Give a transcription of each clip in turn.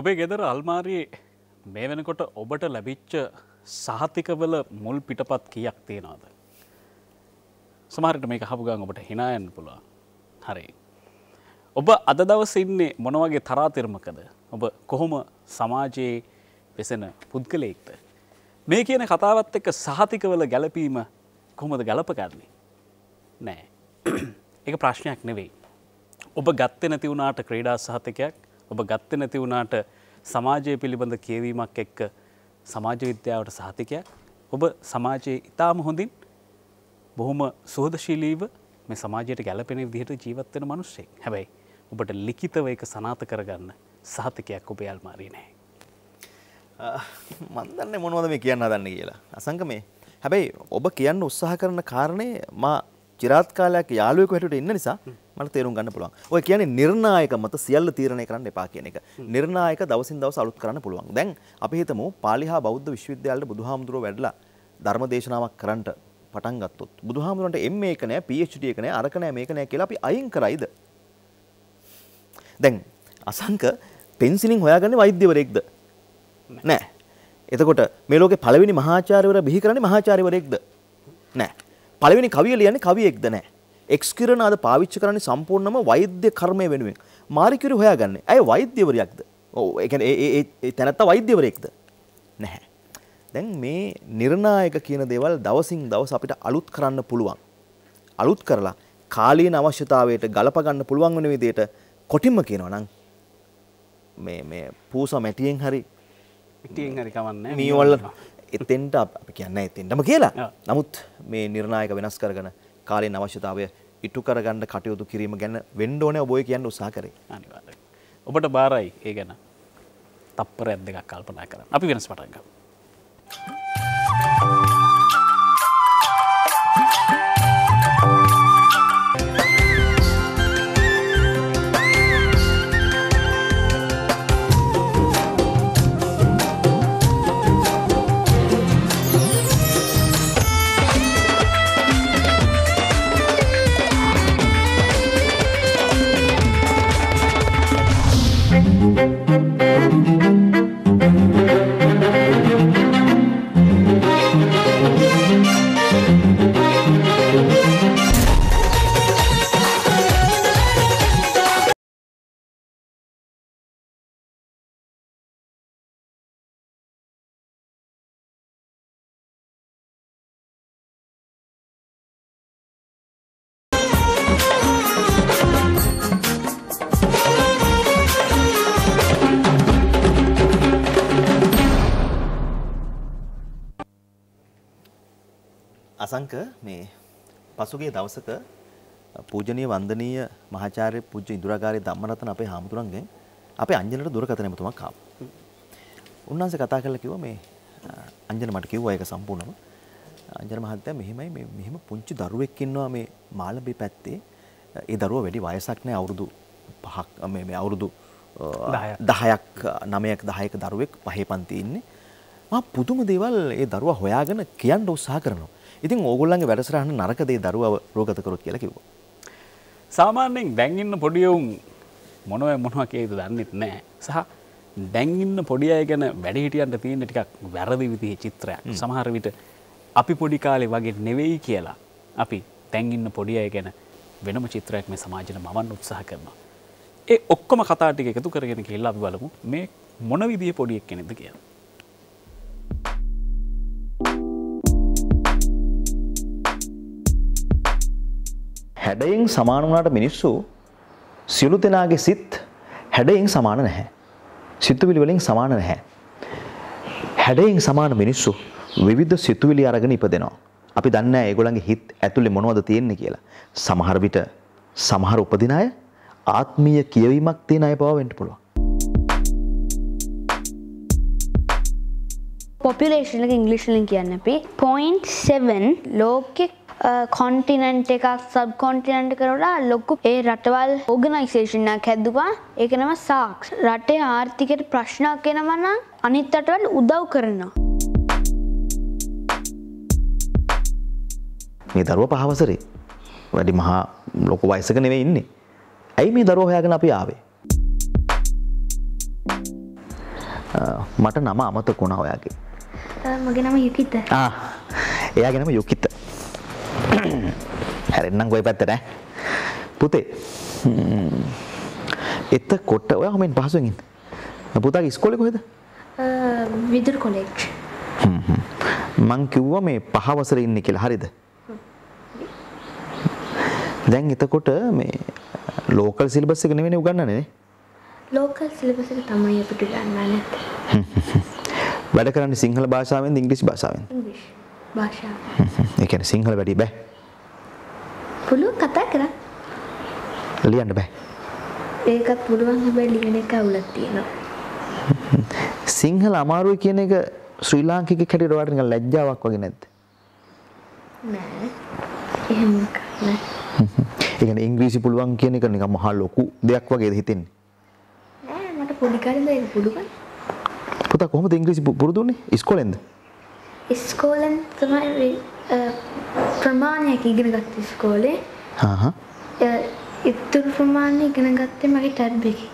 ඔබේ ගෙදර අල්මාරියේ මේ වෙනකොට ඔබට ලැබිච්ච සහතිකවල මුල් පිටපත් කීයක් තියෙනවද? සමහර විට මේක අහපු ගමන් ඔබට hina යන්න පුළුවන්. හරි. ඔබ අද දවසේ ඉන්නේ මොන වගේ තරාතිරමකද? ඔබ කොහොම සමාජයේ වෙසෙන පුද්ගලයෙක්ද? මේ කියන කතාවත් එක්ක සහතිකවල ගැළපීම කොහොමද ගැළපගන්නේ? නෑ. ඒක ප්‍රශ්නයක් නෙවෙයි. ඔබ ගත්තේ නැති වුණාට ක්‍රීඩා සහතිකයක් ඔබ ගත්තේ නැති වුණාට සමාජය පිළිබඳ කියවීමක් එක්ක සමාජ විද්‍යාවට සහතිකයක් ඔබ සමාජයේ ඉතාම හොඳින් බොහොම සුහදශීලීව මේ සමාජයට ගැළපෙන විදිහට ජීවත් වෙන මිනිස්සෙක්. හැබැයි ඔබට ලිඛිතව ඒක සනාථ කරගන්න සහතිකයක් ඔබේ අල්මාරියේ නැහැ. මම දන්නේ මොනවද මේ කියන්න හදන්නේ කියලා. අසංක මේ. හැබැයි ඔබ කියන්න උත්සාහ කරන කාරණේ මා චිරාත් කාලයක යාළුවෙකු හැටියට ඉන්න නිසා මට තේරුම් ගන්න පුළුවන්. ඔය කියන්නේ නිර්ණායක මත සියල්ල තීරණය කරන්න එපා කියන එක. නිර්ණායක දවසින් දවස අලුත් කරන්න පුළුවන්. දැන් අපි හිතමු පාලි හා බෞද්ධ විශ්වවිද්‍යාලේ බුදුහාමුදුරුවෝ වැඩලා ධර්ම දේශනාවක් කරන්නට පටන් ගත්තොත්. බුදුහාමුදුරන්ට MA එක නෑ, PhD එක නෑ, අරක නෑ, මේක නෑ කියලා අපි අයින් කරයිද? දැන් අසංක පෙන්සිලින් හොයාගන්නේ වෛද්‍යවරයෙක්ද? නෑ. එතකොට මේ ලෝකේ පළවෙනි මහාචාර්යවරයා බිහි කරන්නේ මහාචාර්යවරයෙක්ද? නෑ. පළවෙනි කවිය ලියන්නේ කවියෙක්ද නැහැ. එක්ස් කිරණ අද පාවිච්චි කරන්නේ සම්පූර්ණම වෛද්‍ය කර්මය වෙනුවෙන්. මාරි කිරි හොයාගන්නේ. අය වෛද්‍යවරයෙක්ද? ඔව් ඒ කියන්නේ ඒ තැනත්තා වෛද්‍යවරයෙක්ද? නැහැ. දැන් මේ නිර්ණායක කියන දේවල් දවසින් දවස අපිට අලුත් කරන්න පුළුවන්. අලුත් කරලා කාලීන අවශ්‍යතාවයට ගලප ගන්න පුළුවන් වෙන විදිහට කොටින්ම කියනවා නම් මේ පූස මැටියෙන් හරි පිටියෙන් හරි කවන්නේ මේ වල එතෙන්ට අපි කියන්නේ එතෙන්ටම කියලා. නමුත් මේ නිර්ණායක වෙනස් කරගෙන කාලේ අවශ්‍යතාවය ඉටු කරගන්න කටයුතු කිරීම ගැන වෙන්න ඕනේ ඔබ ඔය කියන්න උත්සාහ කරේ. අනිවාර්යයෙන්. ඔබට බාරයි ඒ ගැන තප්පරයක් දෙකක් කල්පනා කරන්න. අපි වෙනස් පටන් ගමු. අසංක මේ පසුගිය දවසක පූජනීය වන්දනීය මහාචාර්ය පූජ්‍ය ඉන්ද්‍රාගාරේ ධම්මරතන අපේ හාමුදුරන්ගෙන් අපේ අංජනට දුරකථන එමතුමක් ආවා. උන්වහන්සේ කතා කරලා කිව්වා මේ අංජන මට කිව්වා ඒක සම්පූර්ණම අංජන මහත්තයා මෙහෙමයි මේ මෙහෙම පුංචි දරුවෙක් ඉන්නවා මේ මාළඹේ පැත්තේ. ඒ දරුවා වැඩි වයසක් නැහැ අවුරුදු 5ක් මේ අවුරුදු 10ක් 9ක 10ක දරුවෙක් පහේ පන්තියේ ඉන්නේ. මම පුදුම දේවල් ඒ දරුවා හොයාගෙන කියන්න උත්සාහ කරනවා. ඉතින් ඕගොල්ලන්ගේ වැඩසටහන නරක දේ දරුවව රෝගත කරොත් කියලා කිව්වා. සාමාන්‍යයෙන් දැන් ඉන්න පොඩි උන් මොනවා මොනවා කියයිද දන්නෙත් නැහැ. සහ දැන් ඉන්න පොඩි අය ගැන වැඩි හිටියන්ට තියෙන ටිකක් වැරදි විදිහේ චිත්‍රයක්. සමහර විට අපි පොඩි කාලේ වගේ නෙවෙයි කියලා අපි දැන් ඉන්න පොඩි අය ගැන වෙනම චිත්‍රයක් මේ සමාජෙට මවන්න උත්සාහ කරනවා. ඒ ඔක්කොම කතා ටික එකතු කරගෙන කියලා අපි බලමු මේ මොන විදිහේ පොඩියෙක් කෙනෙක්ද කියලා. හැඩයෙන් සමාන වුණාට මිනිස්සු සියලු දෙනාගේ සිත් හැඩයෙන් සමාන නැහැ. සිතුවිලි වලින් සමාන නැහැ. හැඩයෙන් සමාන මිනිස්සු විවිධ සිතුවිලි අරගෙන ඉපදෙනවා. අපි දන්නේ නැහැ ඒගොල්ලන්ගේ හිත ඇතුලේ මොනවද තියෙන්නේ කියලා. සමහර විට සමහර උපදින අය ආත්මීය කියවීමක් තියෙන අය බව වෙන්න පුළුවන්. පොපියුලේෂන් එක ඉංග්‍රීසි වලින් කියන්නේ අපි 0.7 ලෝකෙ කොන්ටිනන්ට් එකක් සබ් කොන්ටිනන්ට් කරලා ලොකු ඒ රටවල් ඕගනයිසේෂන් එකක් හැදුවා. ඒක නම SAARC. රටේ ආර්ථිකයට ප්‍රශ්නක් එනවා නම් අනිත් රටවල් උදව් කරනවා. මේ දරුවා පහවසරේ වැඩි මහා ලොකු වයසක නෙවෙයි ඉන්නේ. ඇයි මේ දරුවා හොයාගෙන අපි ආවේ? මට නම අමතක වුණා ඔයාගේ. මගේ නම යුකිත. ආ. එයාගේ නම යුකිත. හරිනම් ගොයි පැත්තට ඈ. පුතේ. එතකොට ඔයා කොහෙන් පහසුවෙන් ඉන්නේ? පුතාගේ ඉස්කෝලේ කොහෙද? විදුර කොලෙජ්. මං කිව්වා මේ පහ වසරේ ඉන්නේ කියලා. හරිද? දැන් එතකොට මේ ලෝකල් සිලබස් එක නෙවෙයි උගන්වන්නේ. ලෝකල් සිලබස් එක තමයි අපිට උගන්වන්නේ. වැඩ කරන්නේ සිංහල භාෂාවෙන්ද ඉංග්‍රීසි භාෂාවෙන්ද? ඉංග්‍රීසි භාෂාවෙන්. ඒ කියන්නේ සිංහල වැඩි බෑ. පුළුවන් කතා කරන්න. ලියන්න බෑ. ඒකත් පුළුවන් හැබැයි ලියන එක අවුලක් තියෙනවා. සිංහල අමාරුයි කියන එක ශ්‍රී ලාංකිකයෙක් හැටියට ඔයාලට නිකන් ලැජ්ජාවක් වගේ නැද්ද? නෑ. එහෙම නෑ. ඒ කියන්නේ ඉංග්‍රීසි පුළුවන් කියන එක නිකන් මහා ලොකු දෙයක් වගේද හිතෙන්නේ? නෑ මට පොඩි කාලේ ඉඳන් ඒක පුළුවන්. පුතා කොහොමද ඉංග්‍රීසි පුරුදු වුනේ? ඉස්කෝලෙන්ද? ඉස්කෝලෙන් තමයි ප්‍රමාණයක් ඉගෙන ගත්තේ ඉස්කෝලේ. හා. ඉතුරු ප්‍රමාණය ඉගෙන ගත්තේ මගේ ටැබ් එකේ.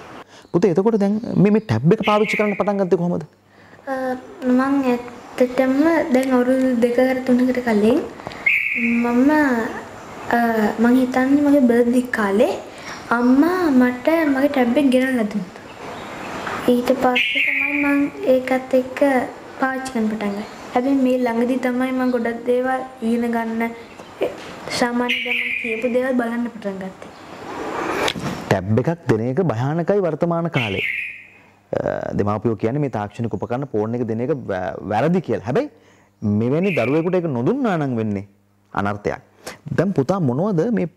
පුතේ එතකොට දැන් මේ ටැබ් එක පාවිච්චි කරන්න පටන් ගත්තේ කොහොමද? මම ඇත්තටම දැන් අවුරුදු 2-3කට කලින් මම හිතන්නේ මගේ බර්ත්ඩේ කාලේ අම්මා මට මගේ ටැබ් එක ගෙනල්ලා දුන්නා. ඊට පස්සේ තමයි මම ඒකත් එක්ක පාවිච්චි කරන්න පටන් ගත්තේ. හැබැයි මේ ළඟදී තමයි මම ගොඩක් දේවල් ඉගෙන ගන්න සාමාන්‍ය දැන් මම කියපු දේවල් බලන්න පටන් ගත්තේ. ටැබ් එකක් දෙන එක භයානකයි වර්තමාන කාලේ. දෙමාපියෝ කියන්නේ මේ තාක්ෂණික උපකරණ ෆෝන් එක දෙන එක වැරදි කියලා. හැබැයි මෙවැනි දරුවෙකුට ඒක නොදුන්නා නම් වෙන්නේ අනර්ථයක්. දැන් පුතා මොනවද මේ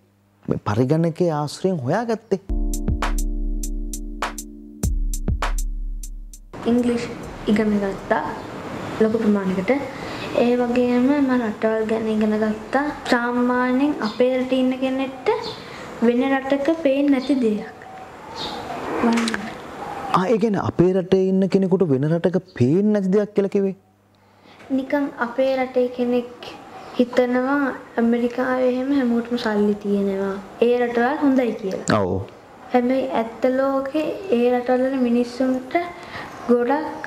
පරිගණකයේ ආශ්‍රයෙන් හොයාගත්තේ? ඉංග්‍රීසි ඉගෙන ගත්තා ලොකු ප්‍රමාණයකට. ඒ වගේම මම රටවල් ගැන ඉගෙන ගත්තා. සාමාන්‍යයෙන් අපේ රටේ ඉන්න කෙනෙක්ට වෙන රටක පේන්නේ නැති දෙයක්. ඒ කියන්නේ අපේ රටේ ඉන්න කෙනෙකුට වෙන රටක පේන්නේ නැති දෙයක් කියලා කිව්වේ? නිකන් අපේ රටේ කෙනෙක් හිතනවා ඇමරිකාවේ එහෙම හැමෝටම සල්ලි තියෙනවා. ඒ රටවල් හොඳයි කියලා. ඔව්. හැබැයි ඇත්ත ලෝකේ ඒ රටවල මිනිස්සුන්ට ගොඩක්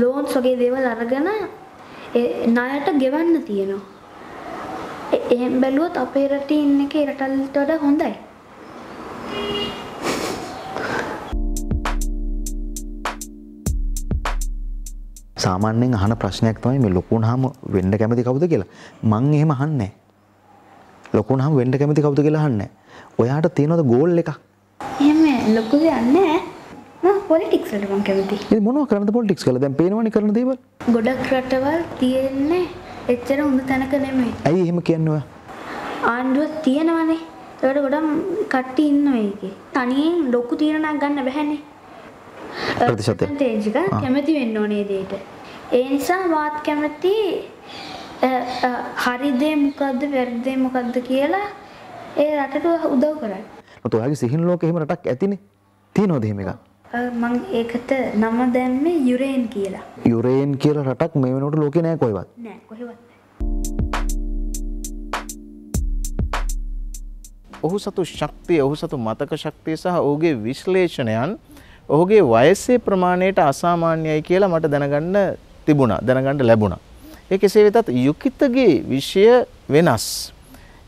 ලෝන්ස් වගේ දේවල් අරගෙන ණයට ගෙවන්න තියෙනවා. එහෙන් බැලුවොත් අපේ රටේ ඉන්න එක ඒ රටවලට වඩා හොඳයි. සාමාන්‍යයෙන් අහන ප්‍රශ්නයක් තමයි මේ ලොකු වුණාම වෙන්න කැමති කවුද කියලා. මං එහෙම අහන්නේ නැහැ. ලොකු වුණාම වෙන්න කැමති කවුද කියලා අහන්නේ. ඔයාට තියෙනවද ගෝල් එකක්? එහෙම ලොකු දෙයක් නැහැ. මම පොලිටික්ස් වලට මං කැමතියි. ඉතින් මොනවා කරන්නද පොලිටික්ස් කරලා? දැන් පේනවනේ කරන දේවල්. ගොඩක් රටවල් තියෙන්නේ එච්චර හොඳ තැනක නෙමෙයි. ඇයි එහෙම කියන්නේ ඔයා? ආණ්ඩුව තියෙනවනේ. ඒකට ගොඩක් කට්ටි ඉන්නවා ඒකේ. තනියෙන් ලොකු තීරණයක් ගන්න බැහැනේ. ප්‍රතිශතය. ප්‍රතිශතය කැමති වෙන්න ඕනේ දෙයට. ඒ නිසා මාත් කැමති හරි දේ මොකද්ද වැරදි දේ මොකද්ද කියලා ඒ රටට උදව් කරන්න. මත ඔයාගේ සිහින් ලෝකේ එහෙම රටක් ඇතිනේ. තියනවද එහෙම එකක්? මම ඒකට නම දැම්මේ යුරේන් කියලා. යුරේන් කියලා රටක් මේ වෙනකොට ලෝකේ නෑ කොහෙවත්. නෑ කොහෙවත් නෑ. ඔහු සතු ශක්තිය, ඔහු සතු මතක ශක්තිය සහ ඔහුගේ විශ්ලේෂණයන් ඔහුගේ වයසේ ප්‍රමාණයට අසාමාන්‍යයි කියලා මට දැනගන්න තිබුණා, දැනගන්න ලැබුණා. ඒ කෙසේ වෙතත් යුකිතගේ විෂය වෙනස්.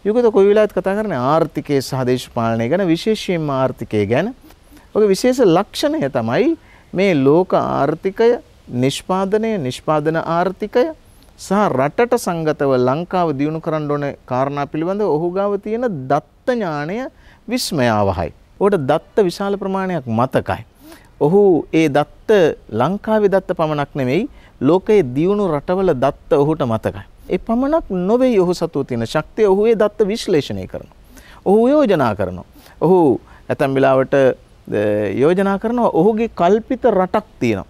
යුකිත කොයි වෙලාවෙත් කතා කරන්නේ ආර්ථිකයේ සහ දේශපාලනය ගැන, විශේෂයෙන්ම ආර්ථිකය ගැන. ඔහුගේ විශේෂ ලක්ෂණය තමයි මේ ලෝක ආර්ථිකය, නිෂ්පාදනය, නිෂ්පාදන ආර්ථිකය සහ රටට සංගතව ලංකාව දියුණු කරන්න ඕන කාරණා පිළිබඳව ඔහු ගාව තියෙන දත්ත ඥාණය විස්මයාවහයි. ඔහුට දත්ත විශාල ප්‍රමාණයක් මතකයි. ඔහු ඒ දත්ත ලංකාවේ දත්ත පමණක් නෙමෙයි ලෝකයේ දියුණු රටවල දත්ත ඔහුට මතකයි. ඒ පමණක් නොවේ ඔහු සතුව තියෙන ශක්තිය. ඔහු ඒ දත්ත විශ්ලේෂණය කරනවා. ඔහු යෝජනා කරනවා. ඔහු ඇතැම් වෙලාවට යෝජනා කරනවා. ඔහුගේ කල්පිත රටක් තියෙනවා.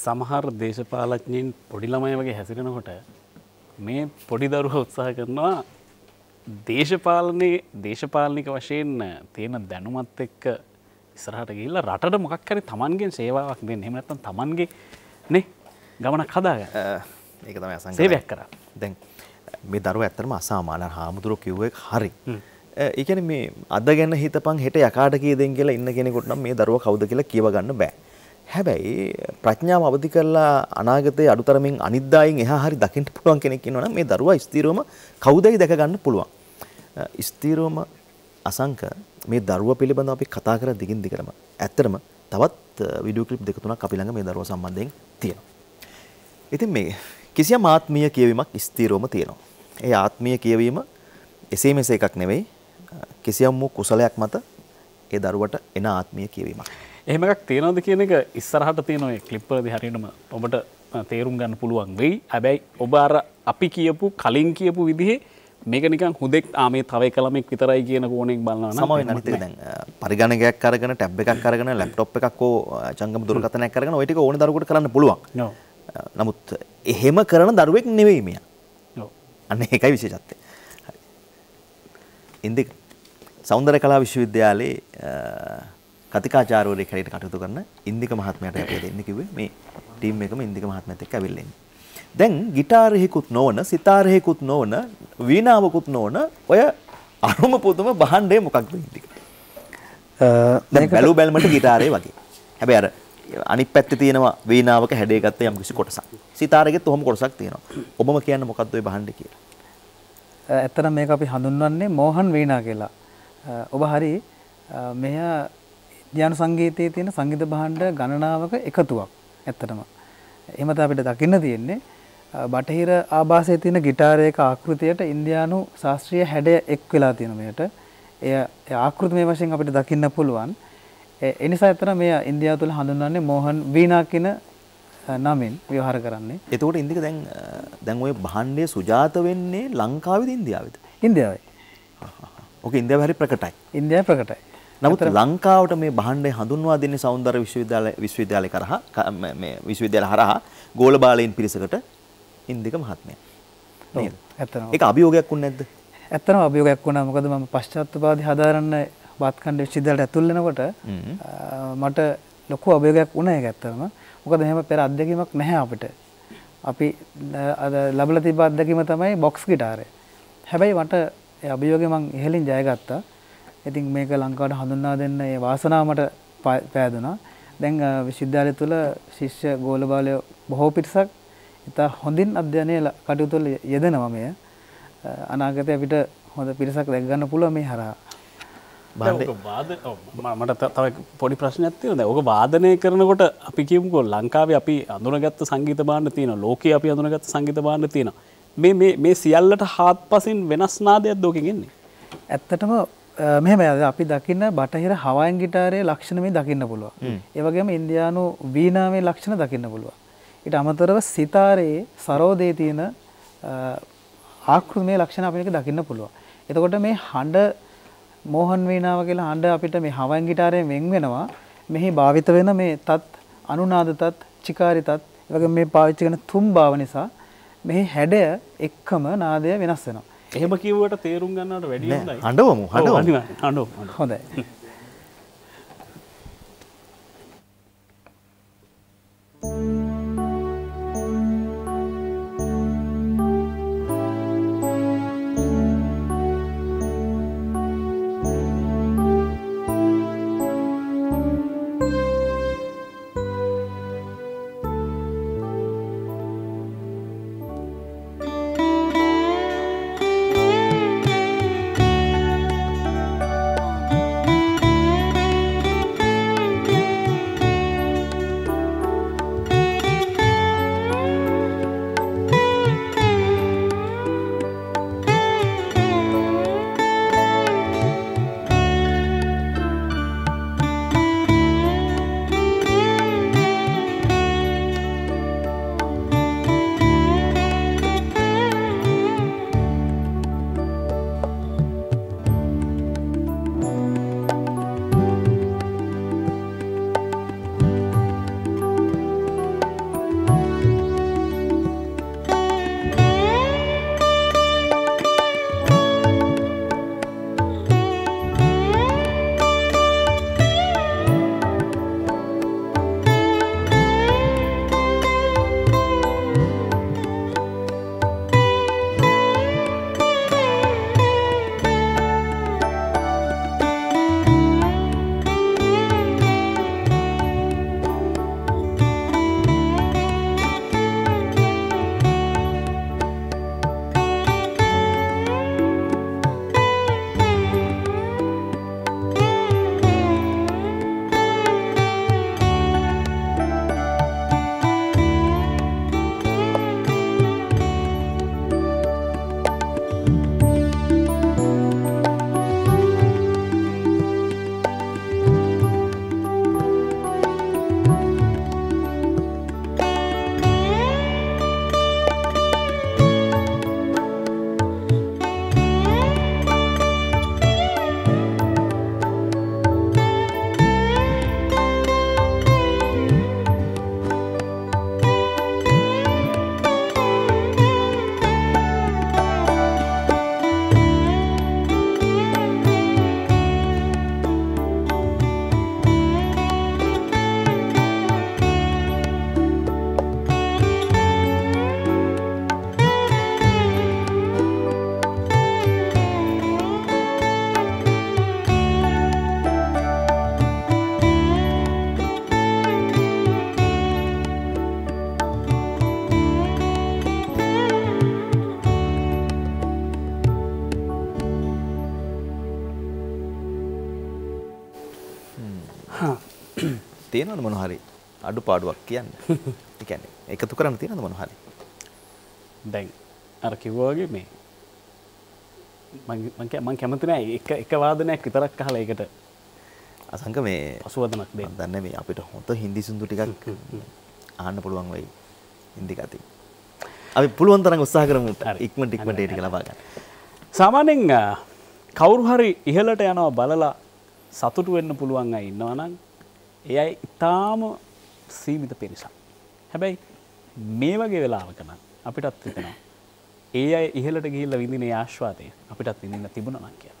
සමහර දේශපාලඥයින් පොඩි ළමයි වගේ හැසිරෙනකොට මේ පොඩි දරුවා උත්සාහ කරනවා දේශපාලනික වශයෙන් තියෙන දැනුමත් එක්ක ඉස්සරහට ගිහිල්ලා රටට මොකක් හරි තමන්ගෙන් සේවාවක් දෙන්න. එහෙම නැත්නම් තමන්ගේ නේ ගමනක් හදාගන්න. ඒක තමයි අසංකල්ප. සේවයක් කරා. දැන් මේ දරුවා ඇත්තටම අසාමාන්‍ය හාමුදුරු කිව්ව එක හරි. ඒ කියන්නේ මේ අද ගැන හිතපන් හෙට යකාට කීදෙන් කියලා ඉන්න කෙනෙකුට නම් මේ දරුවා කවුද කියලා කියව ගන්න බෑ. හැබැයි ප්‍රඥාව අවදි කරලා අනාගතයේ අඩුතරමින් අනිද්දායින් එහා හරි දකින්න පුළුවන් කෙනෙක් ඉන්නවා නම් මේ දරුවා ස්ථිරවම කවුදයි දැක ගන්න පුළුවන්. ස්ථිරවම අසංක මේ දරුවා පිළිබඳව අපි කතා කර දිගින් දිගටම ඇත්තටම තවත් වීඩියෝ ක්ලිප් දෙක තුනක් අපි ළඟ මේ දරුවා සම්බන්ධයෙන් තියෙනවා. ඉතින් මේ කිසියම් ආත්මීය කියවීමක් ස්ථිරවම තියෙනවා. ඒ ආත්මීය කියවීම එසේ මෙසේ එකක් නෙවෙයි. කිසියම් වූ කුසලයක් මත ඒ දරුවට එන ආත්මීය කියවීමක්. එහෙම එකක් තියෙනවද කියන එක ඉස්සරහට තියෙන ඔය ක්ලිප් වලදී හරියටම ඔබට තේරුම් ගන්න පුළුවන් වෙයි. හැබැයි ඔබ අර අපි කියපු කලින් කියපු විදිහේ මේක නිකන් හුදෙක් ආමේ තව එක ළමෙක් විතරයි කියන කෝණයෙන් බලනවා නම් සමාවෙන්නේ නැත්තේ. දැන් පරිගණකයක් අරගෙන ටැබ් එකක් අරගෙන ලැප්ටොප් එකක් ඕ ජංගම දුරකථනයක් අරගෙන ওই ටික ඕන දරුවෙකුට කරන්න පුළුවන්. ඔව්. නමුත් එහෙම කරන දරුවෙක් නෙවෙයි මෙයා. ඔව්. අන්න ඒකයි විශේෂත්වය. හරි. ඉන්දික සෞන්දර්ය කලා විශ්වවිද්‍යාලයේ කතිකාචාර්යවරයෙක් හැටියට කටයුතු කරන ඉන්දික මහත්මයාට අපි දෙන්න කිව්වේ මේ ටීම් එකම ඉන්දික මහත්මයාත් එක්ක අවිල්ලා ඉන්නේ. දැන් ගිටාරෙහිකුත් නොවන සිතාරෙහිකුත් නොවන වීණාවකුත් නොවන ඔය අරුම පුදුම බහණ්ඩේ මොකක්ද ඉන්නේ? දැන් බැලු බැලමට ගිටාරේ වගේ. හැබැයි අර අනිත් පැත්තේ තියෙනවා වීණාවක හැඩය ගත්ත යම් කිසි කොටසක්. සිතාරෙකෙත් ඔහොම කොටසක් තියෙනවා. ඔබම කියන්න මොකක්ද ඔය බහණ්ඩේ කියලා? ඇත්තටම මේක අපි හඳුන්වන්නේ මෝහන් වීණා කියලා. ඔබ හරි මෙහා ධ්‍යාන සංගීතයේ තියෙන සංගීත බහණ්ඩ ගණනාවක එකතුවක්. ඇත්තටම එහෙමත අපිට දකින්න තියෙන්නේ බටහිර ආභාසයේ තියෙන গিටාරයක ආකෘතියට ඉන්දියානු ශාස්ත්‍රීය හැඩය එක් වෙලා තියෙන මෙයට එය ආකෘතිමය වශයෙන් අපිට දකින්න පුළුවන්. ඒ නිසා ඇත්තට මේ ඉන්දියාව තුළ හඳුන්වන්නේ මෝහන් වීණා කියන නමින් ව්‍යවහාර කරන්නේ. එතකොට ඉන්දික දැන් ওই භාණ්ඩය සුජාත වෙන්නේ ලංකාවේද ඉන්දියාවේද? ඉන්දියාවේ. ඔක ඉන්දියාවේ හරි ප්‍රකටයි. ඉන්දියාවේ ප්‍රකටයි. නමුත් ලංකාවට මේ භාණ්ඩය හඳුන්වා දෙන්නේ සෞන්දර්ය විශ්වවිද්‍යාලය කරහා මේ විශ්වවිද්‍යාල හරහා ගෝල බාලයන් පිරිසකට ඉන්දික මහත්මයා. නේද? ඇත්තටම. ඒක අභියෝගයක් වුණ නැද්ද? ඇත්තටම අභියෝගයක් වුණා. මොකද මම පශ්චාත්පාදී හදාරන්න වාත්කණ්ඩ විශ්වවිද්‍යාලයට ඇතුල් වෙනකොට මට ලොකු අභියෝගයක් වුණා ඒක ඇත්තටම. මොකද එහෙම පෙර අත්දැකීමක් නැහැ අපිට. අපි අද ලැබලා තිබ්බ අත්දැකීම තමයි බොක්ස් গিටාරය. හැබැයි මට ඒ අභියෝගේ මම ඉහළින් ජයගත්තා. ඉතින් මේක ලංකාවට හඳුන්වා දෙන්න ඒ වාසනාව මට පෑදුනා. දැන් විශ්වවිද්‍යාලය තුල ශිෂ්‍ය ගෝලබාලයෝ බොහෝ පිරිසක් ඉතා හොඳින් අධ්‍යයනයේ කටයුතු වල යෙදෙනවා මෙය. අනාගතයේ අපිට හොඳ පිරිසක් දැක ගන්න පුළුවන් මේ හරහා. මට තව පොඩි ප්‍රශ්නයක් තියෙනවා. ඔක වාදනය කරනකොට අපි කියමුකෝ ලංකාවේ අපි අඳුනගත්ත සංගීත භාණ්ඩ තියෙනවා. ලෝකයේ අපි අඳුනගත්ත සංගීත භාණ්ඩ තියෙනවා. මේ සියල්ලට හාත්පසින් වෙනස් නාදයක්ද ඔකෙන් එන්නේ? ඇත්තටම මෙහෙමයි අපි දකින්න බටහිර හවයින් গিටාරයේ ලක්ෂණ මේ දකින්න පුළුවන්. ඒ වගේම ඉන්දියානු වීණාවේ ලක්ෂණ දකින්න පුළුවන්. ඊට අමතරව සිතාරයේ සරෝදේ තියෙන ආකෘතිමය ලක්ෂණ අපිට දකින්න පුළුවන්. එතකොට මේ හඬ මෝහන් වීණාව කියලා හඬ අපිට මේ හවයින් গিටාරයෙන් වෙන් වෙනවා. මෙහි භාවිත වෙන මේ තත් අනුනාද තත් චිකාරි තත් ඒ වගේම මේ පාවිච්චි කරන තුම් භාව නිසා මෙහි හැඩය එක්කම නාදය වෙනස් වෙනවා. එහෙම කිව්වට තේරුම් ගන්නවට වැඩිය හොඳයි. හඬවමු. හොඳයි. තියෙනවද මොන හරි අඩුපාඩුවක් කියන්න? ඒ කියන්නේ එකතු කරන්න තියෙනවද මොන හරි? දැන් අර කිව්වා වගේ මේ මම කැමති නැහැ එක වාදනයක් විතරක් අහලා ඒකට අසංක මේ පසුවදනක් දෙන්න. මම දන්නේ මේ අපිට හොඳ හින්දි සුන්දු ටිකක් අහන්න පුළුවන් වෙයි හින්දි කතින්. අපි පුළුවන් තරම් උත්සාහ කරමු ඉක්මනට ඒ ටික ලබා ගන්න. සාමාන්‍යයෙන් කවුරු හරි ඉහළට යනවා බලලා සතුටු වෙන්න පුළුවන් අය ඉන්නවා නම් ඒ අය ඉතාම සීමිත පිරිසක්. හැබැයි මේ වගේ වෙලාවක නම් අපිටත් හිතෙනවා ඒ අය ඉහළට ගිහිල්ලා විඳින ඒ ආශාවතේ අපිටත් විඳින්න තිබුණා නම් කියලා.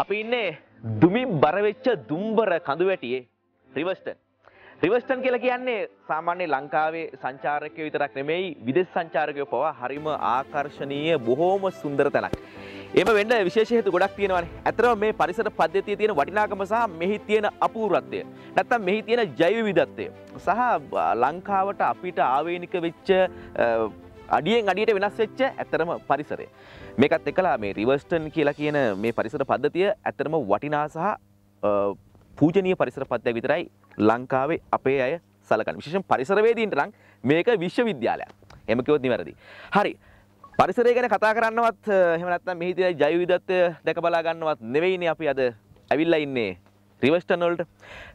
අපි ඉන්නේ දුමින් බර වෙච්ච දුම්බර කඳු වැටියේ රිවර්ස්ටන්. රිවර්ස්ටන් කියලා කියන්නේ සාමාන්‍ය ලංකාවේ සංචාරකයෝ විතරක් නෙමෙයි විදේශ සංචාරකයෝ පවා හරිම ආකර්ශනීය බොහොම සුන්දර තැනක්. එහෙම වෙන්න විශේෂ හේතු ගොඩක් තියෙනවානේ. අතරම මේ පරිසර පද්ධතියේ තියෙන වටිනාකම සහ මෙහි තියෙන අපූර්වත්වය නැත්තම් මෙහි තියෙන ජෛව විවිධත්වය සහ ලංකාවට අපිට ආවේනික වෙච්ච අඩියෙන් අඩියට වෙනස් වෙච්ච ඇතරම පරිසරය. මේකත් එක්කලා මේ රිවර්ස්ටන් කියලා කියන මේ පරිසර පද්ධතිය ඇතරම වටිනා සහ පූජනීය පරිසර පද්ධතිය විතරයි ලංකාවේ අපේ අය සලකන්නේ. විශේෂයෙන් පරිසරවේදීන්ට නම් මේක විශ්වවිද්‍යාලයක්. එහෙම කිව්වොත් නිවැරදි. හරි. පරිසරය ගැන කතා කරන්නවත් එහෙම නැත්නම් මෙහි තියෙන ජෛව විවිධත්වය දැක බලා ගන්නවත් නෙවෙයිනේ අපි අද ඇවිල්ලා ඉන්නේ රිවර්ස්ටන් වලට.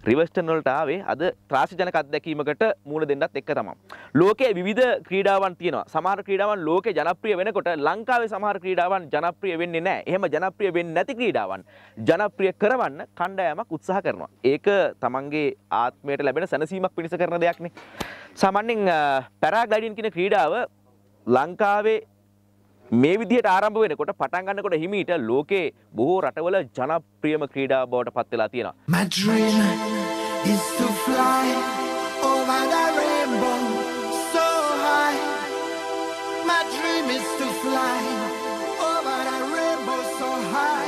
රිවර්ස්ටන් වලට ආවේ අද ත්‍රාසජනක අත්දැකීමකට මූණ දෙන්නත් එක්ක තමයි. ලෝකයේ විවිධ ක්‍රීඩාවන් තියෙනවා. සමහර ක්‍රීඩාවන් ලෝකේ ජනප්‍රිය වෙනකොට ලංකාවේ සමහර ක්‍රීඩාවන් ජනප්‍රිය වෙන්නේ නැහැ. එහෙම ජනප්‍රිය වෙන්නේ නැති ක්‍රීඩාවන් ජනප්‍රිය කරවන්න කණ්ඩායමක් උත්සාහ කරනවා. ඒක තමන්ගේ ආත්මයට ලැබෙන සැනසීමක් පිණිස කරන දෙයක්නේ. සාමාන්‍යයෙන් පැරාග්ලයිඩින් කියන ක්‍රීඩාව ලංකාවේ මේ විදිහට ආරම්භ වෙනකොට පටන් ගන්නකොට හිමීට ලෝකේ බොහෝ රටවල ජනප්‍රියම ක්‍රීඩා බවට පත් වෙලා තියෙනවා. My dream is to fly over the rainbow so high. My dream is to fly over the rainbow so high.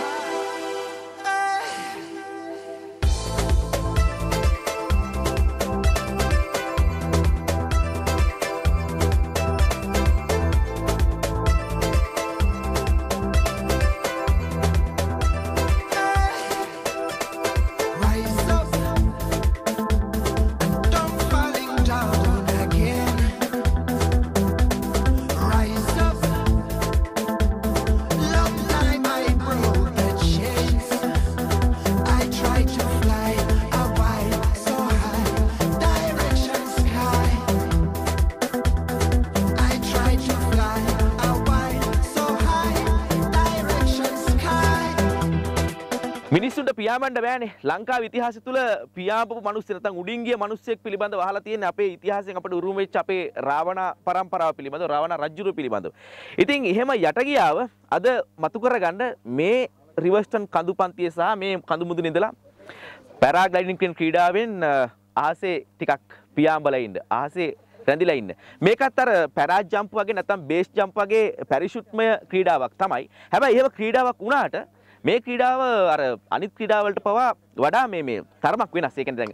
මිනිස්සුන්ට පියාඹන්න බෑනේ. ලංකාවේ ඉතිහාසය තුළ පියාඹපු මිනිස්සු නැත්නම් උඩින් ගිය මිනිස්සෙක් පිළිබඳව අහලා තියෙන අපේ ඉතිහාසයෙන් අපිට උරුම වෙච්ච අපේ රාවණ පරම්පරාව පිළිබඳව රාවණ රජුරු පිළිබඳව. ඉතින් එහෙම යට ගියාව අද මතු කරගන්න මේ රිවර්ස්ටන් කඳු පන්තියේ සහ මේ කඳු මුදුනේ ඉඳලා පැරාග්ලයිඩින් ක්‍රීඩාවෙන් ආසේ ටිකක් පියාඹලා ඉන්න. ආසේ රැඳිලා ඉන්න. මේකත් අර පැරා ජම්ප් වගේ නැත්නම් බේස් ජම්ප් වගේ පැරෂුට්මය ක්‍රීඩාවක් තමයි. හැබැයි එහෙම ක්‍රීඩාවක් වුණාට මේ ක්‍රීඩාව අර අනිත් ක්‍රීඩාවලට පවා වඩා මේ තරමක් වෙනස්. ඒ කියන්නේ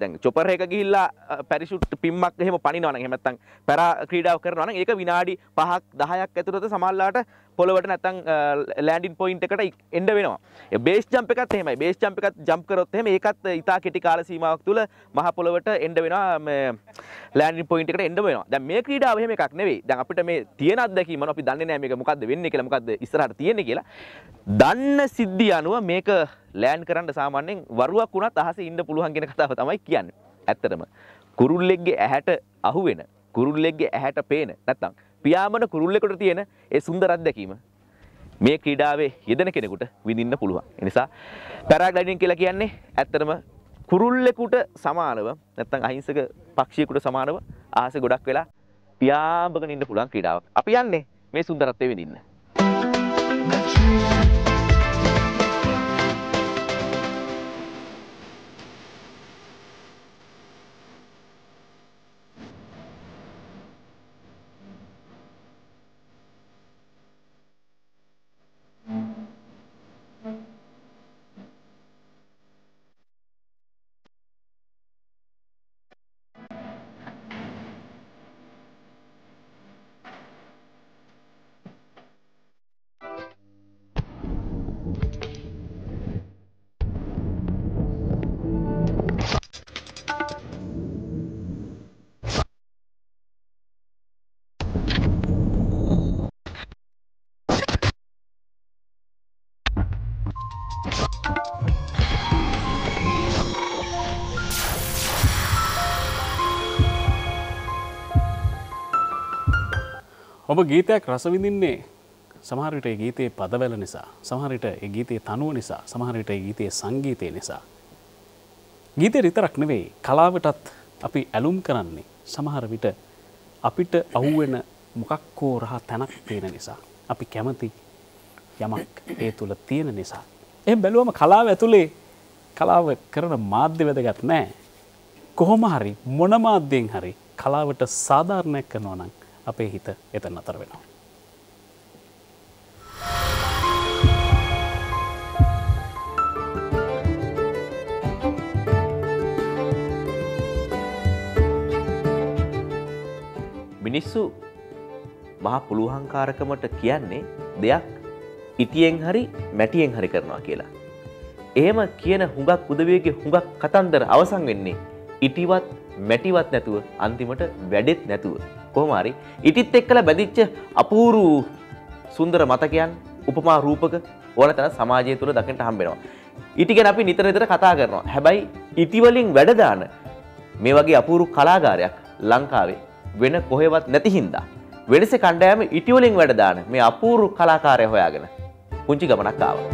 දැන් චොපර් එක ගිහිල්ලා පැරිෂුට් පිම්මක් එහෙම පනිනවා නම් එහෙම නැත්නම් පැරා ක්‍රීඩාව කරනවා නම් ඒක විනාඩි 5ක් 10ක් ඇතුළත සමහරලාට පොළවට නැත්නම් ලෑන්ඩින් පොයින්ට් එකට එන්න වෙනවා. ඒ බේස් ජම්ප් එකත් එහෙමයි. බේස් ජම්ප් එකත් ජම්ප් කරොත් එහෙම ඒකත් ඉතා කෙටි කාල සීමාවක් තුළ මහ පොළවට එන්න වෙනවා, මේ ලෑන්ඩින් පොයින්ට් එකට එන්න වෙනවා. දැන් මේ ක්‍රීඩාව එහෙම එකක් නෙවෙයි. දැන් අපිට මේ තියෙන අත්දැකීම අපි දන්නේ නැහැ මේක මොකද්ද වෙන්නේ කියලා, මොකද්ද ඉස්සරහට තියෙන්නේ කියලා. දන්න සිද්ධිය අනුව මේක ලෑන්ඩ් කරන්න සාමාන්‍යයෙන් වරුවක් වුණත් අහසේ ඉන්න පුළුවන් කියන කතාව තමයි කියන්නේ. ඇත්තටම කුරුල්ලෙක්ගේ ඇහැට අහුවෙන, කුරුල්ලෙක්ගේ ඇහැට පේන, නැත්තම් පියාඹන කුරුල්ලෙකුට තියෙන ඒ සුන්දර අත්දැකීම මේ ක්‍රීඩාවේ යෙදෙන කෙනෙකුට විඳින්න පුළුවන්. ඒ නිසා පැරාග්ලයිඩින් කියලා කියන්නේ ඇත්තටම කුරුල්ලෙකුට සමානව නැත්තම් අහිංසක පක්ෂියෙකුට සමානව අහසේ ගොඩක් වෙලා පියාඹගෙන ඉන්න පුළුවන් ක්‍රීඩාවක්. අපි යන්නේ මේ සුන්දරත්වය විඳින්න. ඔබ ගීතයක් රසවිඳින්නේ සමහර විට ඒ ගීතයේ පදවැල නිසා, සමහර විට ඒ ගීතයේ තනුව නිසා, සමහර විට ඒ ගීතයේ සංගීතය නිසා. ගීතේ විතරක් නෙවෙයි, කලාවටත් අපි ඇලුම් කරන්නේ සමහර විට අපිට අහුවෙන මොකක් හෝ රහ තැනක් තියෙන නිසා, අපි කැමති යමක් ඒ තුල තියෙන නිසා. එහෙම බැලුවම කලාව ඇතුලේ කලාව කරන මාධ්‍ය වැදගත් නැහැ. කොහොම හරි මොන මාධ්‍යයෙන් හරි කලාවට සාධාරණයක් කරනවා නම් අපේ හිත එතන අතර වෙනවා. මිනිස්සු මහා පුළුහංකාරකමට කියන්නේ දෙයක් ඉතියෙන් හරි මැටියෙන් හරි කරනවා කියලා. එහෙම කියන හුඟක් උදවියගේ හුඟක් කතන්දර අවසන් වෙන්නේ ඉටිවත් මැටිවත් නැතුව, අන්තිමට වැඩෙත් නැතුව. කොහොම හරි ඉටිත් එක්කලා බැඳිච්ච අපූරු සුන්දර මතකයන්, උපමා රූපක ඕනතර සමාජය තුළ දකින්න හම්බ වෙනවා. ඉටි ගැන අපි නිතර නිතර කතා කරනවා. හැබැයි ඉටි වලින් වැඩ දාන මේ වගේ අපූරු කලාකාරයක් ලංකාවේ වෙන කොහෙවත් නැති හින්දා වෙනසේ කණ්ඩායම ඉටි වලින් වැඩ දාන මේ අපූරු කලාකාරය හොයාගෙන පුංචි ගමනක් ආවා.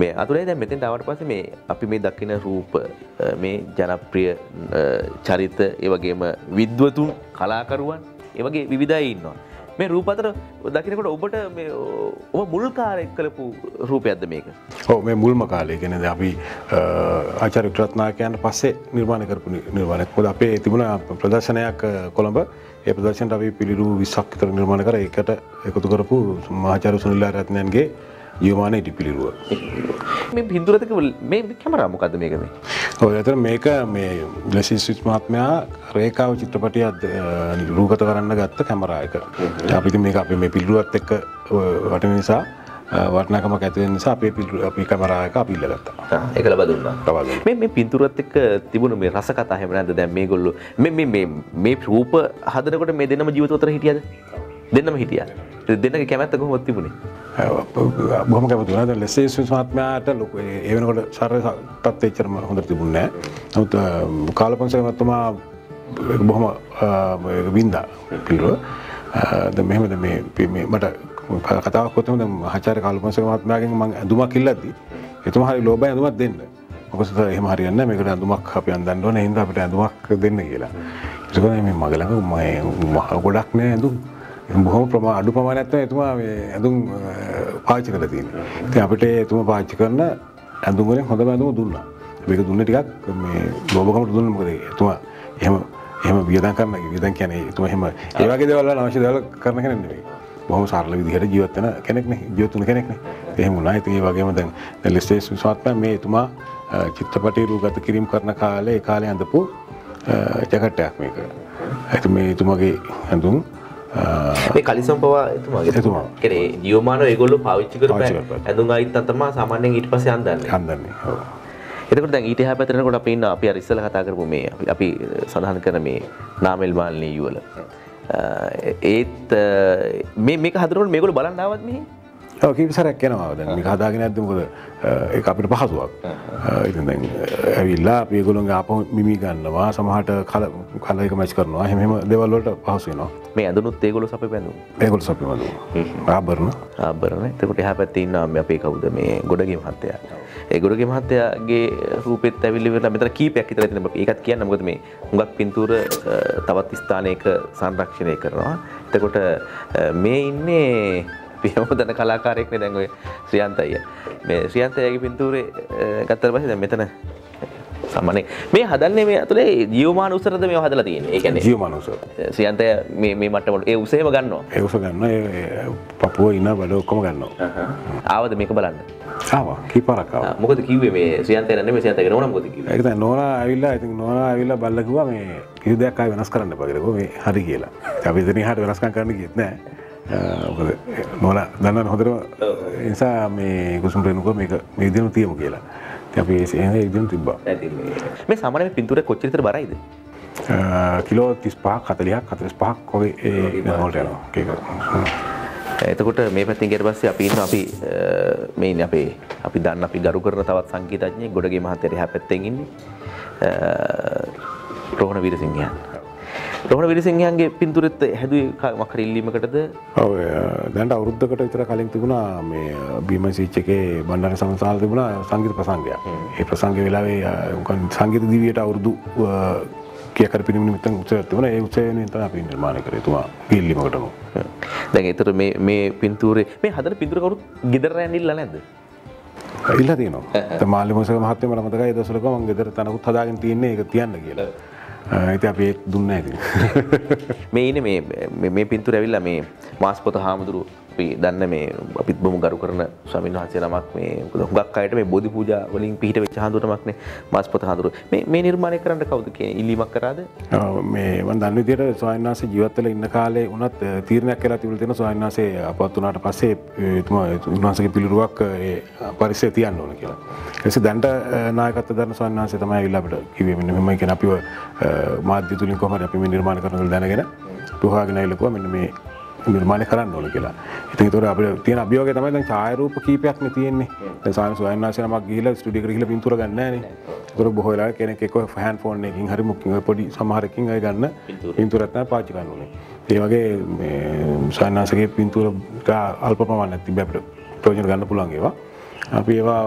මේ අතුරේ දැන් මෙතෙන්ට ආවට පස්සේ මේ අපි මේ දකින රූප, මේ ජනප්‍රිය චරිත, ඒ වගේම විද්වතුන්, කලාකරුවන්, ඒ වගේ විවිධයි ඉන්නවා. මේ රූප අතර දකිනකොට ඔබට මේ ඔබ මුල් කාලේ කරපු රූපයක්ද මේක? ඔව්, මේ මුල්ම කාලේ කියන්නේ දැන් අපි ආචාර්ය වික්‍රත්නායකයන් පස්සේ නිර්මාණය කරපු නිර්මාණයක්. මොකද අපේ තිබුණා ප්‍රදර්ශනයක් කොළඹ. ඒ ප්‍රදර්ශනයට අපි පිළිරු 20ක් විතර නිර්මාණ කරා. ඒකට එකතු කරපු ආචාර්ය සුනිල් ආරත්නයන්ගේ යෝමානේ ඉටිපිලිරුව. මේ බින්දුරතක මේ කැමරා මොකද්ද මේක මේ? ඔය අතර මේක මේ ග්ලැසිස් මහත්මයා රේඛාව චිත්‍රපටියක් නිරූපගත කරන්න ගත්ත කැමරා එක. අපි ඉතින් මේක අපි මේ පිළිරුවත් එක්ක වටින නිසා, වටිනාකමක් ඇති වෙන නිසා අපි කැමරා එක අපි ඉල්ලගත්තා. ඒක ලබා දුන්නා. මේ පින්තූරත් එක්ක තිබුණු මේ රස කතා හැම නැද්ද දැන් මේගොල්ලෝ මේ රූප හදනකොට මේ දෙන්නම ජීවිත උතර හිටියද? දෙන්නම හිටියා. දෙන්නගේ කැමැත්ත කොහොමද තිබුණේ? බොහොම කැමති වුණා. දැන් ලෙසේස් මහත්මයාට ලොකු ඒ වෙනකොට ශරීර තත්ත්වයේතරම හොඳට තිබුණේ නැහැ. නමුත් කාලපන්සල මහත්මයා බොහොම වින්දා පිළිව. දැන් මෙහෙම මේ මට කතාවක් කොතනද මහාචාර්ය කාලපන්සල මහත්මයාගෙන් මම ඇඳුමක් ඉල්ලද්දී එතුමා හරි ලෝභයෙන් ඇඳුමක් දෙන්න. මොකද එහෙම හරියන්නේ නැහැ. මේකට ඇඳුමක් අපි අඳින්න ඕනේ. ඒ හින්දා අපිට ඇඳුමක් දෙන්න කියලා. ඊට පස්සේ මේ මගේ ළඟ මම ගොඩක් නෑ ඇඳුම්. බොහොම ප්‍රමාණ අඩු ප්‍රමාණයක් තමයි එතුමා මේ ඇඳුම් පාවිච්චි කරලා තියෙන්නේ. ඉතින් අපිට එතුමා පාවිච්චි කරන ඇඳුම් වලින් හොඳම ඇඳුම දුන්නා. මේක දුන්නේ ටිකක් මේ ලෝභකමට දුන්නේ මොකද එතුමා එහෙම වියදම් කරනවා කියන්නේ. වියදම් කියන්නේ එතුමා එහෙම ඒ වගේ දේවල් වල අවශ්‍ය දේවල් කරන කෙනෙක් නෙවෙයි. බොහොම සරල විදිහට ජීවත් වෙන කෙනෙක් නේ. ජීවත් වෙන කෙනෙක් නේ. එහෙම වුණා. ඉතින් ඒ වගේම දැන් ලෙස්ටේස් විශ්වාසයෙන් මේ එතුමා චිත්‍රපටය රූගත කිරීම කරන කාලේ ඒ කාලේ අඳපු ජැකට් එකක් මේක. ඒත් මේ එතුමාගේ ඇඳුම් මේ කලිසම් පවා එතුමා කියන්නේ ජියෝමානෝ ඒගොල්ලෝ පාවිච්චි කරපු ඇඳුම් ආයිත් තමයි සාමාන්‍යයෙන් ඊට පස්සේ අඳන්නේ. ඔව්. එතකොට දැන් ඊට එහා පැත්තට යනකොට අපි ඉන්න අපි අර ඉස්සෙල්ලා කතා කරපු මේ අපි සඳහන් කරන මේ නාමල් මාල්නී යුවල. ඒත් මේක හදනකොට මේගොල්ලෝ බලන්න ආවත් මෙහි ඔව් කීප සැරයක් යනවා දැන් මේක හදාගෙන නැද්ද මොකද ඒක අපිට පහසුවක්. ඉතින් දැන් ඇවිල්ලා අපි ඒගොල්ලන්ගේ ආපහු මිමි ගන්නවා සමහරට කල එක මැච් කරනවා. එහෙම දේවල් වලට පහසු වෙනවා. මේ ඇඳුනුත් ඒගොල්ලෝ සපේ බඳුන. ඒගොල්ලෝ සපේ බඳුන. ආභරණ. එතකොට එහා පැත්තේ ඉන්නවා මේ අපේ කවුද මේ ගොඩගේ මහත්තයා. ඒ ගොඩගේ මහත්තයාගේ රූපෙත් ඇවිල්ලා වෙන මෙතන කීපයක් විතර තියෙනවා. ඒකත් කියන්න මොකද මේ හුඟක් පින්තූර තවත් ස්ථානයක සංරක්ෂණය කරනවා. එතකොට මේ ඉන්නේ පියමදන කලාකාරයෙක් නේ දැන් ඔය ශ්‍රියන්ත අයියා. මේ ශ්‍රියන්ත අයියාගේ පින්තූරේ ගත්තාට පස්සේ දැන් මෙතන සාමාන්‍යයෙන් මේ හදන්නේ මේ අතලේ ජීවමාන උසරද මේව හදලා තියෙන්නේ. ඒ කියන්නේ ජීවමාන උසර. ශ්‍රියන්ත අයියා මේ මට්ටමට ඒ උසේම ගන්නවා. ඒ උස ගන්නවා. ඒ පපුව ඉන බඩ ඔක්කොම ගන්නවා. ආවද මේක බලන්න? ආවා. කීපාරක් ආවා. මොකද කිව්වේ මේ ශ්‍රියන්ත අයියා නෙමෙයි ශ්‍රියන්තගේ නෝනා මොකද කිව්වේ? ඒක දැන් නෝනා ඇවිල්ලා බල්ලා කිව්වා මේ කිසි දෙයක් ආයෙ වෙනස් කරන්න එපා කියලා. මේ හරි කියලා. අපි දෙන්නේ හරියට වෙනස්කම් කරන්න කියෙත් නෑ. මොකද දන්නවනේ හොඳටම නිසා මේ කුසුම් රේණුක මේක මේ විදිහම තියමු කියලා. ඉතින් අපි ඒ විදිහම තිබ්බා. මේ සාමාන්‍ය පින්තූරේ කොච්චර විතර බරයිද? කිලෝ 35ක් 40ක් 45ක් වගේ ඒ වලට යනවා. ඒක. එතකොට මේ පැත්තෙන් ගියට පස්සේ අපි ඉන්න අපි මේ ඉන්නේ අපේ අපි දන්න අපි ගරු කරන තවත් සංගීතඥයෙක් ගොඩගේ මහත්තයා එහා පැත්තෙන් ඉන්නේ. රෝහණ වීරසිංහයන්. රෝහණ වීරසිංහයන්ගේ පින්තූරෙත් හැදුවේ මොකක් ඉල්ලීමකටද? ඔව් දැන් අවුරුද්දකට විතර කලින් තිබුණා මේ බීමසීච් එකේ බණ්ඩාර සමසාල තිබුණා සංගීත ප්‍රසංගයක්. ඒ ප්‍රසංගයේ වෙලාවේ සංගීත දිවියට අවුරුදු කියා කර පිරිමි නිමිත්තෙන් උත්සවයක් තිබුණා. ඒ උත්සවයෙන් තමයි අපි නිර්මාණය කරේ තුමා ඉල්ලීමකටම. දැන් ඒතර මේ පින්තූරේ මේ හදන පින්තූර කවුරුත් ගෙදර යන්න ඉල්ලලා නැද්ද? ඉල්ලලා තියෙනවා. දැන් මාළි මොසක මහත්මයා මට මතකයි දවසලක මම ගෙදර තනකුත් හදාගෙන තියන්නේ ඒක තියන්න කියලා. ඉතින් අපි ඒක දුන්නේ නැහැ ඉතින්. මේ ඉන්නේ මේ පින්තූර ඇවිල්ලා මේ මාස්පොත හාමුදුරුවෝ අපි දන්න මේ අපිත් බොහොම ගරු කරන ස්වාමීන් වහන්සේ නමක් මේ මොකද හුඟක් අයට මේ බෝධි පූජා වලින් පිහිට වෙච්ච හාමුදුරුවමක් නේ මාස්පොත හාමුදුරුවෝ. මේ නිර්මාණය කරන්න කවුද කියන ඉල්ලීමක් කරාද? මේ මම දන්න විදිහට ස්වාමීන් වහන්සේ ජීවත් වෙලා ඉන්න කාලේ වුණත් තීරණයක් කරලා තිබුණේ තියෙනවා ස්වාමීන් වහන්සේ අපවත් වුණාට පස්සේ එතුමා උන්වහන්සේගේ පිළිරුවක් ඒ පරිසරය තියන්න ඕන කියලා. ඒ නිසා දැන්ට නායකත්ව දරන ස්වාමීන් වහන්සේ තමයි ඇවිල්ලා අපිට කිව්වේ මෙන්න මෙහෙමයි කියන අපිව මාධ්‍ය තුලින් කොහොමද අපි මේ නිර්මාණ කරනකල දැනගෙන පුහාගෙන ඉලකුවා මෙන්න මේ නිර්මාණය කරන්න ඕන කියලා. ඉතින් ඒතකොට අපිට තියෙන අභියෝගය තමයි දැන් ඡාය රූප කීපයක්නේ තියෙන්නේ. දැන් ස්වාමීන් වහන්සේ නමක් ගිහිල්ලා ස්ටුඩියෝ එකට ගිහිල්ලා පින්තූර ගන්න නෑනේ. ඒතකොට බොහෝ වෙලාවට කෙනෙක් එක්ක ෆෑන් ෆෝන් එකකින් හරි මුක්කින් පොඩි සමහරකින් අය ගන්න පින්තූරයක් තමයි පාවිච්චි කරන්න ඕනේ. ඒ වගේ මේ ස්වාමීන් වහන්සේගේ පින්තූර අල්ප ප්‍රමාණයක් තිබ්බ අපිට ප්‍රයෝජන ගන්න පුළුවන් ඒවා. අපි ඒවා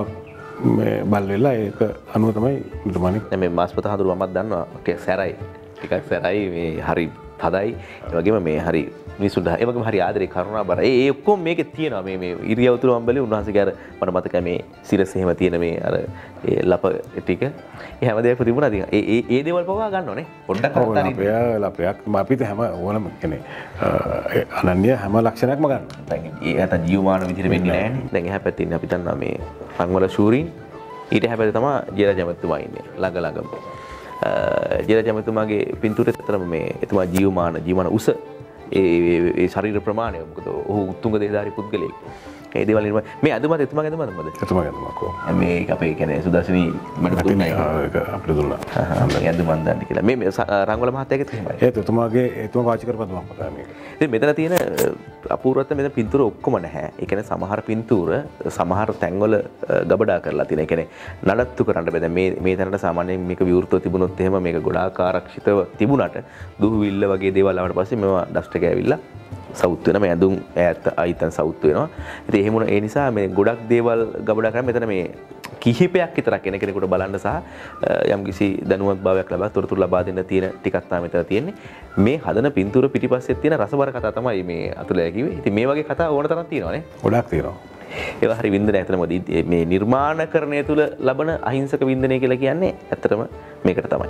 මේ බල් වෙලා ඒක අනුව තමයි නිර්මාණය. දැන් මේ මාස්පත හඳුරු මමත් දන්නවා. ඒක සැරයි. ටිකක් සැරයි මේ හරි හදයි. ඒ වගේම මේ හරි මිනිසුන්ට ඒ වගේම හරි ආදරේ කරුණා බර ඒ ඔක්කොම මේකේ තියෙනවා මේ ඉරියව්තුළු අම්බලේ උන්වහන්සේගේ අර මට මතකයි මේ සිරස් එහෙම තියෙන මේ අර ඒ ලප ටික ඒ හැමදේම තිබුණා. ඉතින් ඒ දේවල් පවා ගන්නවනේ පොඩ්ඩක් අත්හරින්න. ඔය ලපයක් අපිට හැම ඕනම කියන්නේ අනන්‍ය හැම ලක්ෂණයක්ම ගන්නවා. දැන් ඒකට ජීවමාන විදිහට වෙන්නේ නැහැනේ. දැන් එහා පැත්තේ ඉන්නේ අපි දන්නවා මේ සංවල ශූරීන් ඊට හැබැයි තමයි ජයරජමතුමා ඉන්නේ ළඟ ළඟම. ජයරජමතුමාගේ පින්තූරෙත් අතරම මේ එතුමා ජීවමාන උස ඒ ශරීර ප්‍රමාණය මොකද ඔහු උතුංග දෙහදාරි පුද්ගලයෙක්. ඒ දේවල් නිර්මාණ මේ අදමත් එතුමාගේ අදමද? එතුමාගේ අදමක් ඕක. මේක අපේ කියන්නේ සුදර්ශනී මට දුන්නා ඒක අපිට දුන්නා. මම අදමන් දාන්න කියලා. මේ රංගවල මහත්තයාගෙත් එහෙමයි. ඒත් එතුමාගේ එතුමා පාවිච්චි කරපදමක් මතකයි මේක. ඉතින් මෙතන තියෙන අපූර්වත්වය මෙතන පින්තූර ඔක්කොම නැහැ. ඒ කියන්නේ සමහර පින්තූර සමහර තැන්වල ගබඩා කරලා තියෙන. ඒ කියන්නේ නඩත්තු කරන්න බෑ. දැන් මේ තැනට සාමාන්‍යයෙන් මේක විවෘතව තිබුණොත් එහෙම මේක ගොඩාක් ආරක්ෂිතව තිබුණාට දුහුවිල්ල වගේ දේවල් ආවට පස්සේ මේවා ඩස්ට් එක ඇවිල්ලා සවුත් වෙනවා, මේ ඇඳුම් ඈත අයිතන් සවුත් වෙනවා. ඉතින් එහෙම ඒ නිසා මේ ගොඩක් දේවල් ගබඩා කරා. මෙතන මේ කිහිපයක් විතරක් එන කෙනෙකුට බලන්න සහ යම්කිසි දැනුවත් භාවයක් ලබා තොරතුරු ලබා දෙන්න තියෙන ටිකක් තමයි මෙතන තියෙන්නේ. මේ හදන පින්තූර පිටිපස්සේ තියෙන රසබර කතා තමයි මේ අතුලේ කිව්වේ. ඉතින් මේ වගේ කතා ඕන තරම් තියෙනවානේ. ගොඩක් තියෙනවා. ඒවා හරි වින්දනය. ඇත්තටම මේ නිර්මාණකරණය තුළ ලබන අහිංසක වින්දනය කියලා කියන්නේ ඇත්තටම මේකට තමයි.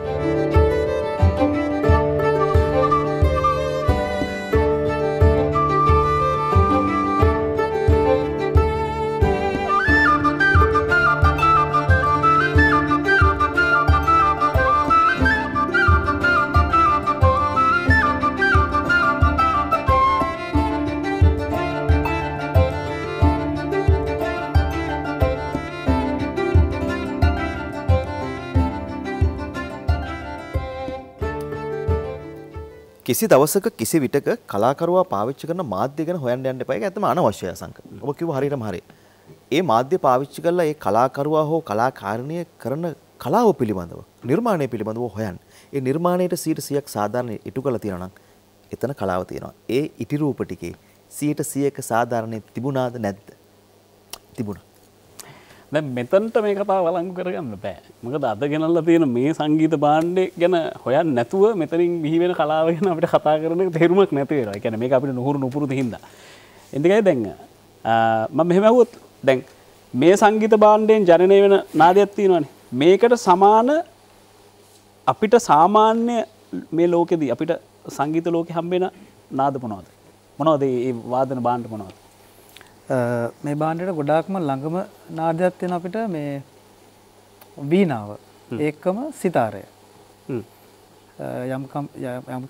කිසි දවසක කිසි විටක කලාකරුවා පාවිච්චි කරන මාධ්‍ය ගැන හොයන්න යන්න එපා. ඒක ඇත්තම අනවශ්‍යයි අසංක. ඔබ කිව්ව හරියටම හරි. ඒ මාධ්‍ය පාවිච්චි කරලා ඒ කලාකරුවා හෝ කලාකාරිනිය කරන කලාව පිළිබඳව, නිර්මාණය පිළිබඳව හොයන්න. ඒ නිර්මාණයට 100% සාධාරණ ඉටු කළා තියනවා නම් එතන කලාව තියෙනවා. ඒ ඉටි රූප ටිකේ 100% සාධාරණේ තිබුණාද නැද්ද? තිබුණා. දැන් මෙතනට මේ කතාව වළංගු කරගන්න බෑ. මොකද අද ගෙනල්ලා තියෙන මේ සංගීත භාණ්ඩේ ගැන හොයන්නේ නැතුව මෙතනින් බිහි වෙන කලාව ගැන අපිට කතා කරන එක තේරුමක් නැති වෙනවා. ඒ කියන්නේ මේක අපිට නුහුරු නුපුරුදු හින්දා. එඳිකයි දැන් මම මෙහෙම අහුවොත් දැන් මේ සංගීත භාණ්ඩයෙන් ජනනය වෙන නාදයක් තියෙනවානේ. මේකට සමාන අපිට සාමාන්‍ය මේ ලෝකෙදී අපිට සංගීත ලෝකෙ හම්බෙන නාද මොනවද? මොනවද මේ වාදන භාණ්ඩ මොනවද? මේ භාණ්ඩයට ගොඩාක්ම ළඟම නාදයක් තියෙන අපිට මේ වීණාව, ඒකම සිතාරය. යම්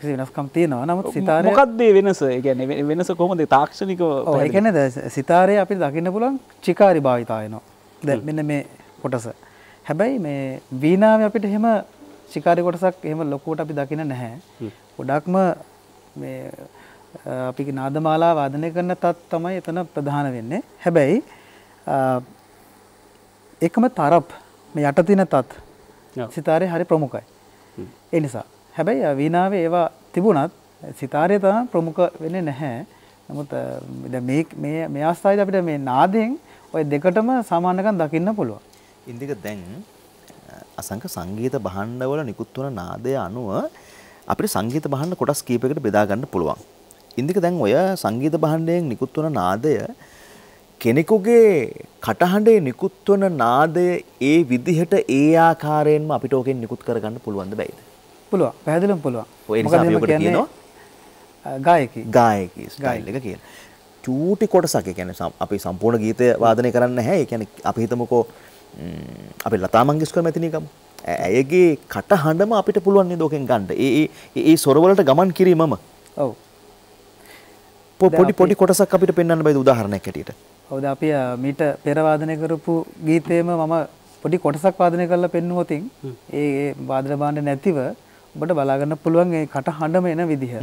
කිසි වෙනස්කම් තියෙනවා. නමුත් සිතාරය මොකක්ද මේ වෙනස? ඒ කියන්නේ වෙනස කොහොමද තාක්ෂණිකව? ඔව් ඒ කියන්නේ සිතාරය අපිට දකින්න පුළුවන් චිකාරි භාවිතා වෙනවා. දැන් මෙන්න මේ කොටස. හැබැයි මේ වීණාවේ අපිට එහෙම චිකාරි කොටසක් එහෙම ලොකුවට අපි දකින්න නැහැ. ගොඩක්ම මේ අපි නාදමාලා වාදනය කරන තත් තමයි එතන ප්‍රධාන වෙන්නේ. හැබැයි එකම තරප් මේ යට තියෙන තත් සිතාරේ හරි ප්‍රමුඛයි. ඒ නිසා හැබැයි වීණාවේ ඒවා තිබුණත් සිතාරේ තමයි ප්‍රමුඛ වෙන්නේ නැහැ. නමුත් දැන් මේ අවස්ථාවේදී අපිට මේ නාදයෙන් ওই දෙකටම සමානකම් දකින්න පුළුවන්. ඉන්දික දැන් අසංක සංගීත භාණ්ඩවල නිකුත් වන නාදය අනුව අපිට සංගීත භාණ්ඩ කොටස් කීපයකට බෙදා ගන්න පුළුවන්. ඉන්දික දැන් ඔය සංගීත භාණ්ඩයෙන් නිකුත් වන නාදය කෙනෙකුගේ කටහඬේ නිකුත් වන නාදය ඒ විදිහට ඒ ආකාරයෙන්ම අපිට ඕකෙන් නිකුත් කරගන්න පුළුවන්ද බැයිද? පුළුවන්. පැහැදිලිවම පුළුවන්. ඔය නිසා අපි ඔකට කියනවා ගායකී ස්ටයිල් එක කියලා. චූටි කොටසක්. ඒ කියන්නේ අපි සම්පූර්ණ ගීතය වාදනය කරන්නේ නැහැ. ඒ කියන්නේ අපි හිතමුකෝ අපි ලතා මංගেশකර මැතිණියකම ඇයගේ කටහඬම අපිට පුළුවන් නේද ඕකෙන් ගන්න. ඒ සොරවලට ගමන් කිරීමම. ඔව්. පොඩි පොඩි කොටසක් අපිට පෙන්වන්න බෑද උදාහරණයක් ඇටියට? ඔව් දැන් අපි මීට පෙර වාදනය කරපු ගීතේම මම පොඩි කොටසක් වාදනය කරලා පෙන්වුවොත් ඒ වාදන භාණ්ඩ නැතිව ඔබට බලා ගන්න පුළුවන් ඒ කටහඬම එන විදිහ.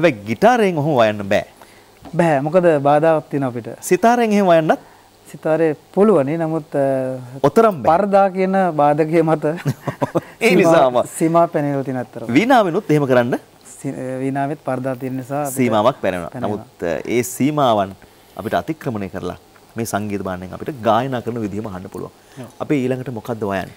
හැබැයි গিටාරයෙන් ඔහොම වයන්න බෑ. බෑ. මොකද බාධාවක් තියෙනවා අපිට. සිතාරයෙන් එහෙම වයන්නත් සිතාරේ පුළුවනේ. නමුත් ඔතරම් බෑ. පර්දා කියන බාධකයේ මත ඒ නිසාම සීමා පැනලා තියෙන අතර. වීණාවෙනුත් එහෙම කරන්න. වීණාවෙත් පර්දා තියෙන නිසා සීමාවක් පැනනවා. නමුත් ඒ සීමාවන් අපිට අතික්‍රමණය කරලා මේ සංගීත භාණ්ඩයෙන් අපිට ගායනා කරන විදිහම අහන්න පුළුවන්. අපි ඊළඟට මොකද්ද වයන්නේ?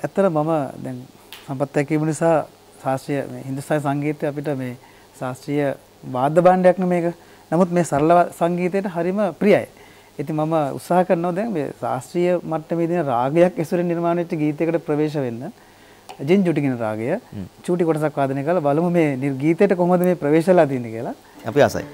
ඇත්තට මම දැන් සම්පත්තක් කියමු නිසා ශාස්ත්‍රීය හින්දුස්ථානි සංගීතය අපිට මේ ශාස්ත්‍රීය වාද්‍ය භාණ්ඩයක් නේ මේක. නමුත් මේ සරල සංගීතයට හරිම ප්‍රියයි. ඉතින් මම උත්සාහ කරනවා දැන් මේ ශාස්ත්‍රීය මට්ටමේදී රාගයක් ඇසුරෙන් නිර්මාණය වෙච්ච ගීතයකට ප්‍රවේශ වෙන්න. ජින්ජුටි කියන රාගය චූටි කොටසක් වාදනය කරලා බලමු මේ ගීතයට කොහොමද මේ ප්‍රවේශලා තියෙන්නේ කියලා. අපි ආසයි.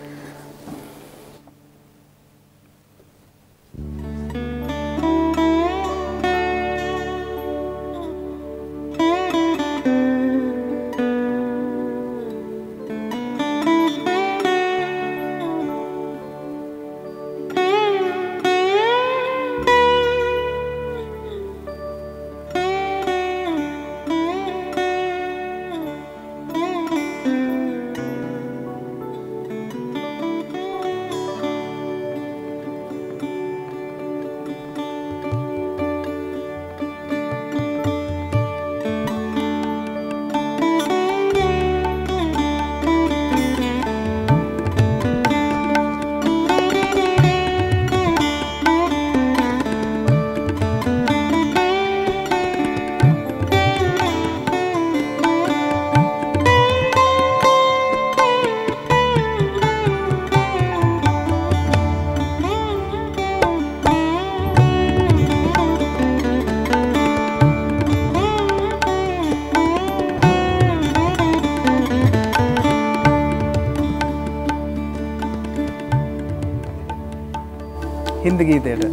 හින්දි ගීතයට.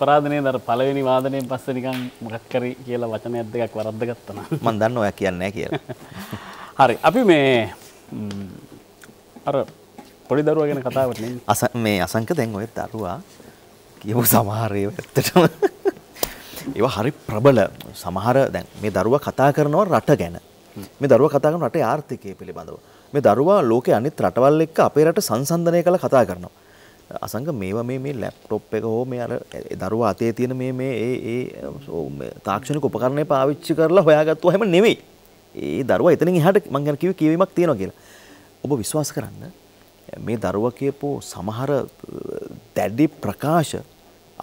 අපරාධනේ දර පළවෙනි වාදනයෙන් පස්සේ නිකන් මොකක් කරේ කියලා වචනයක් දෙකක් වරද්දගත්තා නා මම දන්නවා ඔයා කියන්නේ නැහැ කියලා. හරි අපි මේ අර පොඩි දරුවා ගැන කතාවට නෙමෙයි මේ අසංක දැන් ඔය දරුවා කියව සමහර ඒවා ඇත්තටම ඒවා හරි ප්‍රබල සමහර දැන් මේ දරුවා කතා කරනවා රට ගැන. මේ දරුවා කතා කරන රටේ ආර්ථිකය පිළිබඳව. මේ දරුවා ලෝකේ අනිත් රටවල් එක්ක අපේ රට සංසන්දනය කරලා කතා කරනවා. අසංග මේවා මේ ලැප්ටොප් එක හෝ මේ අර දරුවා අතේ තියෙන මේ ඒ තාක්ෂණික උපකරණේ පාවිච්චි කරලා හොයාගත්තා හැම නෙමෙයි. ඒ දරුවා එතනින් එහාට මම ගැන කිව්වේ කියවීමක් තියෙනවා කියලා. ඔබ විශ්වාස කරන්න මේ දරුවා කියපෝ සමහර දැඩි ප්‍රකාශ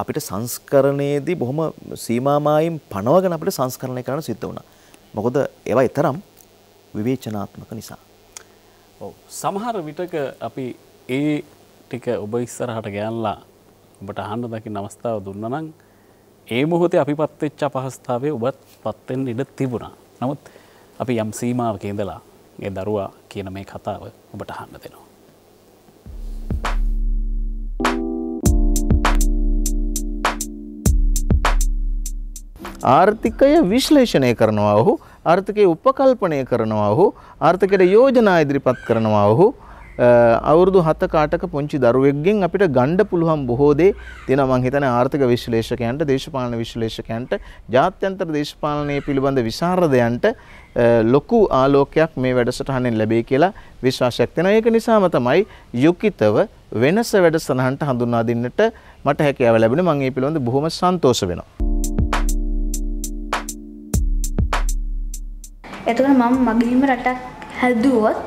අපිට සංස්කරණයේදී බොහොම සීමාමායින් පනවගෙන අපිට සංස්කරණය කරන්න සිද්ධ වුණා. මොකද ඒවා ඊතරම් විවේචනාත්මක නිසා. ඔව් සමහර විටක අපි ඒ ටික ඔබ ඉස්සරහට ගෑනලා ඔබට අහන්න දකින්න අවස්ථාව දුන්නා නම් ඒ මොහොතේ අපිපත් වෙච්ච අපහසුතාවයේ ඔබත් පත් වෙන්න ඉඩ තිබුණා. නමුත් අපි යම් සීමාවක ඉඳලා මේ දරුවා කියන මේ කතාව ඔබට අහන්න දෙනවා. ආර්ථිකය විශ්ලේෂණය කරනවා ඔහු ආර්ථිකයේ උපකල්පනය කරනවා ඔහු ආර්ථිකයේ යෝජනා ඉදිරිපත් කරනවා ඔහු අවුරුදු 7 කාටක පුංචි දරුවෙක්ගෙන් අපිට ගණ්ඩ පුළුවන් බොහෝ දේ තියෙනවා. මම හිතන්නේ ආර්ථික විශ්ලේෂකයන්ට, දේශපාලන විශ්ලේෂකයන්ට, ජාත්‍යන්තර දේශපාලනයේ පිළිබඳ විශාරදයන්ට ලොකු ආලෝකයක් මේ වැඩසටහනෙන් ලැබෙයි කියලා විශ්වාසයක් තියෙනවා. ඒක නිසාම තමයි යුක්තිතව වෙනස වැඩසටහනට හඳුන්වා දෙන්නට මට හැකියාව ලැබුණේ. මම මේ පිළිබඳ බොහොම සන්තෝෂ වෙනවා. එතකොට මම මගේම රටක් හැදුවොත්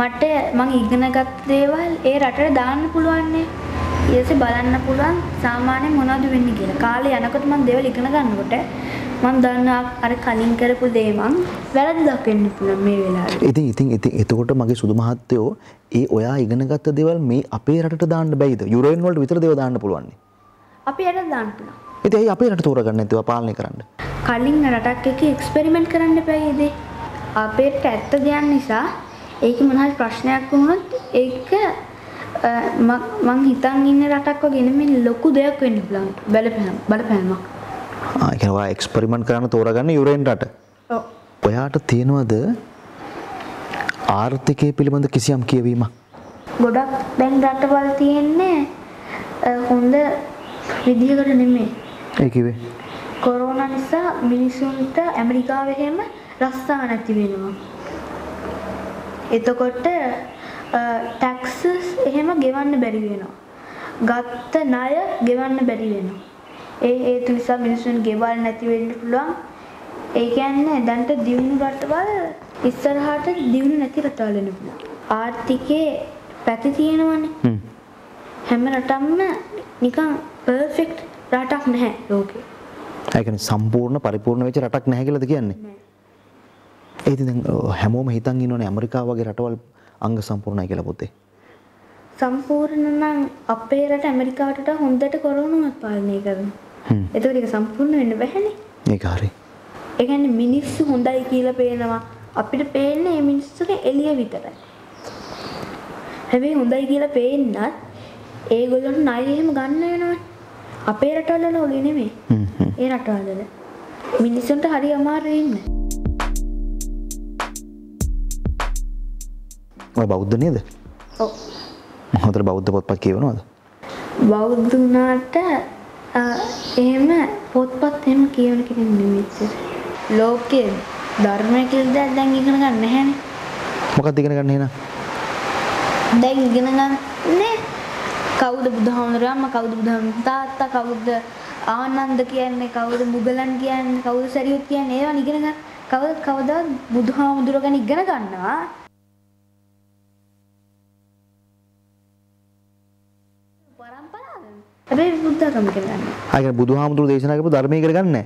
මට මම ඉගෙනගත් දේවල් ඒ රටට දාන්න පුළුවන්නේ. ඊයසේ බලන්න පුළුවන් සාමාන්‍ය මොනවද වෙන්නේ කියලා. කාලේ යනකොට මම දේවල් ඉගෙන ගන්නකොට මම දන්නවා අර කලින් කරපු දේ මං වැරදිලක් වෙන්න පුළුවන් මේ වෙලාවේ. ඉතින් එතකොට මගේ සුදු මහත්තයෝ ඒ ඔයා ඉගෙනගත්ත දේවල් මේ අපේ රටට දාන්න බැයිද? යුරෝයින් වලට විතර දේව දාන්න පුළුවන්. අපි රට දාන්න පුළුවන්. ඉතින් ඇයි අපේ රට තෝරගන්නේ නැතුව පාලනය කරන්න? කලින් රටක් එක්ක එක්ස්පෙරිමන්ට් කරන්න බැයි ඉතින්. අපේට ඇත්ත දෙයක් නිසා ඒක මොනවාරි ප්‍රශ්නයක් වුණොත් ඒක මං හිතන් ඉන්න රටක් වගේ නෙමෙයි ලොකු දෙයක් වෙන්න පුළුවන්. බලපෑමක්. ආ ඒක වා එක්ස්පෙරිමන්ට් කරන්න තෝරගන්න යුරේන් රට. ඔව්. ඔයාට තියෙනවද ආර්ථිකය පිළිබඳ කිසියම් කියවීමක්? ගොඩක් දැන් රටවල් තියෙන්නේ හොඳ විදිහකට නෙමෙයි. ඒ කිව්වේ කොරෝනා නිසා මිනිසුන්ට ඇමරිකාවේ හැම රස්සා නැති වෙනවා. එතකොට ටැක්සස් එහෙම ගෙවන්න බැරි වෙනවා. ගත්ත ණය ගෙවන්න බැරි වෙනවා. ඒ හේතු නිසා මිනිසුන් ගෙවල් නැති වෙන්න පුළුවන්. ඒ කියන්නේ දැන්ට දියුණු රටවල් ඉස්සරහට දියුණු නැති රටවල් වෙන්න පුළුවන්. ආර්ථිකයේ පැති තියෙනවනේ. හැම රටක්ම නිකන් පර්ෆෙක්ට් රටක් නැහැ ලෝකේ. ඒ කියන්නේ සම්පූර්ණ පරිපූර්ණ වෙච්ච රටක් නැහැ කියලාද කියන්නේ? ඒ ඉතින් හැමෝම හිතන් ඉන්නෝනේ ඇමරිකාව වගේ රටවල් අංග සම්පූර්ණයි කියලා පොතේ. සම්පූර්ණ නම් අපේ රට ඇමරිකාවට වඩා හොඳට කොරෝනාවත් පාලනය කරනවා. ඒතකොට ඒක සම්පූර්ණ වෙන්න බැහැනේ. ඒක හරි. ඒ කියන්නේ මිනිස්සු හොඳයි කියලා පේනවා. අපිට පේන්නේ මේ මිනිස්සුගේ එළිය විතරයි. හැබැයි හොඳයි කියලා පේන්නත් ඒගොල්ලෝ ණය එහෙම ගන්න වෙනවනේ. අපේ රටවල නෝලි නෙමෙයි. ඒ රටවල මිනිස්සුන්ට හරි අමාරුයි ඉන්නේ. බෞද්ධ නේද? ඔව්. මොකටද බෞද්ධ පොත්පත් කියවනවද? බෞද්ධ උනාට එහෙම පොත්පත් එහෙම කියවන කෙනෙක් නෙමෙයි. ලෝකේ ධර්මය කියලා දැන් ඉගෙන ගන්න නැහැනේ. මොකක්ද ඉගෙන ගන්න එහෙනම්? දැන් ඉගෙන ගන්නනේ කවුද බුදුහාමුදුරුවෝ, කවුද බුදුහාමුදුරුවෝ තාත්තා, කවුද ආනන්ද කියන්නේ, කවුද මුගලන් කියන්නේ, කවුද සරියුත් කියන්නේ, ඒවා ඉගෙන ගන්න. කවදා බුදුහාමුදුරුවෝ ගැන ඉගෙන ගන්නවා? හැබැයි බුද්ධ ධර්ම ඉගෙන ගන්න. ආ කියන්නේ බුදුහාමුදුරු දේශනා කරපු ධර්මය ඉගෙන ගන්න නෑ.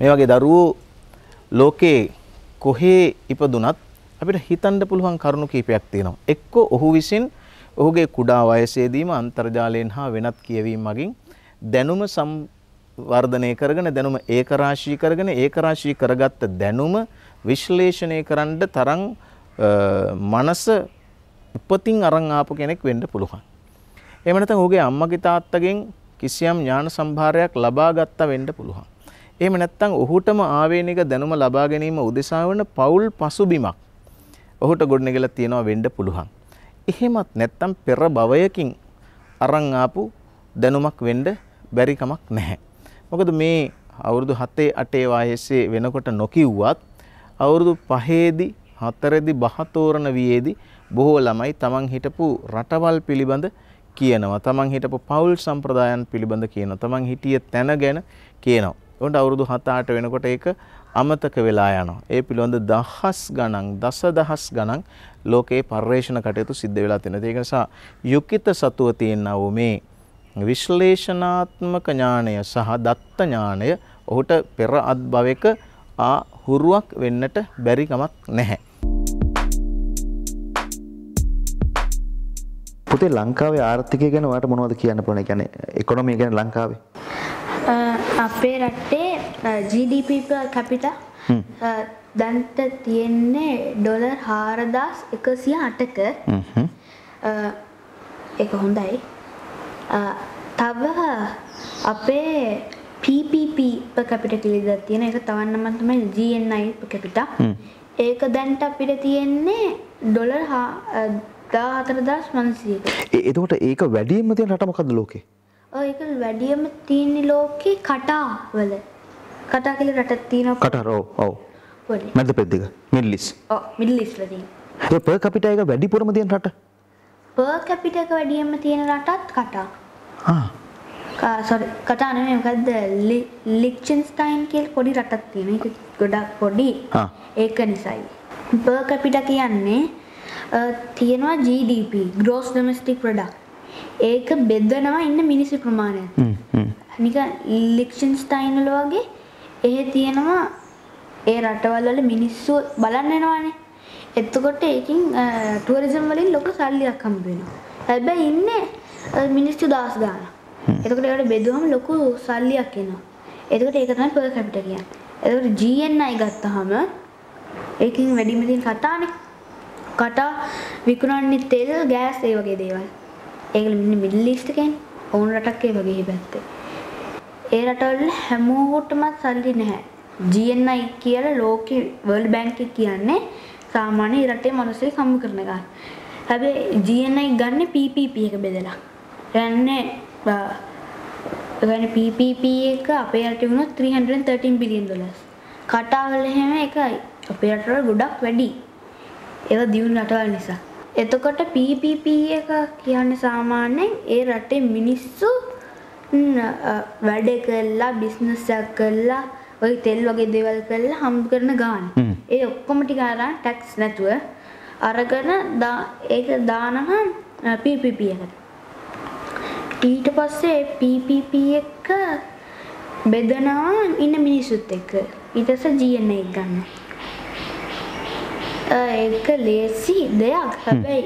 මේ වගේ දරුවෝ ලෝකේ කොහේ ඉපදුනත් අපිට හිතන්න පුළුවන් කරුණු කීපයක් තියෙනවා. එක්ක ඔහු විසින් ඔහුගේ කුඩා වයසේදීම අන්තර්ජාලයෙන් හා වෙනත් කියවීම් මගින් දැනුම සංවර්ධනය කරගෙන දැනුම ඒකරාශී කරගෙන ඒකරාශී කරගත්ත දැනුම විශ්ලේෂණය කරන්න තරම් මනස උපතින් අරන් ආපු කෙනෙක් වෙන්න පුළුවන්. එහෙම නැත්නම් ඔහුගේ අම්මගේ තාත්තගෙන් කිසියම් ඥාන සම්භාරයක් ලබා ගත්තා වෙන්න පුළුවන්. එහෙම නැත්නම් ඔහුටම ආවේනික දැනුම ලබා ගැනීම උදෙසා වන පෞල් පසුබිමක් ඔහුට ගොඩනැගිලා තියෙනවා වෙන්න පුළුවන්. එහෙමත් නැත්නම් පෙර භවයකින් අරන් ආපු දැනුමක් වෙන්න බැරි කමක් නැහැ. මොකද මේ අවුරුදු 7 8 වයසේ වෙනකොට නොකියුවත් අවුරුදු 5ේදී 4ේදී 72 වියේදී බොහෝ ළමයි තමන් හිටපු රටවල් පිළිබඳ කියනවා. තමන් හිටපු පෞල් සම්ප්‍රදායන් පිළිබඳ කියනවා. තමන් හිටිය තැන ගැන කියනවා. ඒකට අවුරුදු 7 8 වෙනකොට ඒක අමතක වෙලා යනවා. ඒ පිළිබඳ දහස් ගණන්, දසදහස් ගණන් ලෝකේ පර්යේෂණ කටයුතු සිද්ධ වෙලා තියෙනවා. ඒක නිසා යුක්තිත සතුව තියෙනා වූ මේ විශ්ලේෂණාත්මක ඥාණය සහ දත්ත ඥාණය ඔහුට පෙර අත්භවයක හුරුවක් වෙන්නට බැරි කමක් නැහැ. පුතේ ලංකාවේ ආර්ථිකය ගැන ඔයාලට මොනවද කියන්න පුළුවන්? ඒ කියන්නේ ඉකොනොමිය ගැන ලංකාවේ. අපේ රටේ GDP per capita දැන්ට තියෙන්නේ ඩොලර් 4108ක. ඒක හොඳයි. තව අපේ PPP per capita කියලා තියෙන එක තවන්න මම තමයි GNI per capita. ඒක දැන්ට අපිට තියෙන්නේ ඩොලර් 14500ක. එතකොට ඒක වැඩිම තියෙන රට මොකද්ද ලෝකේ? ඔව් ඒක වැඩිම තියෙන ලෝකේ කටා වල. කටා කියලා රටක් තියෙනවා. කටා ඔව්. පොඩි. මැද පෙද්දක. මිඩල් ඉස්. ඔව් මිඩල් ඉස් වලින්. ඒ per capita එක වැඩිපුරම තියෙන රට. per capita එක වැඩිම තියෙන රටත් කටා. ආ සෝරි කතා නෙමෙයි මොකද්ද ලික්චෙන්ස්ටයින් කියලා පොඩි රටක් තියෙනවා. ඒක ගොඩක් පොඩි. ඒක නිසායි. per capita කියන්නේ තියෙනවා GDP gross domestic product. ඒක බෙදනවා ඉන්න මිනිස්සු ප්‍රමාණය. නිකන් ඉලෙක්ෂන්ස්ටයින් වල වගේ එහෙ තියෙනවා ඒ රටවල් වල මිනිස්සු බලන්න එනවානේ. එතකොට ඒකින් ටුවරිසම් වලින් ලොකු සල්ලියක් හම්බ වෙනවා. හැබැයි ඉන්නේ මිනිස්සු 10 ගානක්. එතකොට ඒකට බෙදුවම ලොකු සල්ලියක් එනවා. එතකොට ඒක තමයි per capita කියන්නේ. එතකොට GNI ගත්තාම ඒකෙන් වැඩිම තියෙන කතානේ. කතා විකුණන්නේ තෙල්, ගෑස් ඒ වගේ දේවල්. ඒගොල්ලෝ මෙන්න මිඩල් ඊස්ට් කියන්නේ. ඕන රටක් ඒ වගේ හැබැයි. ඒ රටවල හැමෝටම සල්ලි නැහැ. GNI කියලා ලෝකෙ World Bank එක කියන්නේ සාමාන්‍ය රටේ මිනිස්සු සම්මු කරන ගාන. හැබැයි GNI ගන්න PPP එක බෙදලා. يعني PPP එක අපේ රටේ වුණොත් $313 billion. කතා වල හැම එකයි අපේ රටවල ගොඩක් වැඩි. ඒවා දියුණු රටවල් නිසා. එතකොට PPP එක කියන්නේ සාමාන්‍යයෙන් ඒ රටේ මිනිස්සු වැඩ කරලා බිස්නස් එකක් කරලා ඔය තෙල් වගේ දේවල් කරලා හම්බ කරන ගාන. ඒ ඔක්කොම ටික අරන් ටැක්ස් නැතුව අරගෙන ඒක දානවා PPP එකට. ඊට පස්සේ PPP එක බෙදනවා ඉන්න මිනිස්සුත් එක්ක. ඊට පස්සේ GNI එක ගන්නවා. ඒක ලේසි දෙයක්. හැබැයි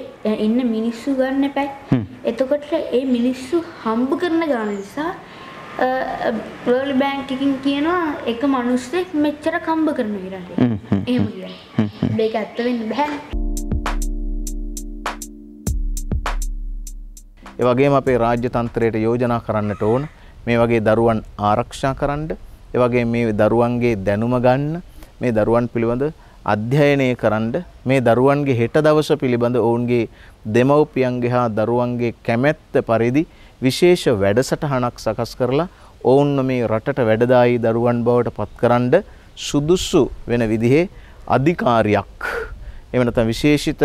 ඉන්න මිනිස්සු ගන්න එපා. එතකොට ඒ මිනිස්සු හම්බ කරන ගාන නිසා World Bank එකකින් කියනවා එක මිනිස්සෙක් මෙච්චර හම්බ කරන විතරයි. එහෙම කියන්නේ. මේක ඇත්ත වෙන්න බෑ. ඒ වගේම අපේ රාජ්‍ය තන්ත්‍රයට යෝජනා කරන්නට ඕන. මේ වගේ දරුවන් ආරක්ෂා කරන්න, ඒ වගේ මේ දරුවන්ගේ දැනුම ගන්න, මේ දරුවන් පිළිබඳ අධ්‍යයනය කරන්න, මේ දරුවන්ගේ හෙට දවස පිළිබඳ ඔවුන්ගේ දෙමව්පියන්ගේ හා දරුවන්ගේ කැමැත්ත පරිදි විශේෂ වැඩසටහනක් සකස් කරලා ඔවුන් මේ රටට වැඩදායි දරුවන් බවට පත්කරන්න සුදුසු වෙන විදිහේ අධිකාරියක් එහෙම නැත්නම් විශේෂිත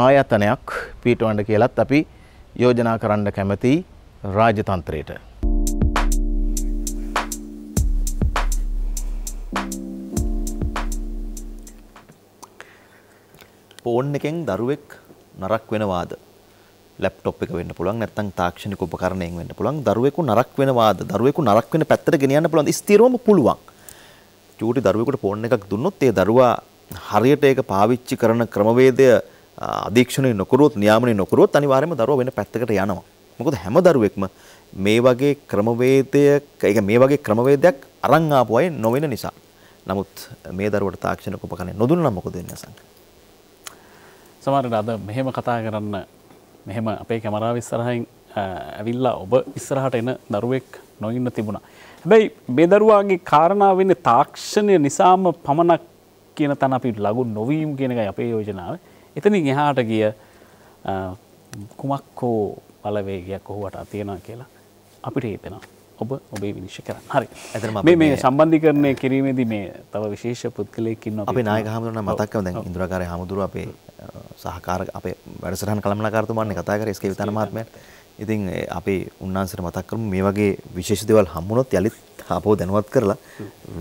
ආයතනයක් පිටවන්න කියලාත් අපි යෝජනා කරන්න කැමැති රාජතන්ත්‍රයට. ෆෝන් එකෙන් දරුවෙක් නරක වෙනවාද? ලැප්ටොප් එක වෙන්න පුළුවන්, නැත්නම් තාක්ෂණික උපකරණයෙන් වෙන්න පුළුවන්. දරුවෙකු නරක වෙනවාද? දරුවෙකු නරක වෙන පැත්තට ගෙනියන්න පුළුවන්. ස්ථිරවම පුළුවන්. චූටි දරුවෙකුට ෆෝන් එකක් දුන්නොත් ඒ දරුවා හරියට ඒක පාවිච්චි කරන ක්‍රමවේදය අධීක්ෂණය නොකරුවොත්, නියාමනය නොකරුවොත් අනිවාර්යයෙන්ම දරුවා වෙන පැත්තකට යනවා. මොකද හැම දරුවෙක්ම මේ වගේ ක්‍රමවේදයක් අරන් ආපු අය නොවන නිසා. නමුත් මේ දරුවට තාක්ෂණික උපකරණ නොදුන්නා නම් මොකද වෙන්නේ සංක? සමහරවිට අද මෙහෙම කතා කරන්න මෙහෙම අපේ කැමරාව ඉස්සරහින් ඇවිල්ලා ඔබ ඉස්සරහට එන දරුවෙක් නොඉන්න තිබුණා. හැබැයි මේ දරුවාගේ කාරණා වෙන්නේ තාක්ෂණය නිසාම පමණක් කියන තැන අපි ලඟු නොවීම කියන එකයි අපේ යෝජනාව. එතනින් එහාට ගිය කුමක් හෝ බලවේගයක් ඔහුට තියෙනවා කියලා අපිට හිතෙනවා. ඔබ ඔබේ විනිශ්චය කරන්න. හරි. ඇත්තටම මේ සම්බන්ධීකරණය කිරීමේදී මේ තව විශේෂ පුද්ගලයෙක් ඉන්නවා. අපේ නායක හාමුදුරුවෝ මතක් කරනවා දැන් ඉන්ද්‍රාකාරයේ හාමුදුරුවෝ අපේ සහකාර අපේ වැඩසටහන කළමනාකාරතුමානේ කතා කරේ එස්.කේ. විතාන මහත්මයාට. ඉතින් අපි උන්වහන්සේට මතක් කරමු මේ වගේ විශේෂ දේවල් හම්බුනොත් යලිත් ආපහු දැනුවත් කරලා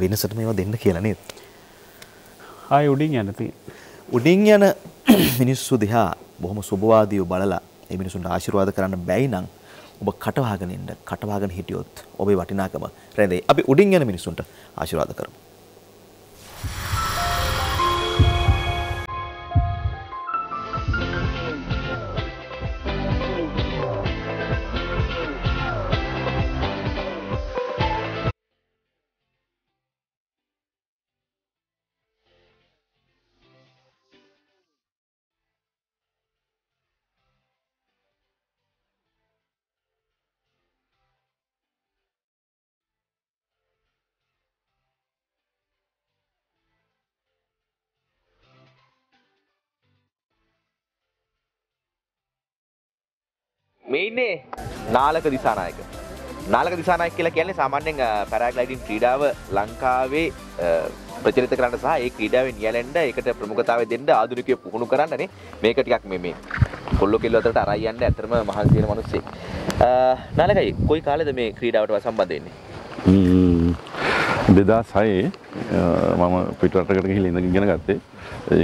වෙනසට මේවා දෙන්න කියලා නේද? ආයේ උඩින් යන මිනිස්සු දිහා බොහොම සුබවාදීව බලලා ඒ මිනිසුන්ට ආශිර්වාද කරන්න බැයි නම් ඔබ කටවාගෙන ඉන්න, කටවාගෙන හිටියොත් ඔබේ වටිනාකම රැඳේ. අපි උඩින් යන මිනිසුන්ට ආශිර්වාද කරමු. මේනේ නාලක දිසානායක. නාලක දිසානායක කියලා කියන්නේ සාමාන්‍යයෙන් පැරාග්ලයිඩින් ක්‍රීඩාව ලංකාවේ ප්‍රචලිත කරන්න සහ ඒ ක්‍රීඩාවේ නියැලෙන්න ඒකට ප්‍රමුඛතාවය දෙන්න ආධුනිකය පුහුණු කරන්නනේ. මේක ටිකක් මේ කොල්ලෝ කෙල්ල අතරට අරයි යන්න ඇත්තටම මහන්සි වෙන මිනිස්සෙක්. නාලකයි කොයි කාලෙද මේ ක්‍රීඩාවට සම්බන්ධ වෙන්නේ? 2006 මම පිටරටකට ගිහිල්ලා ඉගෙන ගත්තේ.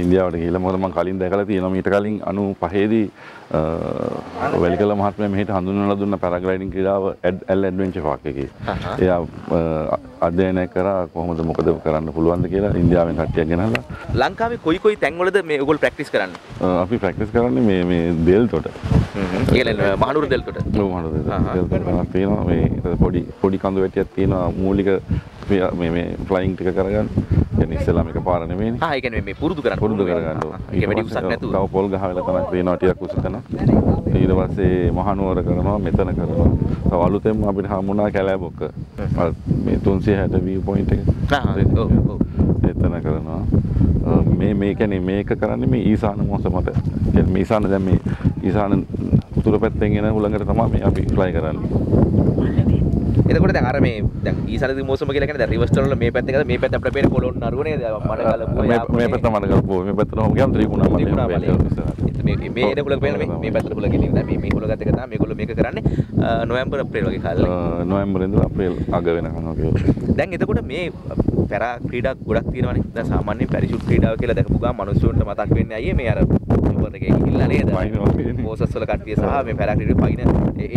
ඉන්දියාවට ගිහිල්ලා මොකද මම කලින් දැකලා තියෙනවා ඊට කලින් 95 දී වැලිකල මහත්මයා මෙහෙට හඳුන්වලා දුන්න පැරාග්ලයිඩින් ක්‍රීඩාව ඇල් ඇඩ්වෙන්චර් පාක් එකේ. එයා අධ්‍යයනය කරා කොහොමද මොකද කරන්න පුළුවන්ද කියලා ඉන්දියාවෙන් කට්ටියක් ගෙනහලා. ලංකාවේ කොයි තැන්වලද මේ ඔයගොල්ලෝ ප්‍රැක්ටිස් කරන්නේ? අපි ප්‍රැක්ටිස් කරන්නේ මේ දෙල්තොට. කියන්නේ මහනුවර දෙල්තොට. මහනුවර දෙල්තොට. පොඩි කඳු වැටියක් තියෙනවා මූලික මේ ෆ්ලයින් ටික කරගන්න. يعني ඉස්සෙල්ලාම එක පාර නෙමෙයිනේ. ආ ඒ කියන්නේ මේ පුරුදු කරන්න. පුරුදු කරගන්න ඕන. ඒක වැඩි උසක් නැතුව. තව පොල් ගහ වෙලා තමයි පේනවා ටිකක් උස කරනවා. ඊට පස්සේ මහනුවර කරනවා, මෙතන කරනවා. තව අලුතෙන් අපිට හමුණා කැලෑබොක්ක. මේ 360 view point එක. ඔව් ඔව්. එතන කරනවා. මේ කියන්නේ මේක කරන්නේ මේ ඊසාන මොහොත මත. කියන්නේ මේ ඊසාන දැන් මේ ඊසාන උතුර පැත්තෙන් එන හුලඟට තමයි මේ අපි ෆ්ලයි කරන්නේ. එතකොට දැන් අර මේ දැන් ඊසාරදී මෝසම කියලා කියන්නේ දැන් රිවර්ස් ටර්න් වල මේ පැත්තේ ගාලා මේ පැත්ත අපිට පේන කොලොන් නරුව නේද මඩගලපුවා මේ පැත්ත මඩගලපුවා මේ පැත්තට හොම ගියාම ත්‍රිකුණා මඩගලපුවා මේ එන කුලක පේන මේ පැත්තට කුලක ගෙනියන දැන් මේ කුල ගත එක තමයි මේගොල්ලෝ මේක කරන්නේ නොවැම්බර් අප්‍රේල් වගේ කාලේ නොවැම්බර් ඉඳලා අප්‍රේල් අග වෙනකන් වගේ දැන් එතකොට මේ පැරා ක්‍රීඩා ගොඩක් තියෙනවානේ දැන් සාමාන්‍යයෙන් පැරිෂුට් ක්‍රීඩාව කියලා දැකපු ගාම මිනිස්සුන්ට මතක් වෙන්නේ අයියේ මේ අර ඔවර් එකේ ගිහිල්ලා නේද මෝසස් වල කට්ටිය සහ මේ පැරා ක්‍රීඩා පයින් ඒ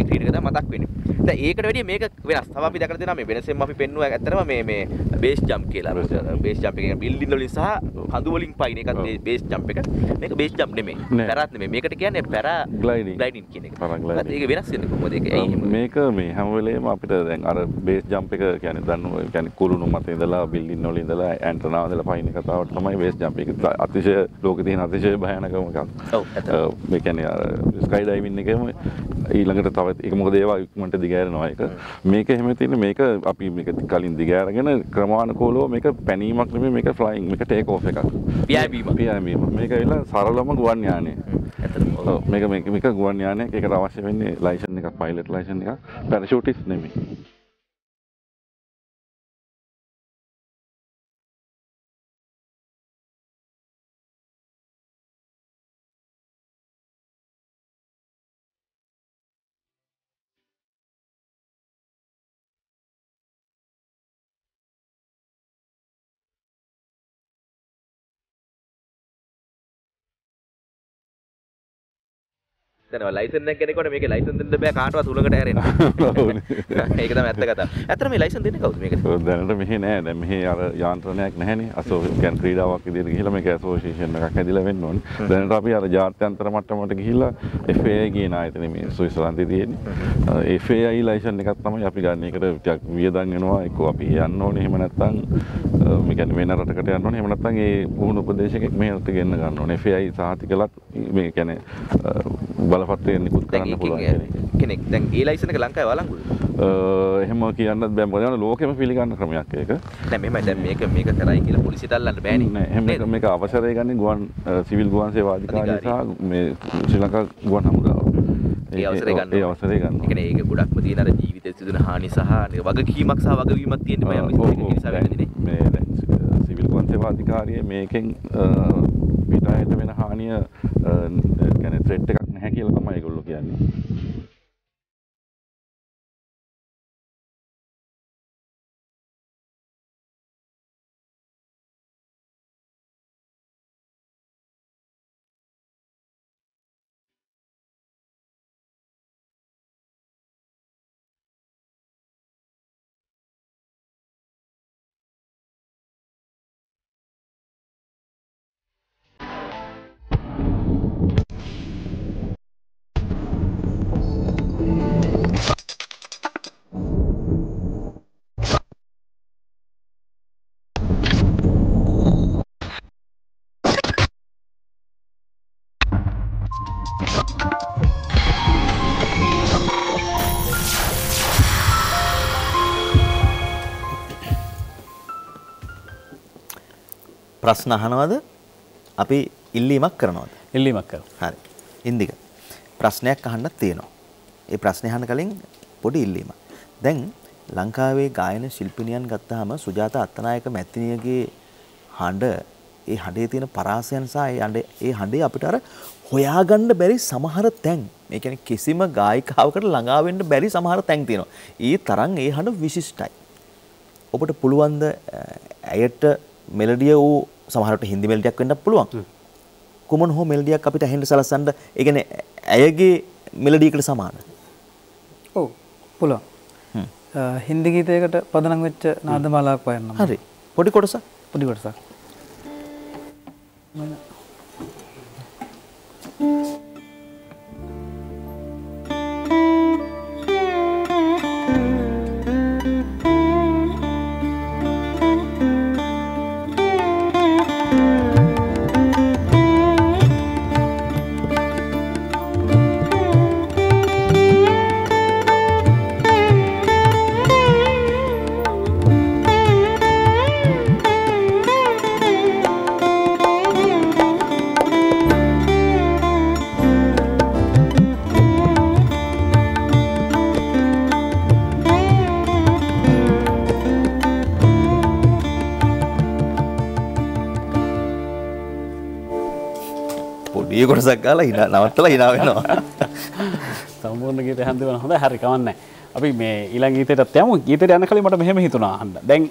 ක්‍රීඩක තමයි මතක් වෙන්නේ දැන් ඒකට වැඩිය මේක වෙනස් තව අපි දැකලා තියෙනවා මේ වෙනසෙන්ම අපි පෙන්නුවා ඇත්තටම මේ බේස් ජම්ප් කියලා. බේස් ජම්ප් එක කියන්නේ බිල්ඩින් වලින් සහ කඳු වලින් පයින් එකත් මේ බේස් ජම්ප් එක. මේක බේස් ජම්ප් නෙමෙයි. පැරාත් නෙමෙයි. මේකට කියන්නේ පැරා ග්ලයිඩින් කියන එක. ඒක වෙනස් වෙන්නේ කොහොමද? ඒක ඇයි එහෙම? මේක මේ හැම වෙලේම අපිට දැන් අර බේස් ජම්ප් එක කියන්නේ දන්නවෝ කියන්නේ කුළුණු මත ඉඳලා බිල්ඩින් වල ඉඳලා ඇන්ටනාව ඉඳලා පයින් කතාවට තමයි බේස් ජම්ප් එක. අතිශය ලෝකේ තියෙන අතිශය භයානකම එකක්. ඔව් ඇත්තට. මේ කියන්නේ අර ස්කයි ඩයිවින් එකේම ඊළඟට තව ඒක මොකද ඒවා ඉක්මනට දිගහැරෙනවා ඒක. මේක එහෙම තියෙන්නේ මේක අපි මේක කලින් දිගහැරගෙන ක්‍රමානුකූලව මේක පැනීමක් නෙමෙයි මේක ෆ්ලයින් මේක ටේක් ඔෆ් එකක්. පියෑඹීම. මේක ඇවිල්ලා සරලම ගුවන් යානය. ඇත්තටම. ඔව් මේක ගුවන් යානයක්. ඒකට අවශ්‍ය වෙන්නේ ලයිසන් එකක්, පයිලට් ලයිසන් එකක්. පැරෂූටිස්ට් නෙමෙයි. ලයිසන් එකක් කෙනෙකුට මේකේ ලයිසන් දෙන්න බෑ කාටවත් උලකට හැරෙනවා. ඒක තමයි ඇත්ත කතාව. ඇත්තට මේ ලයිසන් දෙන්නේ කවුද මේකට? දැනට මෙහෙ නෑ. දැන් මෙහෙ අර යාන්ත්‍රණයක් නැහැනේ. අසෝෂියන් ක්‍රීඩාවක් විදියට ගිහිල්ලා මේක ඇසෝෂියේෂන් එකක් හැදිලා වෙන්න ඕනේ. දැනට අපි අර ජාත්‍යන්තර මට්ටමට ගිහිල්ලා FAI කියන ආයතනේ මේ සුවිසලන්තේ තියෙන්නේ. FAI ලයිසන් එකක් තමයි අපි ගන්න. ඒකට ටිකක් වියදම් වෙනවා. ඒක අපි යන්න ඕනේ. එහෙම නැත්නම් මේ කියන්නේ වෙන රටකට යන්න ඕනේ. එහෙම නැත්නම් ඒ පුහුණු උපදේශකෙක් මෙහෙට ගෙන්න ගන්න ඕනේ. FAI සාහිතිකලත් මේ කියන්නේ බලපත්‍රය නිකුත් කරන්න පුළුවන් කෙනෙක්. දැන් ඒ ලයිසන් එක ලංකාවේ වළංගුද? එහෙම කියන්නත් බෑ. මොකද යන ලෝකෙම පිළිගන්න ක්‍රමයක් ඒක. නෑ මෙහෙමයි දැන් මේක කරයි කියලා පොලිසියට අල්ලන්න බෑනේ. නෑ එහෙම මේක අවසරය ගන්න ගුවන් සිවිල් ගුවන් සේවා අධිකාරිය සහ මේ ශ්‍රී ලංකා ගුවන් හමුදාව. ඒ අවසරය ගන්න. ඒ අවසරය ගන්න. ඒ කියන්නේ ඒක ගොඩක්ම තියෙන අර ජීවිතයේ සිදුන හානි සහ වගකීමක් සහ වගවීමක් තියෙන මේ නිසා වෙන්නේ නේ. මේ සිවිල් ගුවන් සේවා අධිකාරිය මේකෙන් පිටායට වෙන හානිය කියන්නේ ත්‍රෙට් එකක් නැහැ කියලා තමයි ඒගොල්ලෝ කියන්නේ. ප්‍රශ්න අහනවද? අපි ඉල්ලීමක් කරනවද? ඉල්ලීමක් කරනවා. හරි. ඉන්දික ප්‍රශ්නයක් අහන්න තියෙනවා. ඒ ප්‍රශ්නේ අහන්න කලින් පොඩි ඉල්ලීමක්. දැන් ලංකාවේ ගායන ශිල්පිනියන් ගත්තාම සුජාතා අත්තනායක මැතිණියගේ හඬ, ඒ හඬේ තියෙන පරාසයන් සහ ඒ හඬේ අපිට අර හොයාගන්න බැරි සමහර තැන්. ඒ කියන්නේ කිසිම ගායිකාවකට ළඟා වෙන්න බැරි සමහර තැන් තියෙනවා. ඒ තරම් ඒ හඬ විශිෂ්ටයි. ඔබට පුළුවන් ද ඇයට මෙලඩිය වූ සමහරට හින්දි මෙලඩියක් වෙන්න පුළුවන්. කුමන හෝ මෙලඩියක් අපිට ඇහෙන්න සලස්සන්න, ඒ කියන්නේ ඇයගේ මෙලඩියකට සමාන. ඔව් පුළුවන්. හින්දි ගීතයකට පදනම් වෙච්ච නාද මාලාවක් වයන්නම්. හරි. පොඩි කොටසක්. පොඩි කොටසක්. ඒ කොටසක් ගාලා hina නවත්තලා hina වෙනවා. සම්පූර්ණ ගීතය හඳුනන හොඳයි, හරි කවන්නේ. අපි මේ ඊළඟ ගීතයටත් යමු. ගීතයට යන කලින් මට මෙහෙම හිතුණා අහන්න. දැන්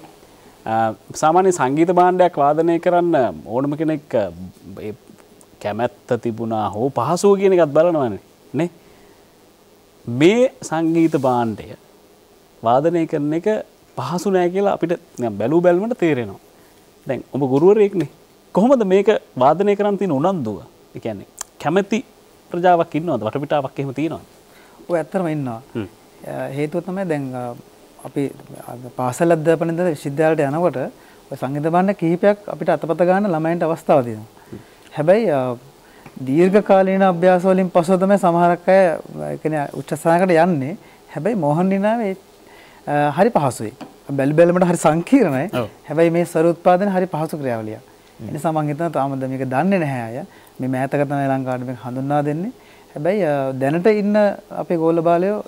සාමාන්‍ය සංගීත භාණ්ඩයක් වාදනය කරන්න ඕනම කෙනෙක් ඒ කැමැත්ත තිබුණා හෝ පහසුව කියන එකත් බලනවානේ නේ. මේ සංගීත භාණ්ඩය වාදනය කරන එක පහසු නෑ කියලා අපිට බැලූ බැලමට තේරෙනවා. දැන් ඔබ ගුරුවරයෙක්නේ. කොහොමද මේක වාදනය කරන් තියෙන උනන්දුව? ඒ කියන්නේ කැමැති ප්‍රජාවක් ඉන්නවද? වටපිටාවක් එහෙම තියෙනවද? ඔය ඇත්තටම ඉන්නවා. හේතුව තමයි දැන් අපි පාසල් අධ්‍යාපනයේ ඉඳලා විශ්වවිද්‍යාලයට යනකොට ඔය සංගීත භාණ්ඩ කිහිපයක් අපිට අතපත ගන්න ළමයින්ට අවස්ථාව දෙනවා. හැබැයි දීර්ඝ කාලීන අභ්‍යාස වලින් පස්ව තමයි සමහරක් අය ඒ කියන්නේ උච්ච ස්ථානකට යන්නේ. හැබැයි මෝහන්නිනාවේ හරි පහසුයි. බැලි බැලමට හරි සංකීර්ණයි. හැබැයි මේ ස්වරූපපාදන හරි පහසු ක්‍රියාවලියක්. ඒ නිසා මම හිතනවා තාම මේක දන්නේ නැහැ අය. මේ මෑතක තමයි ලංකාවට මේක හඳුන්වා දෙන්නේ. හැබැයි දැනට ඉන්න අපේ ගෝල බාලයෝ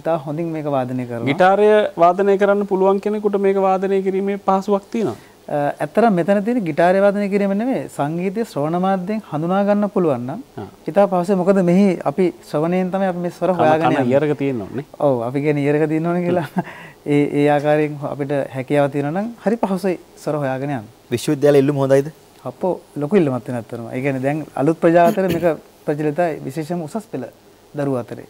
ඉතා හොඳින් මේක වාදනය කරනවා. গিitarය වාදනය කරන්න පුළුවන් කෙනෙකුට මේක වාදනය කිරීමේ පහසුවක් තියෙනවා. ඇත්තටම මෙතන තියෙන්නේ গিitarය වාදනය කිරීම නෙමෙයි, සංගීතයේ ශ්‍රවණ මාධ්‍යයෙන් හඳුනා ගන්න පුළුවන් නම් ඉතා පහසුයි. මොකද මෙහි අපි ශ්‍රවණයෙන් තමයි අපි මේ ස්වර හොයාගන්නේ. කන ඉයරක තියෙනවනේ. ඔව්, අපි කියන්නේ ඉයරක තියෙනවනේ කියලා. ඒ ආකාරයෙන් අපිට හැකියාව තියෙනවා නම් හරි පහසුයි ස්වර හොයාගෙන යන්න. විශ්වවිද්‍යාලෙ ඉල්ලුම හොඳයිද? අපෝ ලොකු ඉල්ලමක් තියෙන අතරම. ඒ කියන්නේ දැන් අලුත් ප්‍රජාව අතර මේක ප්‍රචලිතයි, විශේෂයෙන්ම උසස් පෙළ දරුවෝ අතරේ.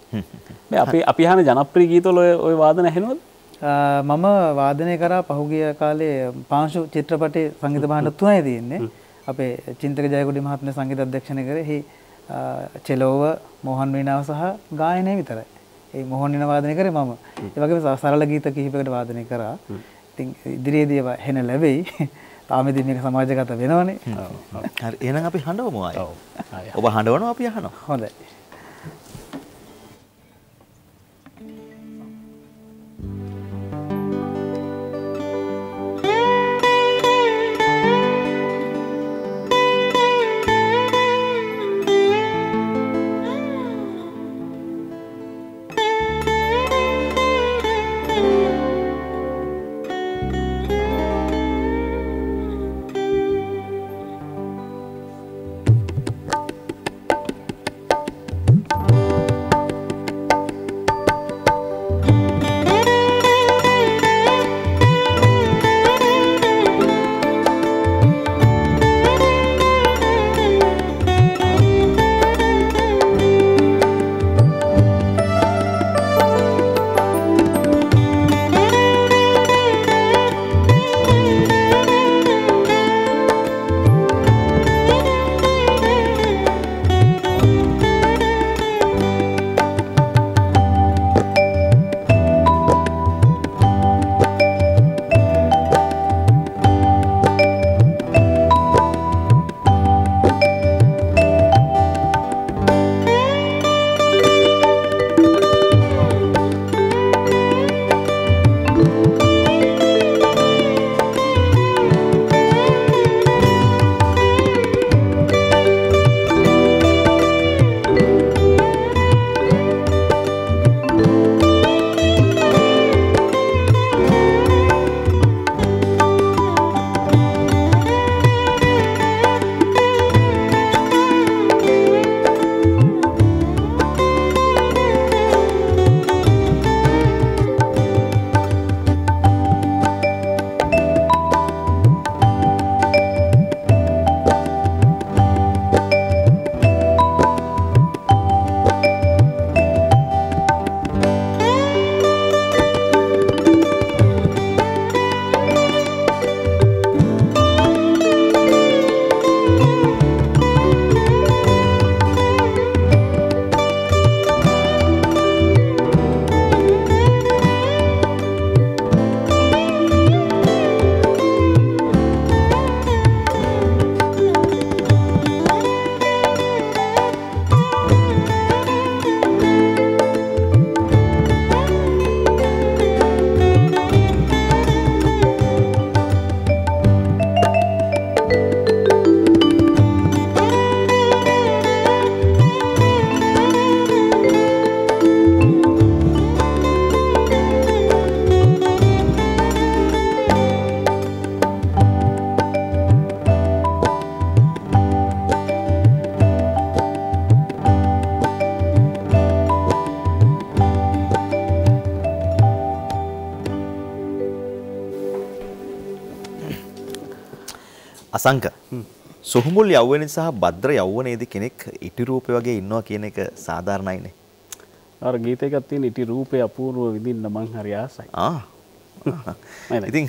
මේ අපි අහන ජනප්‍රිය ගීතවල ඔය වාදන ඇහෙනවද? මම වාදනය කරා පහුගිය කාලේ පාංශු චිත්‍රපටයේ සංගීත භාණ්ඩ තුනයි තියෙන්නේ. අපේ චින්තක ජයකොඩි මහත්මයා සංගීත අධ්‍යක්ෂණය කරේ. එහි චෙලෝව, මෝහන් වීණාව සහ ගායනය විතරයි. ඒ මෝහන් වීණා වාදනය කරේ මම. ඒ වගේම සරල ගීත කිහිපයකට වාදනය කරා. ඉතින් ඉදිරියේදී ඒවා හෙන ලැබෙයි. ආමෙදී මේක සමාජගත වෙනවනේ. ඔව්. හරි. එහෙනම් අපි හඬවමු ආයේ. ඔව්. ඔබ හඬවනවා අපි අහනවා. හොඳයි. අසංක සොහොඹුල් යවුවනේ සහ භද්‍ර යවුවනේදී කෙනෙක් ඉටි රූපේ වගේ ඉන්නවා කියන එක සාධාරණයිනේ. අර ගීතයක තියෙන ඉටි රූපේ අපූර්ව විඳින්න මං හරි ආසයි. ඉතින්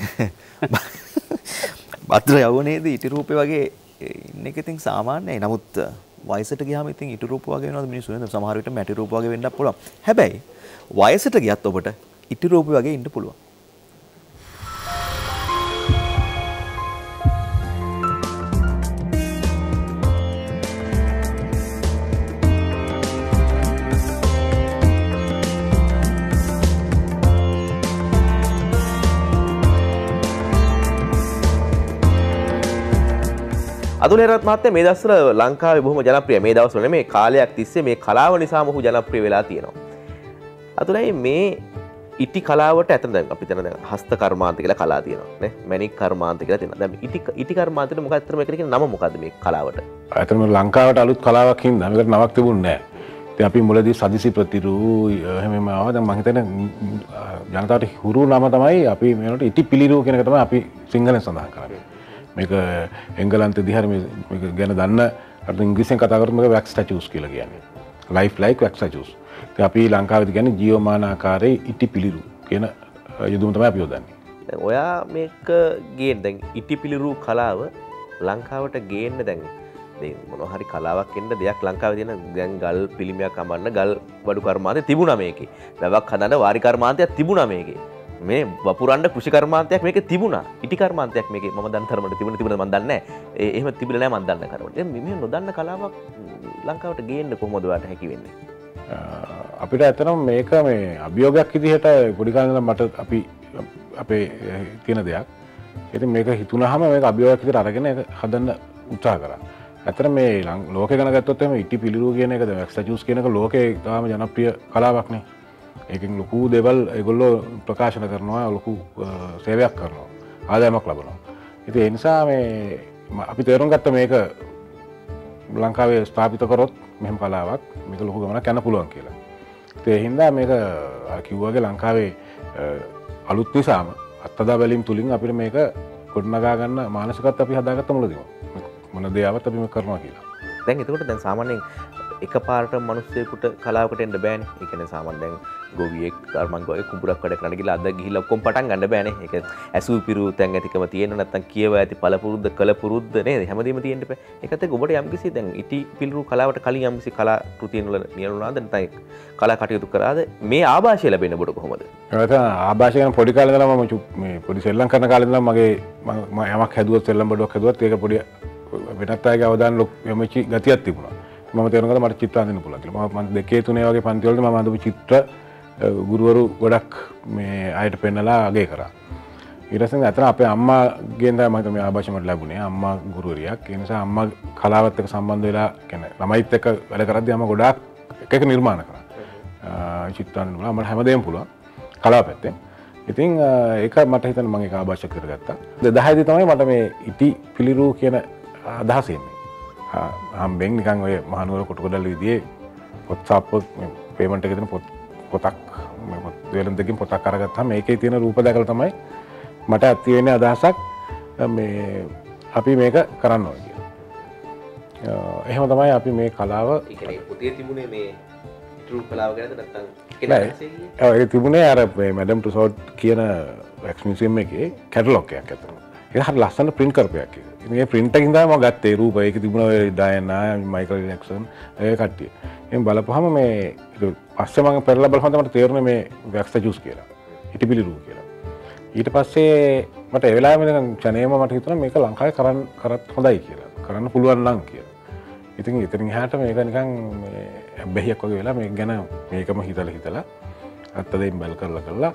භද්‍ර යවුවනේදී ඉටි රූපේ වගේ ඉන්න එක ඉතින් සාමාන්‍යයි. නමුත් වයසට ගියාම ඉතින් ඉටි රූප වගේ වෙනවද මිනිස්සු? සමහර විට මැටි රූප වගේ වෙන්නත් පුළුවන්. හැබැයි වයසට ගියත් ඔබට ඉටි රූපේ වගේ ඉන්න පුළුවන්. අදුලේරත් මහත්තයා මේ දවස්වල ලංකාවේ බොහොම ජනප්‍රිය. මේ දවස්වල නෙමෙයි කාලයක් තිස්සේ මේ කලාව නිසාම ඔහු ජනප්‍රිය වෙලා තියෙනවා. අදුලේ මේ ඉටි කලාවට ඇතන දැන් අපි දැන් හස්ත කර්මාන්ත කියලා කලාව තියෙනවා නේ. මැණික් කර්මාන්ත කියලා තියෙනවා. දැන් ඉටි කර්මාන්තේ මොකක්ද අතර මේකට කියන නම මොකද්ද මේ කලාවට? අතනම ලංකාවට අලුත් කලාවක් හින්දා මේකට නමක් තිබුණේ නැහැ. ඉතින් අපි මුලදී සදිසි ප්‍රතිරූ එහෙමම ආවා. දැන් මම හිතන්නේ ජනතාවට හුරු නම තමයි අපි මේකට ඉටි පිළිරූ කියන එක තමයි අපි සිංහලෙන් සඳහන් කරන්නේ. මේක එංගලන්තේ දිහා මේක ගැන දන්න අර ඉංග්‍රීසියෙන් කතා කරමු මේක wax statues කියලා කියන්නේ. Life like wax statues. ඉතින් අපි ලංකාවේදී කියන්නේ ජීවමානාකාරයේ ඉටි පිළිරු කියන යොදුම තමයි අපි යොදන්නේ. දැන් ඔයා මේක ගේන දැන් ඉටි පිළිරු කලාව ලංකාවට ගේන්න දැන් මොනවා හරි කලාවක් එන්න දෙයක් ලංකාවේ තියෙන දැන් ගල් පිළිමයක් අඹන්න ගල් බඩු කර්මාන්තය තිබුණා මේකේ. වැවක් හදන වාරි කර්මාන්තයක් තිබුණා මේකේ. මේ වපුරන්න කෘෂි කර්මාන්තයක් මේකේ තිබුණා. ඉටි කර්මාන්තයක් මේකේ මම දන්න තරමට තිබුණද මම දන්නේ නැහැ. එහෙම තිබිලා නැහැ මම දන්න කරවට. දැන් මේ නොදන්න කලාවක් ලංකාවට ගේන්න කොහොමද ඔයාලට හැකි වෙන්නේ? අපිට ඇත්තනම් මේක මේ අභියෝගයක් විදිහට පොඩි කාලේ ඉඳන් මට අපි අපේ තියෙන දෙයක්. ඉතින් මේක හිතුණාම මේක අභියෝගයක් විදිහට අරගෙන ඒක හදන්න උත්සාහ කරා. ඇත්තට මේ ලෝකේ ගණන් ගත්තොත් එහෙම ඉටි පිළිරුව කියන එක දැන් එක්ස්ට්‍රජුස් කියන එක ලෝකේ තාම ජනප්‍රිය කලාවක් නේ. ඒකෙන් ලොකු දේවල් ඒගොල්ලෝ ප්‍රකාශන කරනවා ලොකු සේවයක් කරනවා ආදායමක් ලබනවා. ඉතින් ඒ නිසා මේ අපි තේරුම් ගත්ත මේක ලංකාවේ ස්ථාපිත කරොත් මෙහෙම කලාවක් මේක ලොකු ගමනක් යන්න පුළුවන් කියලා. ඉතින් ඒ හින්දා මේක කිව්වාගේ ලංකාවේ අලුත් නිසාම අත්දැක බැලීම් තුලින් අපිට මේක ගොඩනගා ගන්න මානසිකත්වය අපි හදාගත්ත මුලදීම මොන දේවත් අපි මේක කරනවා කියලා. දැන් එතකොට දැන් සාමාන්‍යයෙන් එකපාරට මිනිස්සෙකුට කලාවකට එන්න බෑනේ. ඒ කියන්නේ සාමාන්‍යයෙන් දැන් ගොවියෙක් අර්මංගෝගේ කුඹුරක් වැඩ කරන්න ගිහලා අද ගිහලා ඔක්කොම පටන් ගන්න බෑනේ. ඒක ඇසු පිරු තැන් ඇතිකම තියෙන නැත්නම් කියව ඇති පළපුරුද්ද කළපුරුද්ද නේද? හැමදේම තියෙන්න බෑ. ඒකත් එක්ක ඔබට යම්කිසි දැන් ඉටි පිළිරු කලාවට කලින් යම්කිසි කලා කෘතියන් වල නියුණාද නැත්නම් කලා කටයුතු කරාද මේ ආభాෂය ලැබෙන්න ඔබට කොහොමද? ඒක ආభాෂය ගැන පොඩි කාලේ ඉඳලා මම මේ පොඩි සෙල්ලම් කරන කාලේ ඉඳලා මගේ මම යමක් හැදුවත් සෙල්ලම් බඩුවක් හැදුවත් ඒක පොඩි වෙනත් අයගේ අවධානය යොමු වෙච්ච ගතියක් තිබුණා. මම තේරුම් ගත්තා මට චිත්‍ර අඳින්න පුළුවන් කියලා. මම දෙකේ තුනේ වගේ පන්ති වලදී මම අඳපු චිත්‍ර ගුරුවරු ගොඩක් මේ අයට පෙන්නලා අගය කරා. ඊට පස්සේ අතන අපේ අම්මාගෙන් තමයි මම මේ ආභාෂය මට ලැබුණේ. අම්මා ගුරුවරියක්. ඒ නිසා අම්මා කලාවත් එක්ක සම්බන්ධ වෙලා කියන්නේ ළමයිත් එක්ක වැඩ කරද්දී අම්මා ගොඩාක් එක නිර්මාණ කරා. චිත්‍ර අඳින්න පුළුවන්. මට හැමදේම පුළුවන්. කලාව පැත්තෙන්. ඉතින් ඒක මට හිතෙනවා මම ඒක ආභාෂය කරගත්තා. 2010 දී තමයි මට මේ ඉටි පිළිරූ කියන අදහස එන්නේ. හම්බෙන් නිකන් ඔය මහනුවර කොටකොඩල් විදිහේ WhatsApp payment එකේ තියෙන පොතක් මේ පොත් වලෙන්දකින් පොතක් අරගත්තාම මේකේ තියෙන රූප දැකලා තමයි මට ඇති වෙන්නේ අදහසක් මේ අපි මේක කරන්න ඕනේ කියලා. එහෙම තමයි අපි මේ කලාව කියන්නේ පොතේ තිබුණේ මේ ඉතුරු කලාව ගැනද නැත්නම් ඒක තිබුණේ අර මේ මැඩම් ටුසෝඩ් කියන wax museum එකේ කැටලොග් එකක් අතන. ඒක හරිය ලස්සන print කරපයක් ඒක. මේ print එකකින් තමයි මම ගත්තේ රූප. ඒක තිබුණා ඔය ඩයනා, මයිකල් ජැක්සන් ඒ කට්ටිය. එහෙන් බලපුවහම මේ පස්සේ මම පෙරලා බලපුවම තමයි මට තේරුනේ මේ wax statues කියලා. ඉටිපිලි රූප කියලා. ඊට පස්සේ මට ඒ වෙලාවෙම නිකන් ඡනේම මට හිතුණා මේක ලංකාවේ කරත් හොඳයි කියලා. කරන්න පුළුවන් නම් කියලා. ඉතින් එතනින් එහාට මේක නිකන් මේ හැබ්බැහියක් වගේ වෙලා මේක ගැන මේකම හිතලා අත්තදෙන් බල කරලා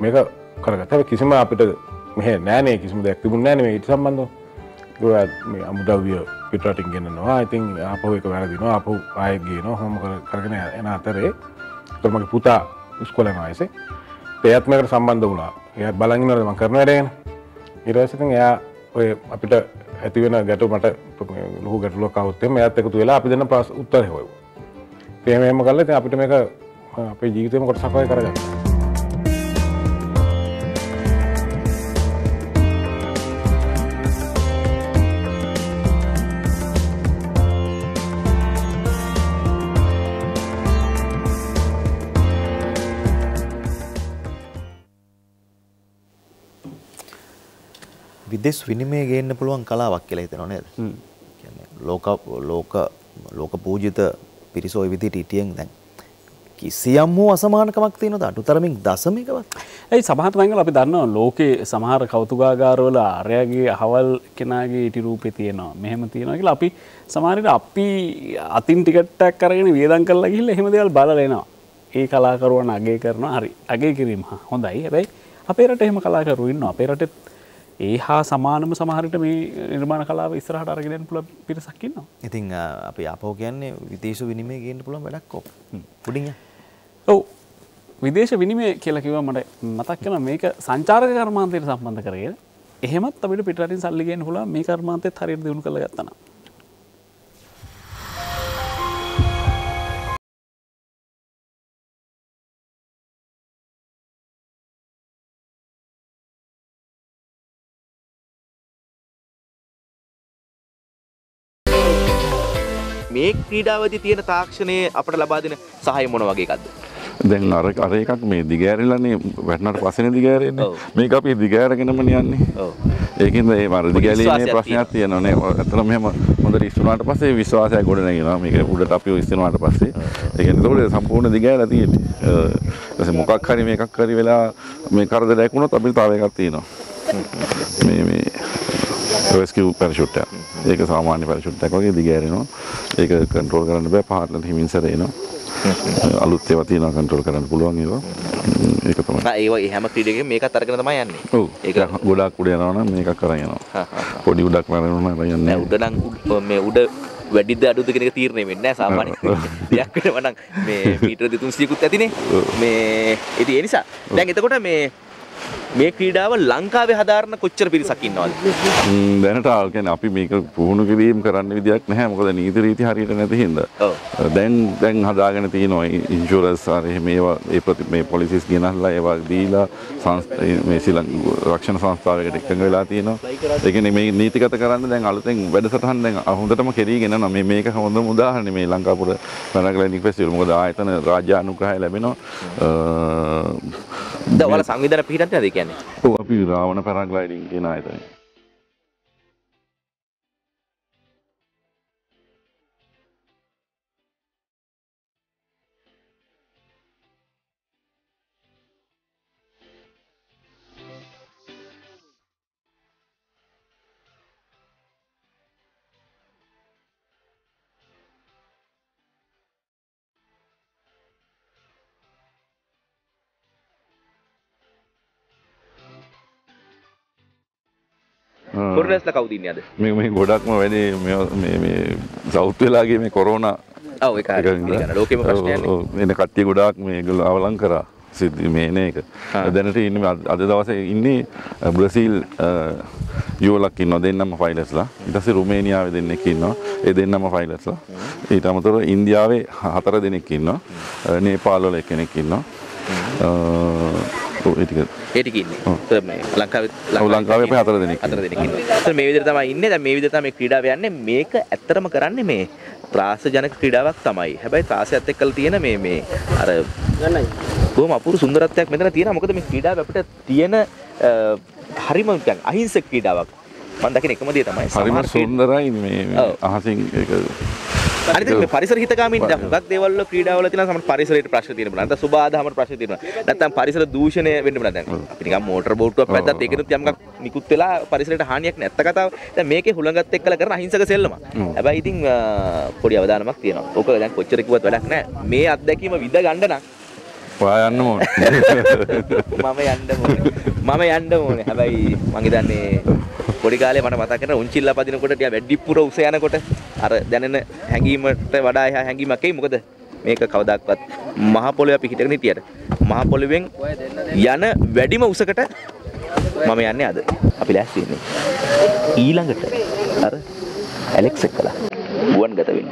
මේක කරගත්තා. කිසිම අපිට මෙහෙ නෑනේ කිසිම දෙයක් තිබුණේ නෑනේ මේකට සම්බන්ධව. ඒක මේ අමුද්‍රව්‍ය පිටරටින් ගෙනනවා. ඉතින් ආපහු ඒක වැරදිනවා. ආපහු ආයෙ ගේනවා. හොම කරගෙන එන අතරේ මගේ පුතා ඉස්කෝලේ යනවා ඉතින්. එයාත් මේකට සම්බන්ධ වුණා. එයා බලන් ඉන්නවද මම කරන වැඩේ ගැන. ඊට පස්සේ ඉතින් එයා ඔය අපිට ඇති වෙන ගැටුව මට ලොකු ගැටලුවක් ආවොත් එම් එයාත් එකතු වෙලා අපි දෙන්න උත්තර හොයුවා. ඉතින් එහෙම කරලා ඉතින් අපිට මේක අපේ ජීවිතේම කොටසක් වගේ කරගත්තා. දෙස් විනිමය ගේන්න පුළුවන් කලාවක් කියලා හිතනවා නේද? කියන්නේ ලෝක පූජිත පිරිස ඔය විදිහට හිටියෙන් දැන් කිසියම් හෝ අසමානකමක් තියෙනවද අටුතරමින් දශමිකවත්? ඒ සමහරට මංගල අපි දන්නවා ලෝකේ සමහර කෞතුකාගාරවල ආර්යගේ අහවල් කෙනාගේ ඉටි රූපේ තියෙනවා. මෙහෙම තියෙනවා කියලා අපි සමහරට අපි අතින් ටිකට්ටක් අරගෙන වියදම් කරලා ගිහිල්ලා එහෙම දේවල් බලලා එනවා. ඒ කලාකරුවන් අගය කරනවා. හරි. අගය කිරීම හොඳයි. හැබැයි අපේ රටේ එහෙම කලාකරු ඉන්නවා. අපේ රටේ ඒ හා සමානම සමහරට මේ නිර්මාණ කලාව ඉස්සරහට අරගෙන යන්න පුළුවන් පිරිසක් ඉන්නවා. ඉතින් අපි ආපහු කියන්නේ විදේශ විනිමය ගේන්න පුළුවන් වැඩක් ඔක්. පුඩින් යා. ඔව්. විදේශ විනිමය කියලා කිව්වම මට මතක් වෙනවා මේක සංචාරක කර්මාන්තයට සම්බන්ධ කරගෙන. එහෙමත් අපිට පිටරටින් සල්ලි ගේන්න පුළුවන් මේ කර්මාන්තයත් හරියට දිනු කරලා ගත්තා නම්. මේ ක්‍රීඩාවදී තියෙන තාක්ෂණයේ අපට ලබා දෙන සහාය මොන වගේ එකක්ද? දැන් අර එකක් මේ දිගෑරිලානේ වැටෙනාට පස්සේනේ දිගෑරෙන්නේ. මේක අපි දිගෑරගෙනම යන්නේ. ඔව්. ඒකෙන් මේ අර දිගෑරීමේ ප්‍රශ්නයක් තියෙනවා නේ. අතන මෙහෙම හොඳට ඉස්සුණාට පස්සේ විශ්වාසය ගොඩ නැගෙනවා. මේක උඩට අපි ඉස්සුණාට පස්සේ. ඒ කියන්නේ ඒකෝට සම්පූර්ණ දිගෑරලා තියෙන්නේ. ඊපස්සේ මොකක් හරි මේකක් හරි වෙලා මේ කරදරයක් වුණොත් අපිට තව එකක් තියෙනවා. මේ rescue parachute එක සාමාන්‍ය parachute එකක් වගේ දිගෑරෙනවා. ඒක control කරන්න බෑ පහළට හිමින් සැරේනවා. අලුත් ඒවා තියෙනවා control කරන්න පුළුවන් ඒවා. ඒක තමයි. නෑ ඒවා හැම ක්‍රීඩකෙම මේකත් අරගෙන තමයි යන්නේ. ඔව්. ඒක ගොඩාක් උඩ යනවා නම් මේකක් කරන් යනවා. පොඩි උඩක් නරනවා නම් යන්නේ. උඩ නම් මේ උඩ වැඩිද අඩුද කියන එක තීරණය වෙන්නේ නෑ සාමාන්‍ය ක්‍රීඩකයක් වෙනවා නම් මේ මීටර 200කුත් ඇතිනේ. මේ ඉතින් ඒ නිසා දැන් එතකොට මේ ක්‍රීඩාව ලංකාවේ හදාරන කොච්චර පිරිසක් ඉන්නවද? දැනට කියන්නේ අපි මේක පුහුණු කිරීම කරන්න විදියක් නැහැ. මොකද නීති රීති හරියට නැති හින්දා. දැන් හදාගෙන තියෙනවා ඉන්ෂුරන්ස් ආර එහෙම ඒවා මේ පොලිසිස් ගෙනහලා ඒවා දීලා මේ ශ්‍රී ලංකා රක්ෂණ සංස්ථාවකට එකඟ වෙලා තියෙනවා. ඒ කියන්නේ මේ නීතිගත කරන්න දැන් අලුතෙන් වැඩසටහන් දැන් හොඳටම කෙරීගෙන යනවා. මේක හොඳම උදාහරණේ මේ ලංකාපුර පැනග්ලයිඩින් ෆෙස්ටිවල්. මොකද ආයතන රාජ්‍ය අනුග්‍රහය ලැබෙනවා. දැන් ඔයාලා සංවිධානය පිහිටන්නේ නැද? ඔව් අපි රාවණ පැරාග්ලයිඩින් කියන ආයතනය. කොරලස්ලා කවුද ඉන්නේ අද? මේ ගොඩක්ම වැඩි මේ සවුත් වෙලාගේ මේ කොරෝනා ඔව් ඒක හරියට ලෝකෙම ප්‍රශ්නයක් නේ. එන කට්ටිය ගොඩාක් මේ අවලං කරා සිද්ධි මේ නේ ඒක. දැනට ඉන්නේ අද දවසේ ඉන්නේ බ්‍රසීල් යෝලක් ඉන්නවා දෙන්නම ෆයිලර්ස්ලා. ඊට පස්සේ රුමේනියාවේ දෙන්නෙක් ඉන්නවා. ඒ දෙන්නම ෆයිලර්ස්ලා. ඊට අමතරව ඉන්දියාවේ 4 දෙනෙක් ඉන්නවා. නේපාල් වල එක්කෙනෙක් ඉන්නවා. ඒටික ඉන්නේ. ලංකාවේ අපි 4 දෙනෙක්. 4 දෙනෙක් ඉන්නවා. ඒත් මේ විදිහට තමයි ඉන්නේ. දැන් මේ විදිහට තමයි ක්‍රීඩාව යන්නේ. මේක ඇත්තටම කරන්නේ මේ ත්‍රාස ජනක ක්‍රීඩාවක් තමයි. හැබැයි ත්‍රාසයත් එක්කලා තියෙන මේ අර බොහොම අපූර්ව සුන්දරත්වයක් මෙතන තියෙනවා. මොකද මේ ක්‍රීඩාව අපිට තියෙන හරිම කියන්නේ අහිංසක ක්‍රීඩාවක්. මම දකින එකම දේ තමයි හරිම සුන්දරයි මේ අහසින් ඒක. අනිත් මේ පරිසර හිතකාමීන් දැන් හුඟක් දේවල් වල ක්‍රීඩා වල තියෙනවා සමහර පරිසරයට ප්‍රශ්න තියෙනවා. නැත්නම් සුබාදාහමට ප්‍රශ්න තියෙනවා. නැත්නම් පරිසර දූෂණය වෙන්න බෑ දැන්. අපි නිකන් මෝටර බෝට්ටුවක් වැද්දත් ඒකෙනුත් යම්කක් නිකුත් වෙලා පරිසරයට හානියක් නැත්ත කතාව. දැන් මේකේ හුලඟත් එක්කලා කරන අහිංසක සෙල්ලම. හැබැයි ඉතින් පොඩි අවධානමක් තියෙනවා. ඕක දැන් කොච්චර කිව්වත් වැඩක් නැහැ. මේ අත්දැකීම විඳ ගන්න නම් ඔයා යන්න ඕනේ. මම යන්න ඕනේ. හැබැයි මං හිතන්නේ පොඩි කාලේ මට මතක් කරන උන්චිල්ලා පදිනකොට ටික වැඩිපුර උස යනකොට අර දැනෙන හැඟීමට වඩා එහා හැඟීමක් එයි. මොකද මේක කවදාකවත් මහ පොළොවේ අපි හිටගෙන හිටියට මහ පොළොවෙන් යන වැඩිම උසකට මම යන්නේ අද. අපි ලෑස්ති ඉන්නේ. ඊළඟට අර ඇලෙක්ස් එක්කලා ගුවන්ගත වෙන්න.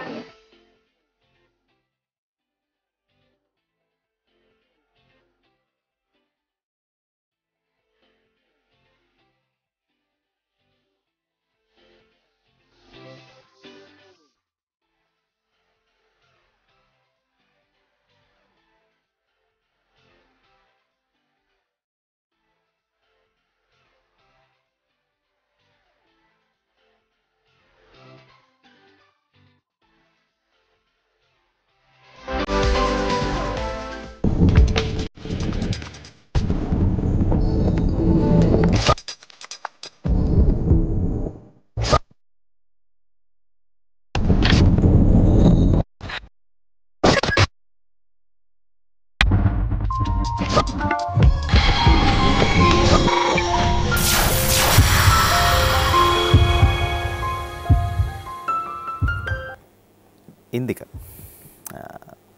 ඉන්දික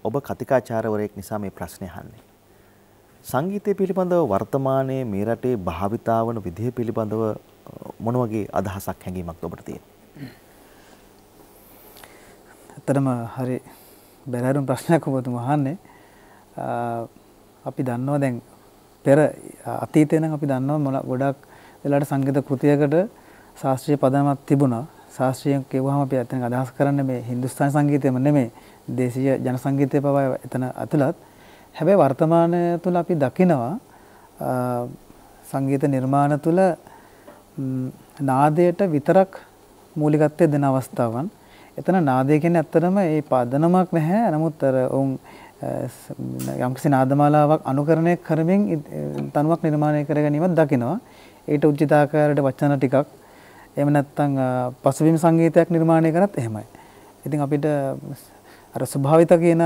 ඔබ කතිකාචාරවරයෙක් නිසා මේ ප්‍රශ්නේ අහන්නේ. සංගීතය පිළිබඳව වර්තමානයේ මේ රටේ භාවිතා වන විදිය පිළිබඳව මොන වගේ අදහසක් හැඟීමක්ද ඔබට තියෙන්නේ? ඇත්තටම හරි බැලරුම් ප්‍රශ්නයක් ඔබතුමා අහන්නේ. අපි දන්නවා දැන් පෙර අතීතේ නම් අපි දන්නවා ගොඩක් වෙලාවට සංගීත කෘතියකට ශාස්ත්‍රීය පදනමක් තිබුණා. ශාස්ත්‍රීය කියවහම අපි ඇත්තටම අදහස් කරන්නේ මේ හින්දුස්ථානි සංගීතයම නෙමෙයි, දේශීය ජන සංගීතය පවා එතන ඇතුළත්. හැබැයි වර්තමානය තුළ අපි දකිනවා සංගීත නිර්මාණ තුළ නාදයට විතරක් මූලිකත්වය දෙන අවස්ථාවන්. එතන නාදය කියන්නේ ඇත්තටම ඒ පදනමක් නැහැ. නමුත් අර ඔවුන් යම්කිසි නාදමාලාවක් අනුකරණය කරමින් තනුවක් නිර්මාණය කර ගැනීමක් දකිනවා. ඊට උචිතාකාරයට වචන ටිකක් එහෙම නැත්නම් පසුබිම් සංගීතයක් නිර්මාණය කරත් එහෙමයි. ඉතින් අපිට අර ස්වභාවිත කියන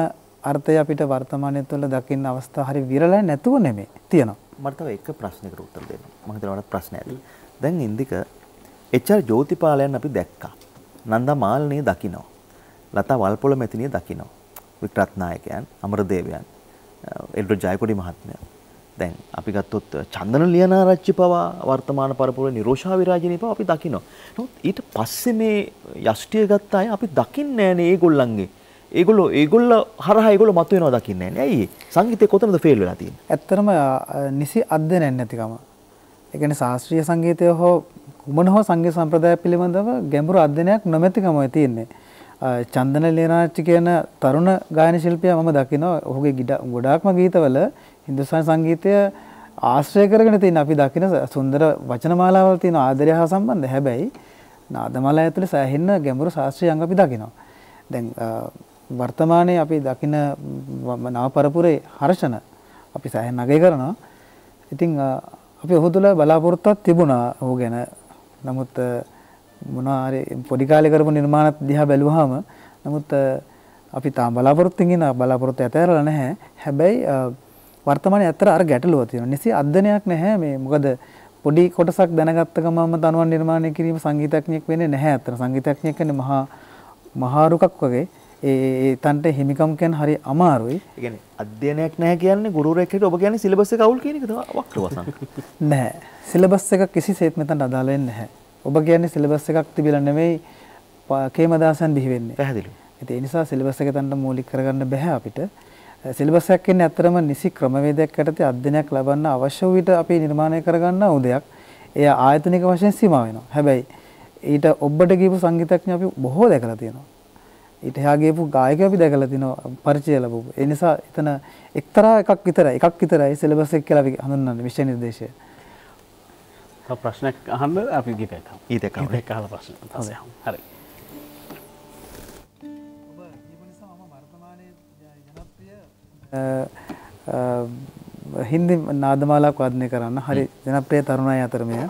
අර්ථය අපිට වර්තමානය තුළ දකින්න අවස්ථා හරි විරලයි, නැතුව නෙමෙයි තියෙනවා. මට තව එක ප්‍රශ්නයකට උත්තර දෙන්න. මම හිතනවා මට ප්‍රශ්න ඇති. දැන් ඉන්දික එච්.ආර්. ජෝතිපාලයන් අපි දැක්කා. නන්දා මාලනිය දකිනවා. ලතා වල්පොල මෙතිනිය දකිනවා. වික්‍රත්නායකයන්, අමරදේවයන්, එල්ඩෝ ජයකොඩි මහත්මයා. දැන් අපි ගත්තොත් චන්දන ලියනාරච්චි පවා වර්තමාන පරපුරේ නිරෝෂා විරාජිනී පවා අපි දකිනවා. නමුත් ඊට පස්සේ මේ යෂ්ටිය ගත්ත අය අපි දකින්නේ නැහැ ඒගොල්ලන්ගේ. ඒගොල්ල හරහා ඒගොල්ල මතුවෙනවා දකින්නේ නැහැ. ඇයි ඒ? සංගීතේ කොතනද ෆේල් වෙලා තියෙන්නේ? ඇත්තටම නිසි අධ්‍යයනයක් නැතිකම. ඒ කියන්නේ ශාස්ත්‍රීය සංගීතය හෝ කුමන හෝ සංගීත සම්ප්‍රදාය පිළිබඳව ගැඹුරු අධ්‍යයනයක් නොමැතිකමයි තියෙන්නේ. චන්දන ලියනාරච්චි කියන තරුණ ගායන ශිල්පියා මම දකිනවා. ඔහුගේ ගොඩාක්ම ගීතවල හින්දුස්ථානි සංගීතය ආශ්‍රය කරගෙන තියෙන අපි දකින සුන්දර වචනමාලාවල් තියෙන ආදරය හා සම්බන්ධ. හැබැයි නාදමාලා ඇතුලේ සෑහෙන ගැඹුරු ශාස්ත්‍රීය අංග අපි දකිනවා. දැන් වර්තමානයේ අපි දකින නවපරපුරේ හර්ෂණ අපි සෑහෙන අගය කරනවා. ඉතින් අපි ඔහු තුළ බලාපොරොත්තුවක් තිබුණා ඔහු ගැන. නමුත් මොනවා හරි පොඩි කාලේ කරපු නිර්මාණ දිහා බැලුවාම නමුත් අපි තාම බලාපොරොත්තුෙන් ඉන්න බලාපොරොත්තු ඇතහැරලා නැහැ. හැබැයි වර්තමානයේ ඇත්තට අර ගැටලුව තියෙනවා. නිසි අධ්‍යයනයක් නැහැ මේ. මොකද පොඩි කොටසක් දැනගත්ත ගමන්ම තනුවන් නිර්මාණය කිරීම සංගීතඥයෙක් වෙන්නේ නැහැ. ඇත්තට සංගීතඥයෙක් කියන්නේ මහා රුකක් වගේ. ඒ තන්ට හිමිකම් කියන්නේ හරි අමාරුයි. ඒ කියන්නේ අධ්‍යයනයක් නැහැ කියන්නේ ගුරුවරයෙක් හිටියට ඔබ කියන්නේ සිලබස් එක අවුල් කියන එකද වක්‍රවසංක? නැහැ. සිලබස් එක කිසිසේත් මෙතන අදාළ වෙන්නේ නැහැ. ඔබ කියන්නේ සිලබස් එකක් තිබිලා නෙමෙයි කේමදාසන් බිහි වෙන්නේ. පැහැදිලි. ඉතින් ඒ නිසා සිලබස් එක තනට මූලික කරගන්න බෑ අපිට. සිලබස් එකක් කියන්නේ අතරම නිසි ක්‍රමවේදයක් යටතේ අධ්‍යයනයක් ලබන්න අවශ්‍ය විට අපි නිර්මාණය කරගන්න උදයක්. එය ආයතනික වශයෙන් සීමා වෙනවා. හැබැයි ඊට ඔබට කියපු සංගීතඥ අපි බොහෝ දැකලා තියෙනවා. ඊට එහා ගියපු ගායකයෝ අපි දැකලා තිනවා පරිචය ලැබුවා. ඒ නිසා එතන එක්තරා එකක් විතරයි සිලබස් එක කියලා අපි හඳුන්වන්නේ විෂය නිර්දේශය. ප්‍රශ්නයක් අහන්න අපි ගිහපැකම්. ඊට අහලා ප්‍රශ්න තමයි. හරි. ඔබ ජීවනිසා මම වර්තමානයේ ජනප්‍රිය හින්දි නාදමාලාවක් වාදනය කරන්න හරි ජනප්‍රිය තරුණ අය අතර මෙය.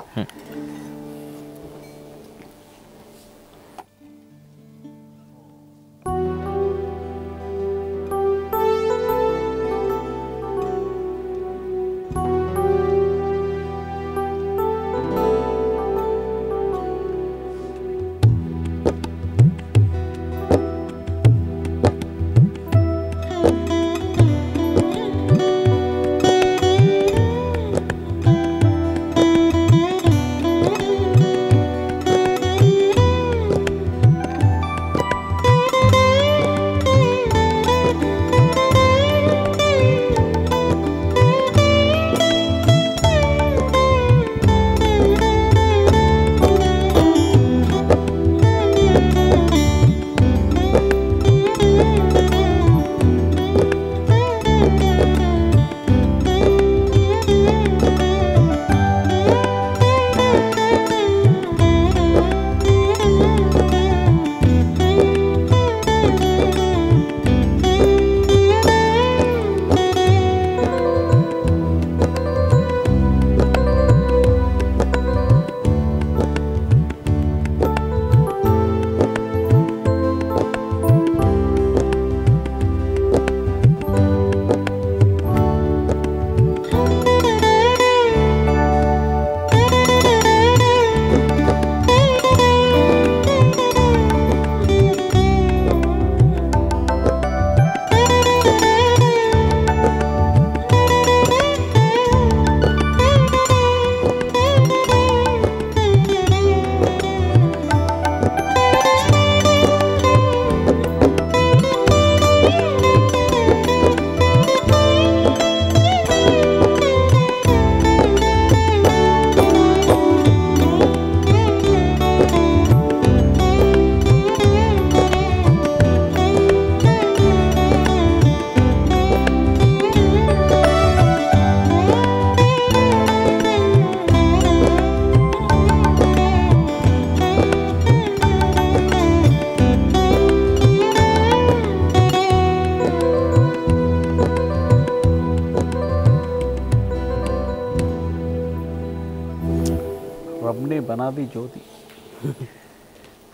बना दी ज्योति।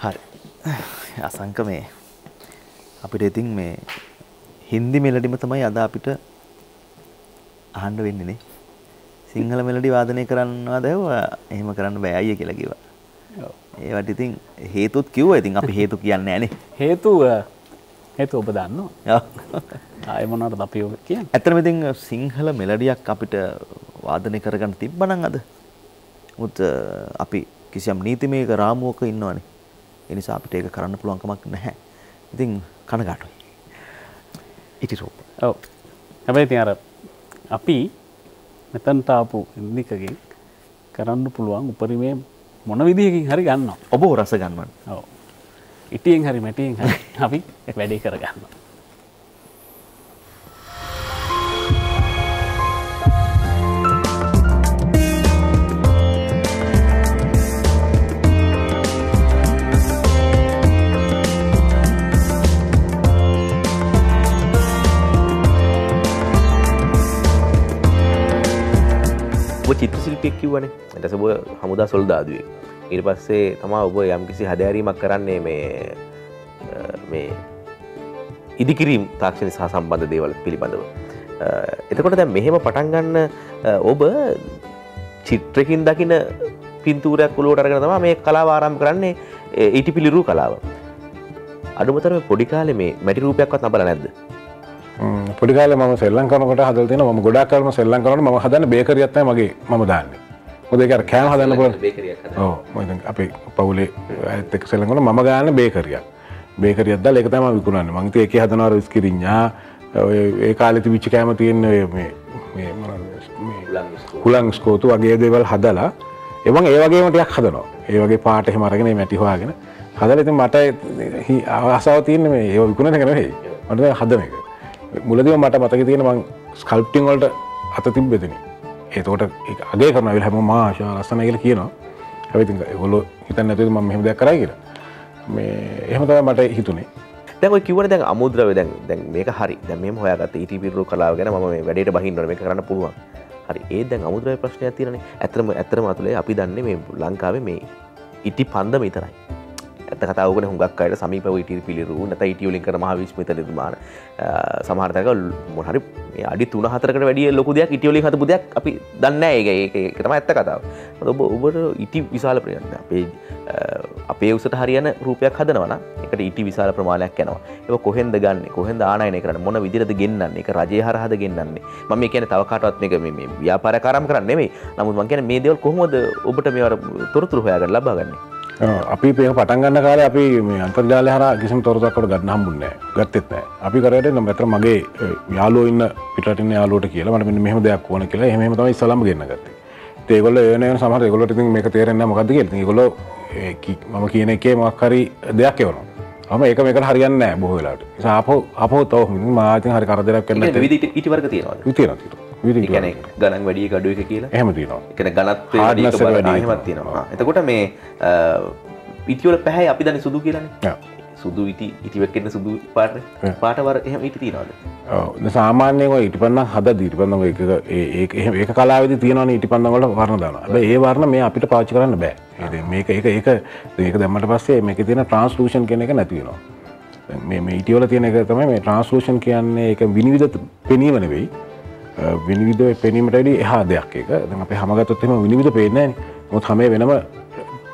हर असंक में අපිට ඉතින් මේ හින්දි මෙලඩිම තමයි අද අපිට අහන්න වෙන්නේ නේ. සිංහල මෙලඩි වාදනය කරන්නවද එහෙම කරන්න බෑ අයිය කියලා කිව්වා. ඔව් ඒවට ඉතින් හේතුත් කිව්වා. ඉතින් අපි හේතු කියන්නේ නැහැ නේ. හේතු ඔබ දන්නවා. ආයේ මොනවද අපි ඔබ කියන්නේ? ඇත්තටම ඉතින් සිංහල මෙලඩියක් අපිට වාදනය කරගන්න තිබ්බනම් අද මුත් අපි කිසියම් නීතිමය රාමුවක ඉන්නවනේ. ඒ නිසා අපිට ඒක කරන්න පුළුවන් කමක් නැහැ. ඉතින් කනගාටුයි. ඉතින් ඔව්. හැබැයි ඉතින් අර අපි මෙතනට ආපු ඉන්දිකගෙන් කරන්න පුළුවන් උපරිමයේ මොන විදිහකින් හරි ගන්නවා. ඔබ රස ගන්නවනේ. ඔව්. ඉටියෙන් හරි මැටියෙන් හරි අපි වැඩේ කරගන්නවා. චිත්‍ර ශිල්පියෙක් කිව්වනේ. ඊට පස්සේ ඔබ හමුදා සොල්දාදුවෙක්. ඊට පස්සේ තමයි ඔබ යම්කිසි හැදෑරීමක් කරන්නේ මේ ඉදිකිරීම් තාක්ෂණය සහ සම්බන්ධ දේවල් පිළිබඳව. එතකොට දැන් මෙහෙම පටන් ගන්න ඔබ චිත්‍රකින් දකින පින්තූරයක් ඔලුවට අරගෙන තමයි මේ කලාව ආරම්භ කරන්නේ. ඊටිපිලිරු කලාව. අඩුමතරම පොඩි කාලේ මේ මැටි රූපයක්වත් නබලා නැද්ද? පොඩි කාලේ මම ශ්‍රී ලංකාවකට හදලා තියෙනවා. මම ගොඩාක් කාලම ශ්‍රී ලංකාවට මම හදන බේකරියක් තමයි මගේ මම දාන්නේ. මොකද ඒක අර කෑම හදන්න පුළුවන් බේකරියක් හදනවා. ඔව් මම දැන් අපේ පවුලේ ඇත් එක්ක ශ්‍රී ලංකාවට මම ගාන බේකරියක්. බේකරියක් දාලා ඒක තමයි මම විකුණන්නේ. මම ඉතින් ඒකේ හදනවා රිස්කිරිඤ්ඤා ඔය ඒ කාලේ තිබිච්ච කෑම තියෙන මේ මොනවද හුලංස්කෝතු වගේ දේවල් හදලා ඒ වගේ ටිකක් හදනවා. ඒ වගේ පාට එහෙම අරගෙන මේ මැටි හොයාගෙන හදලා ඉතින් මට ආසාව තියෙන්නේ මේ ඒව විකුණන එක නෙවෙයි. මට හදන එක. මුලදීම මට මතක තියෙන මං ස්කල්ප්ටින් වලට අත තිබ්බෙතනේ. ඒතකොට ඒක අගය කරන වෙලාව හැමෝම ආශා ලස්සනයි කියලා කියනවා. හැබැයි ඉතින් ඒගොල්ලෝ හිතන්නේ නැතුව මම මෙහෙම දෙයක් කරයි කියලා. මේ එහෙම තමයි මට හිතුනේ. දැන් ඔය කිව්වනේ දැන් අමුද්‍රව්‍ය දැන් මේක හරි. දැන් මෙහෙම හොයාගත්ත ETV රෝ කලාව ගැන මම මේ වැඩේට බහින්න ඕනේ. මේක කරන්න පුළුවන්. හරි. ඒ දැන් අමුද්‍රව්‍ය ප්‍රශ්නයක් තියෙනනේ. ඇත්තම අතුලේ අපි දන්නේ මේ ලංකාවේ මේ ඉටි පන්දම විතරයි. ඇත්ත කතාව වුණේ හුඟක් අයට සමීපව ඉටි පිළිරු නැත්නම් ඉටි වලින් කරන මහ විශ්මිත නිර්මාණ සමහර තැනක මොන හරි මේ අඩි 3-4කට වැඩි ලොකු දෙයක් ඉටි වලින් හදපු දෙයක් අපි දන්නේ නැහැ. ඒක තමයි ඇත්ත කතාව. ඔබ ඔබට ඉටි විශාල ප්‍රමාණයක් අපේ උසට හරියන රූපයක් හදනවා නම් ඒකට ඉටි විශාල ප්‍රමාණයක් යනවා. ඒක කොහෙන්ද ගන්නෙ? කොහෙන්ද ආනයනය කරන්නේ? මොන විදිහටද ගෙන්නන්නේ? ඒක රජයේ හරහාද ගෙන්නන්නේ? මම මේ කියන්නේ තව කාටවත් මේක මේ ව්‍යාපාරයක් ආරම්භ කරන්න නෙමෙයි. නමුත් මම කියන්නේ මේ දේවල් කොහොමද ඔබට මේවට තොරතුරු හොයාගන්න ලබාගන්නේ? අපි මේක පටන් ගන්න කාලේ අපි මේ අන්තර්ජාලය හරහා කිසිම තොරතුරක් කොට ගන්න හම්බුන්නේ නැහැ. ගත්තෙත් නැහැ. අපි කරේට නම් අතර මගේ යාළුවෝ ඉන්න පිටරට ඉන්න යාළුවෝට කියලා මට මෙන්න මෙහෙම දෙයක් ඕන කියලා එහෙම තමයි ඉස්සලම ගෙන්න ගත්තේ. ඉතින් ඒගොල්ලෝ එවන සමහර ඒගොල්ලෝට ඉතින් මේක තේරෙන්නේ නැහැ මොකද්ද කියලා. ඉතින් ඒගොල්ලෝ මම කියන එකේ මොකක් හරි දෙයක් එවනවා. මම ඒක මේකට හරියන්නේ නැහැ බොහෝ වෙලාවට. ඉතින් ආපහු තව මම ඉතින් හරි කරදරයක් වෙන්න නැහැ. විවිධ ඉටි වර්ග තියෙනවාද? තියෙනවා. ඒ කියන්නේ ගණන් වැඩි එක අඩු එක කියලා එහෙම තියෙනවා. ඒ කියන්නේ ගණත්වය වැඩි එක බලන එහෙමත් තියෙනවා. එතකොට මේ ඉටි වල පැහැය අපි දන්නේ සුදු කියලානේ. ඔව්. සුදු ඉටි වෙකෙන්න සුදු පාට වර එහෙම ඉටි තියෙනවද? ඔව්. සාමාන්‍යයෙන් ඔය ඉටිපන්නම් හදදී ඉටිපන්නම් ඒක ඒක කලාවේදී තියෙනවනේ ඉටිපන්නම් වල වර්ණ දානවා. හැබැයි ඒ වර්ණ මේ අපිට පාවිච්චි කරන්න බෑ. මේක දැම්මට පස්සේ මේකේ තියෙන ට්‍රාන්ස්ලූෂන් කියන එක නැති වෙනවා. මේ ඉටි වල තියෙන එක තමයි මේ ට්‍රාන්ස්ලූෂන් කියන්නේ ඒක විනිවිද පෙනීම නෙවෙයි. විනිවිද පෙනීමට වැඩි එහා දෙයක් ඒක. දැන් අපි හැමගත්තොත් එහෙම විනිවිද පේන්නේ නැහැ නේ. මොකද හැම වෙනම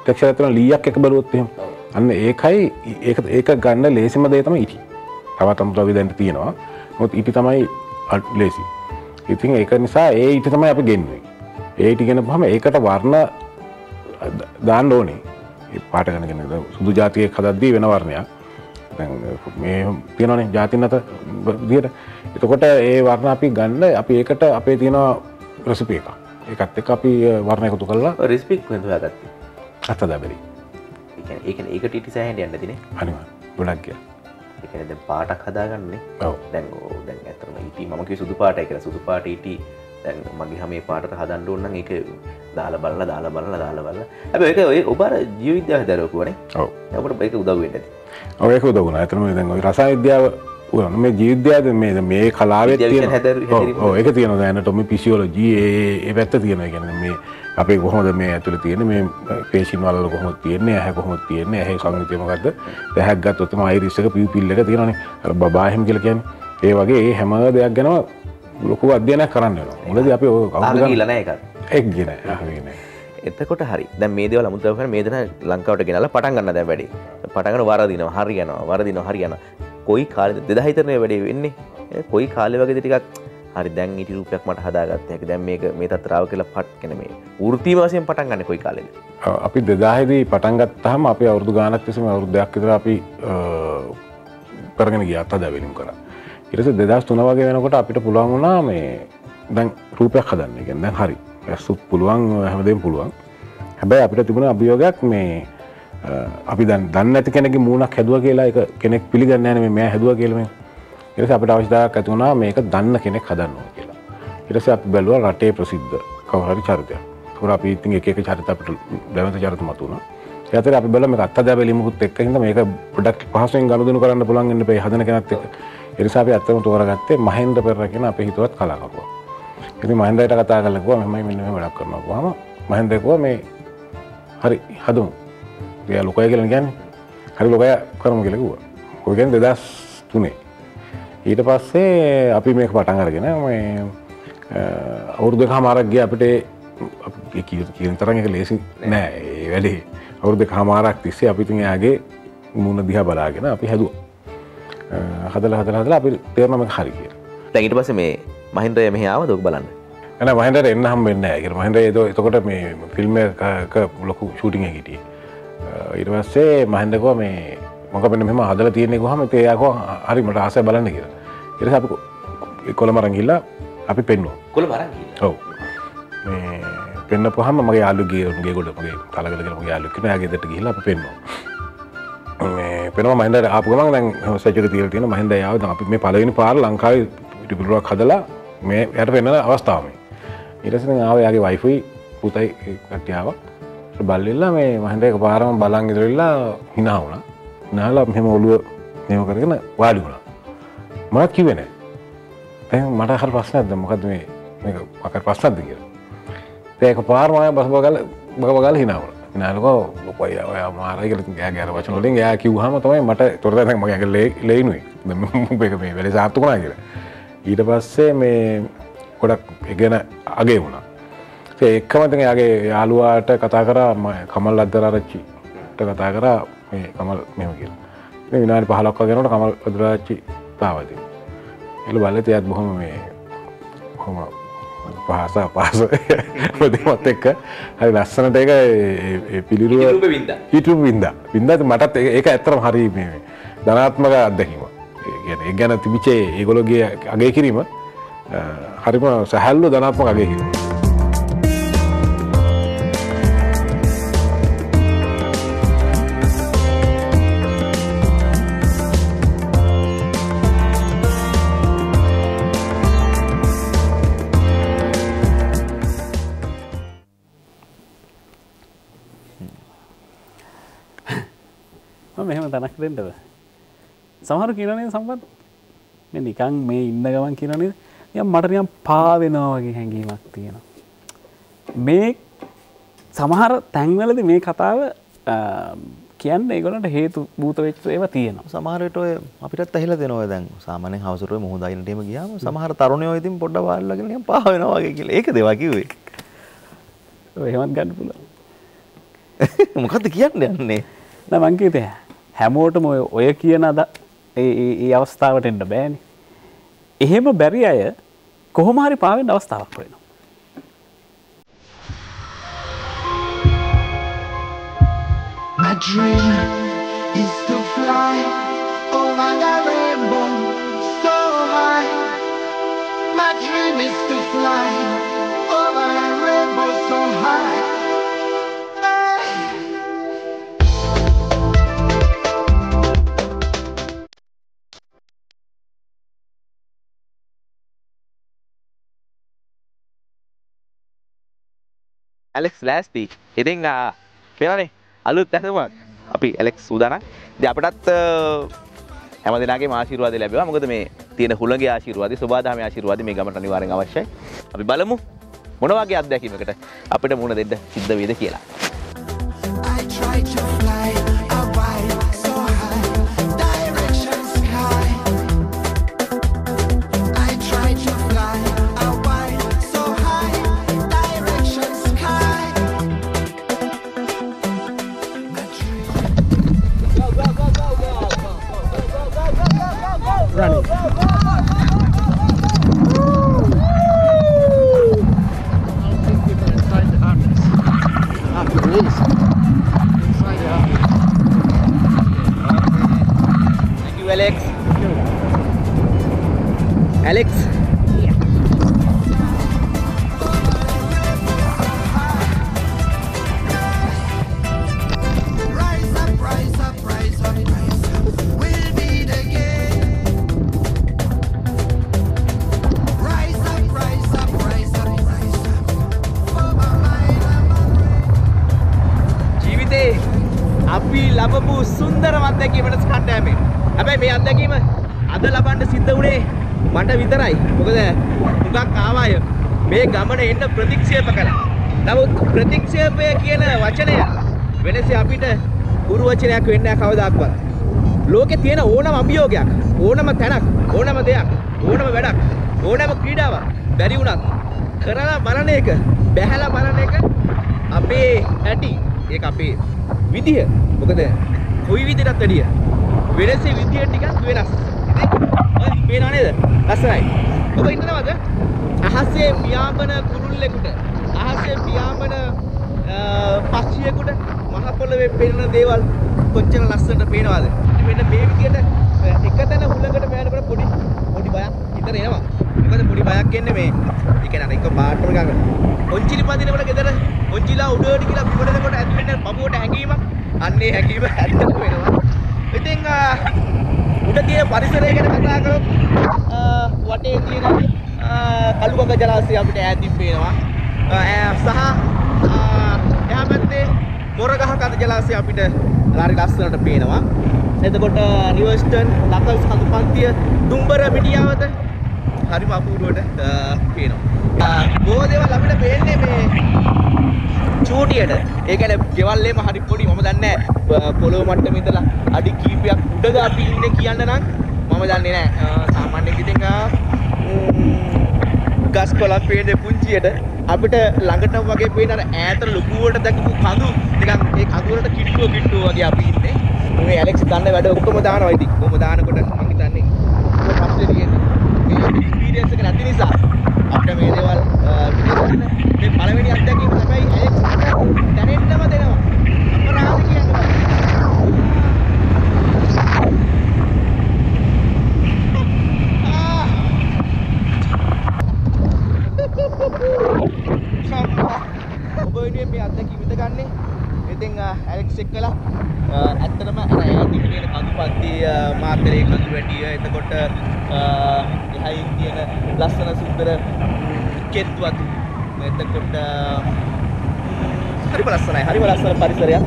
ටෙක්ස්චර් එකක් තියෙන ලීයක් එක බලුවොත් එහෙම. අන්න ඒකයි ඒක ගන්න ලේසිම දේ තමයි ඉටි. තවත් අමුද්‍රව්‍ය දැන් තියෙනවා. මොකද ඉටි තමයි ලේසි. ඉතින් ඒක නිසා ඒ ඉටි තමයි අපි ගෙන්නේ. ඒ ඉටි ගෙනපුවාම ඒකට වර්ණ දාන්න ඕනේ. ඒ පාට ගන්නගෙන සුදු ජාතිකයක් හදද්දී වෙන වර්ණයක්. මේ තියෙනවනේ ජාතින් අත විදියට. එතකොට ඒ වර්ණ අපි ගන්න අපි ඒකට අපේ තියෙන රෙසිපි එකක්. ඒකත් එක්ක අපි වර්ණ එකතු කරලා රෙසිපි එකෙන් හොයාගත්තා. අතදබරි. ඒ කියන්නේ ඒකට ඉටි සෑහෙන්න යන්නේ නැතිනේ. අනිවාර්යයෙන්. ගොඩක් ගියා. ඒ කියන්නේ දැන් පාටක් හදාගන්නනේ. ඔව්. දැන් ඇත්තටම ඉටි මම කිව්ව සුදු පාටයි කියලා. සුදු පාට ඉටි දැන් මගේ හැම මේ පාටට හදන්න ඕන නම් ඒක දාලා බලලා. හැබැයි ඒක ඔබ අර ජීව විද්‍යාව හදාරවකෝනේ. ඔව්. අපිට ඒක උදව් වෙන්නේ නැති. ඔව් ඒක උදව් වුණා. ඇත්තටම දැන් ඔය රසායන විද්‍යාව මේ ජීවිද්‍යාද මේ කලාවේ තියෙන ඒක තියෙනවා ඇනටොමි ෆිසියොලොජි ඒ පැත්ත තියෙනවා. ඒ කියන්නේ මේ අපේ කොහොමද මේ ඇතුලේ තියෙන මේ පේශීන් වල කොහොමද තියෙන්නේ, ඇහැ කොහොමද තියෙන්නේ, ඇහි සංයුතිය මොකද්ද, ඇහක් ගත්තොත් තමයි අයිරිස් එක පියුපිල් එක තියෙනවානේ අර බබා එහෙම කියලා කියන්නේ. ඒ වගේ ඒ හැම දෙයක් ගැනම ලොකු අධ්‍යයනයක් කරන්න වෙනවා. මුලදී අපි කවුරු ගිහලා නැහැ ඒකත් ඒක ගිහලා. එතකොට හරි දැන් මේ දේවල් අමුතු කරගෙන මේ දෙන ලංකාවට ගෙනල්ලා පටන් ගන්න දැන් වැඩි. පටන් ගන්න වරදිනවා, හරියනවා, වරදිනවා, හරියනවා. කොයි කාලෙද 2004 වැඩේ වෙන්නේ? කොයි කාලෙ වගේද ටිකක් හරි දැන් ඊටි රුපියක් මට හදාගත්ත හැකි. දැන් මේක මේ තත්ත්‍රාව කියලා පට් කියන මේ වෘත්ති වශයෙන් පටන් ගන්න කොයි කාලෙද? අපි 2000 දී පටන් ගත්තාම අපි අවුරුදු ගාණක් තිස්සේ අවුරුදු දෙකක් විතර අපි කරගෙන ගියා හදාගෙන කරා. ඊට පස්සේ 2003 වගේ වෙනකොට අපිට පුළුවන් වුණා මේ දැන් රුපියක් හදන්න. ඒ කියන්නේ දැන් හරි ඇසුත් පුළුවන් හැමදේම පුළුවන්. හැබැයි අපිට තිබුණ අභියෝගයක් මේ අපි දැන් දන්නේ නැති කෙනෙක්ගේ මූණක් හැදුවා කියලා ඒක කෙනෙක් පිළිගන්නේ නැහැ නේ මේ මම හැදුවා කියලා. මේ ඊට පස්සේ අපිට අවශ්‍යතාවයක් ඇති වුණා මේක දන්න කෙනෙක් හදන්න ඕන කියලා. ඊට පස්සේ අපි බැලුවා රටේ ප්‍රසිද්ධ කවුරු හරි චරිතයක්. ඒකෝර අපි ඉතින් එක එක චරිත අපිට දැවන්ත චරිත මත උනා. ඒ අතරේ අපි බැලුවා මේක අත්දැකීමකුත් එක්ක හින්දා මේක පොඩ්ඩක් පහසුවෙන් ගනුදෙනු කරන්න පුළුවන් වෙන්න බෑ හදන කෙනත් එක්ක. ඒ නිසා අපි අත්තම තෝරාගත්තේ මහේන්ද්‍ර පෙරේරා කියන අපේ හිතවත් කලාකරුවා. ඉතින් මහේන්ද්‍රයට කතා කරලා කිව්වා මෙහෙමයි මෙන්න මේ වැඩක් කරනවා කිව්වම මහේන්ද්‍ර කිව්වා මේ හරි හදමු. එයා ලොකය කියලා කියන්නේ හරි ලොකය කරමු කියලා කිව්වා. ඔය කියන්නේ 2003. ඊට පස්සේ අපි මේක පටන් අරගෙන මේ අවුරුදුකමාරක් ගියා. අපිට ඒ කියන තරම් එක ලේසි නෑ ඒ වැඩේ. අවුරුදුකමාරක් තිස්සේ අපි තුන් එයාගේ මුණ දිහා බලාගෙන අපි හැදුවා. හදලා අපි තේරුණා මේක හරි කියලා. දැන් ඊට පස්සේ මේ මහින්ද්‍රය මෙහි ආවද ඔක බලන්න? නෑ මහින්ද්‍රයට එන්න හම් වෙන්නේ නෑ. ඒ කියන්නේ මහින්ද්‍රය එතකොට මේ ෆිල්ම් එකක ලොකු ෂූටින් එකක් හිටියේ. ඊට පස්සේ මහින්ද්‍ර කිව්වා මේ මම කපන්න මෙහෙම හදලා තියෙන්නේ කිව්වම ඉතින් එයා කිව්වා හරි මට ආසයි බලන්න කියලා. ඊට පස්සේ අපි කොළඹ අරන් ගිහලා අපි පෙන්නුවා. කොළඹ අරන් ගිහලා. ඔව්. මේ පෙන්නපුවාම මගේ යාළුවගේ ගොඩ මගේ කලකල කියලා මගේ යාළුවෙක් කෙනා ගෙදරට ගිහලා අපි පෙන්නුවා. මේ පෙන්නුවා මහින්ද්‍ර ආපු ගමන් දැන් සජික තියලා තියෙන මහින්ද්‍ර ආව. දැන් අපි මේ පළවෙනි පාර ලංකාවේ පිටුපිටුවක් හදලා මේ යට වෙන අවස්ථාව මේ. ඊට පස්සේ දැන් ආවේ යාගේ වයිෆුයි පුතයි කට්ටිය ආවා. ඊට බල්ලෙලා මේ මහින්දේ එකපාරම බලන් ඉඳලා hina වුණා. hinaලා මෙහෙම ඔළුව මෙහෙම කරගෙන වාඩි වුණා. මම කිව්වේ නෑ. දැන් මට හරි ප්‍රශ්නයක් දැන් මොකද්ද මේ මේක අකර ප්‍රශ්නක්ද කියලා. දැන් එකපාරම ආය බබගල hina වුණා. hinaලකෝ ලොකෝයි ආවා මාරයි කියලා ගෑ අර වචන වලින් එයා කිව්වහම තමයි මට තොරදා දැන් මගේ ඇඟ ලේිනුයි. දැන් මේක මේ වෙලේ සාර්ථක වුණා කියලා. ඊට පස්සේ මේ ගොඩක් ගැන අගේ වුණා. ඒ එක්කම තමයි යාගේ යාළුවාට කතා කරා කමල් අද්දරආරච්චිට කතා කරා මේ කමල් මෙහෙම කියලා. ඉතින් විනාඩි 15ක් වගේ යනකොට කමල් අද්දරආරච්චි තාවදී. එළු බලලා තියත් බොහොම මේ කොහොම පාස ප්‍රතිමත් එක්ක හරි ලස්සනට ඒක ඒ පිළිරුව YouTube වින්දා. වින්දාත් මටත් ඒක ඇත්තටම හරි මේ ධනාත්මක අත්දැකීමක්. ඒ ගැන තිබිච්ච ඒගොල්ලෝගේ අගය කිරීම හරිම සැහැල්ලු ධනාත්මක අගය කිරීම. මම මෙහෙම තනක් දෙන්නද? සමහර කියනනේ සම්පත් මේ නිකන් මේ ඉන්න ගමන් කියනනේ නිකන් මට නිකන් පා වෙනවා වගේ හැඟීමක් තියෙනවා. මේ සමහර තැන්වලදී මේ කතාව කියන්නේ ඒගොල්ලන්ට හේතු භූත වෙච්ච ඒවා තියෙනවා. සමහර විට ඔය අපිටත් ඇහිලා දෙනවා දැන් සාමාන්‍යයෙන් හවසට ඔය මොහොත අයින්ට එහෙම ගියාම සමහර තරුණයෝ ඉතින් පොඩ්ඩක් වාල්ලාගෙන නිකන් පා වෙනවා වගේ කියලා. ඒක දේවා කිව්වේ. ඔය එහෙමත් ගන්න පුළුවන්. මොකද්ද කියන්නේ යන්නේ? නෑ මං කිව්වේ හැමෝටම ඔය කියන අද ඒ අවස්ථාවට එන්න බෑනේ. එහෙම බැරි අය කොහොම හරි පාවෙන්න අවස්ථාවක් වෙනවා. My dream is to fly over the rainbow so high. My dream is to fly over the rainbow so high. Alex ලෑස්ති. ඉතින් පේනනේ අලුත් ඇසුමක්. අපි ඇලෙක්ස් උදානම්. ඉතින් අපිටත් හැම දිනාගේම ආශිර්වාද ලැබේවා. මොකද මේ තියෙන හුළඟේ ආශිර්වාද, සබදාමේ ආශිර්වාද මේ ගමනට අනිවාර්යෙන් අවශ්‍යයි. අපි බලමු මොන වගේ අත්දැකීමකට අපිට මුණ දෙන්න සිද්ධ වේද කියලා. Alex? Yeah. Rise up, rise up, rise up, rise up. We'll be the game. Rise up, rise up, rise up, rise up. ජීවිතේ අපි ලැබපු සුන්දරම අත්දැකීමකට කණ්ඩායමේ. හැබැයි මේ අත්දැකීම අද ලබන්න සිද්ධ වුණේ මට විතරයි. මොකද මුගක් ආවාය මේ ගමන එන්න ප්‍රතික්ෂේප කළා. නමුත් ප්‍රතික්ෂේපය කියන වචනය වෙනස අපිට උරු වචනයක් වෙන්නේ නැහැ කවදාවත්. ලෝකේ තියෙන ඕනම අභියෝගයක්, ඕනම තැනක්, ඕනම දෙයක්, ඕනම වැඩක්, ඕනම ක්‍රීඩාවක් බැරි වුණත් කරලා බලන එක, බැහැලා බලන එක අපේ ඇටි. ඒක අපේ විදිය. මොකද කොයි විදියටත් වැඩිය වෙනසේ විදිය ටිකක් වෙනස්. පේනවා නේද? ලස්සනයි. ඔබ හිතනවාද අහසේ පියාඹන කුරුල්ලෙකුට, අහසේ පියාඹන පක්ෂියෙකුට මහ පොළවේ පෙනෙන දේවල් කොච්චර ලස්සනට පේනවද? මෙන්න මේ විදිහට එක තැන හුලකට පෑනකොට පොඩි බයක් හිතට එනවා. මොකද පොඩි බයක් එන්නේ මේ. ඒ කියන්නේ එක පාට නිකන් ඔන්චිලි පදිනකොට ගෙදර ඔන්චිලා උඩට කියලා පිටරේකට ඇතුළට බබුවට හැංගීමක් අන්නේ හැංගීම ඇත්තට වෙනවා. ඉතින් උඩ තියෙන පරිසරය ගැන කතා කරමු. වටේ තියෙන කළුගඟ ජලාශය අපිට ඈතින් පේනවා. සහ එහා පැත්තේ මොරගහ ජලාශය අපිට හරි ලස්සනට පේනවා. එතකොට රිවර්ස්ටන්, ලකල්ස් කඳු පන්තිය, දුම්බර මිටියාවත හරිම අපූර්වට පේනවා. බොහෝ දේවල් අපිට පේන්නේ මේ චූටියට. ඒ කියන්නේ ගෙවල් එම හරි පොඩි. මම දන්නේ නැහැ පොළොව මට්ටමේ ඉඳලා අඩි කීපයක් උඩ අපි ඉන්නේ කියන්න නම් මම දන්නේ නැහැ. සාමාන්‍යයෙන් ඉතින් ගස් කොළක් පේන්නේ පුංචියට. අපිට ළඟටම වගේ පේන අර ඈතට ලොකුවට දැකපු කඳු නිකන් ඒ කඳු වලට කිට්ටුව වගේ අපි ඉන්නේ. මේ ඇලෙක්ස් දන්න වැඩ ඔක්කොම දානවා ඉතින්. කොහොම දානකොට මම හිතන්නේ ඒක පස්සේ තියෙන්නේ. මේ එක්ස්පීරියන්ස් එක නැති නිසා අපිට මේ දේවල් විදිහට මේ පළවෙනි අත්දැකීම තමයි ඇලෙක්ස් දැනෙන්නම දෙනවා. අපරාධ කියන්නේ මේ අත්දැකීම ඉද ගන්නෙ. ඉතින් ඇලෙක්ස් එක්කලා ඇත්තටම අර ඈතින් තියෙන කඳුපත්තිය, මාතරේ කඳු වැටිය, එතකොට එහායින් තියෙන ලස්සන සුන්දර කෙත්වත්, එතකොට හරිම ලස්සනයි. හරිම ලස්සන පරිසරයක්.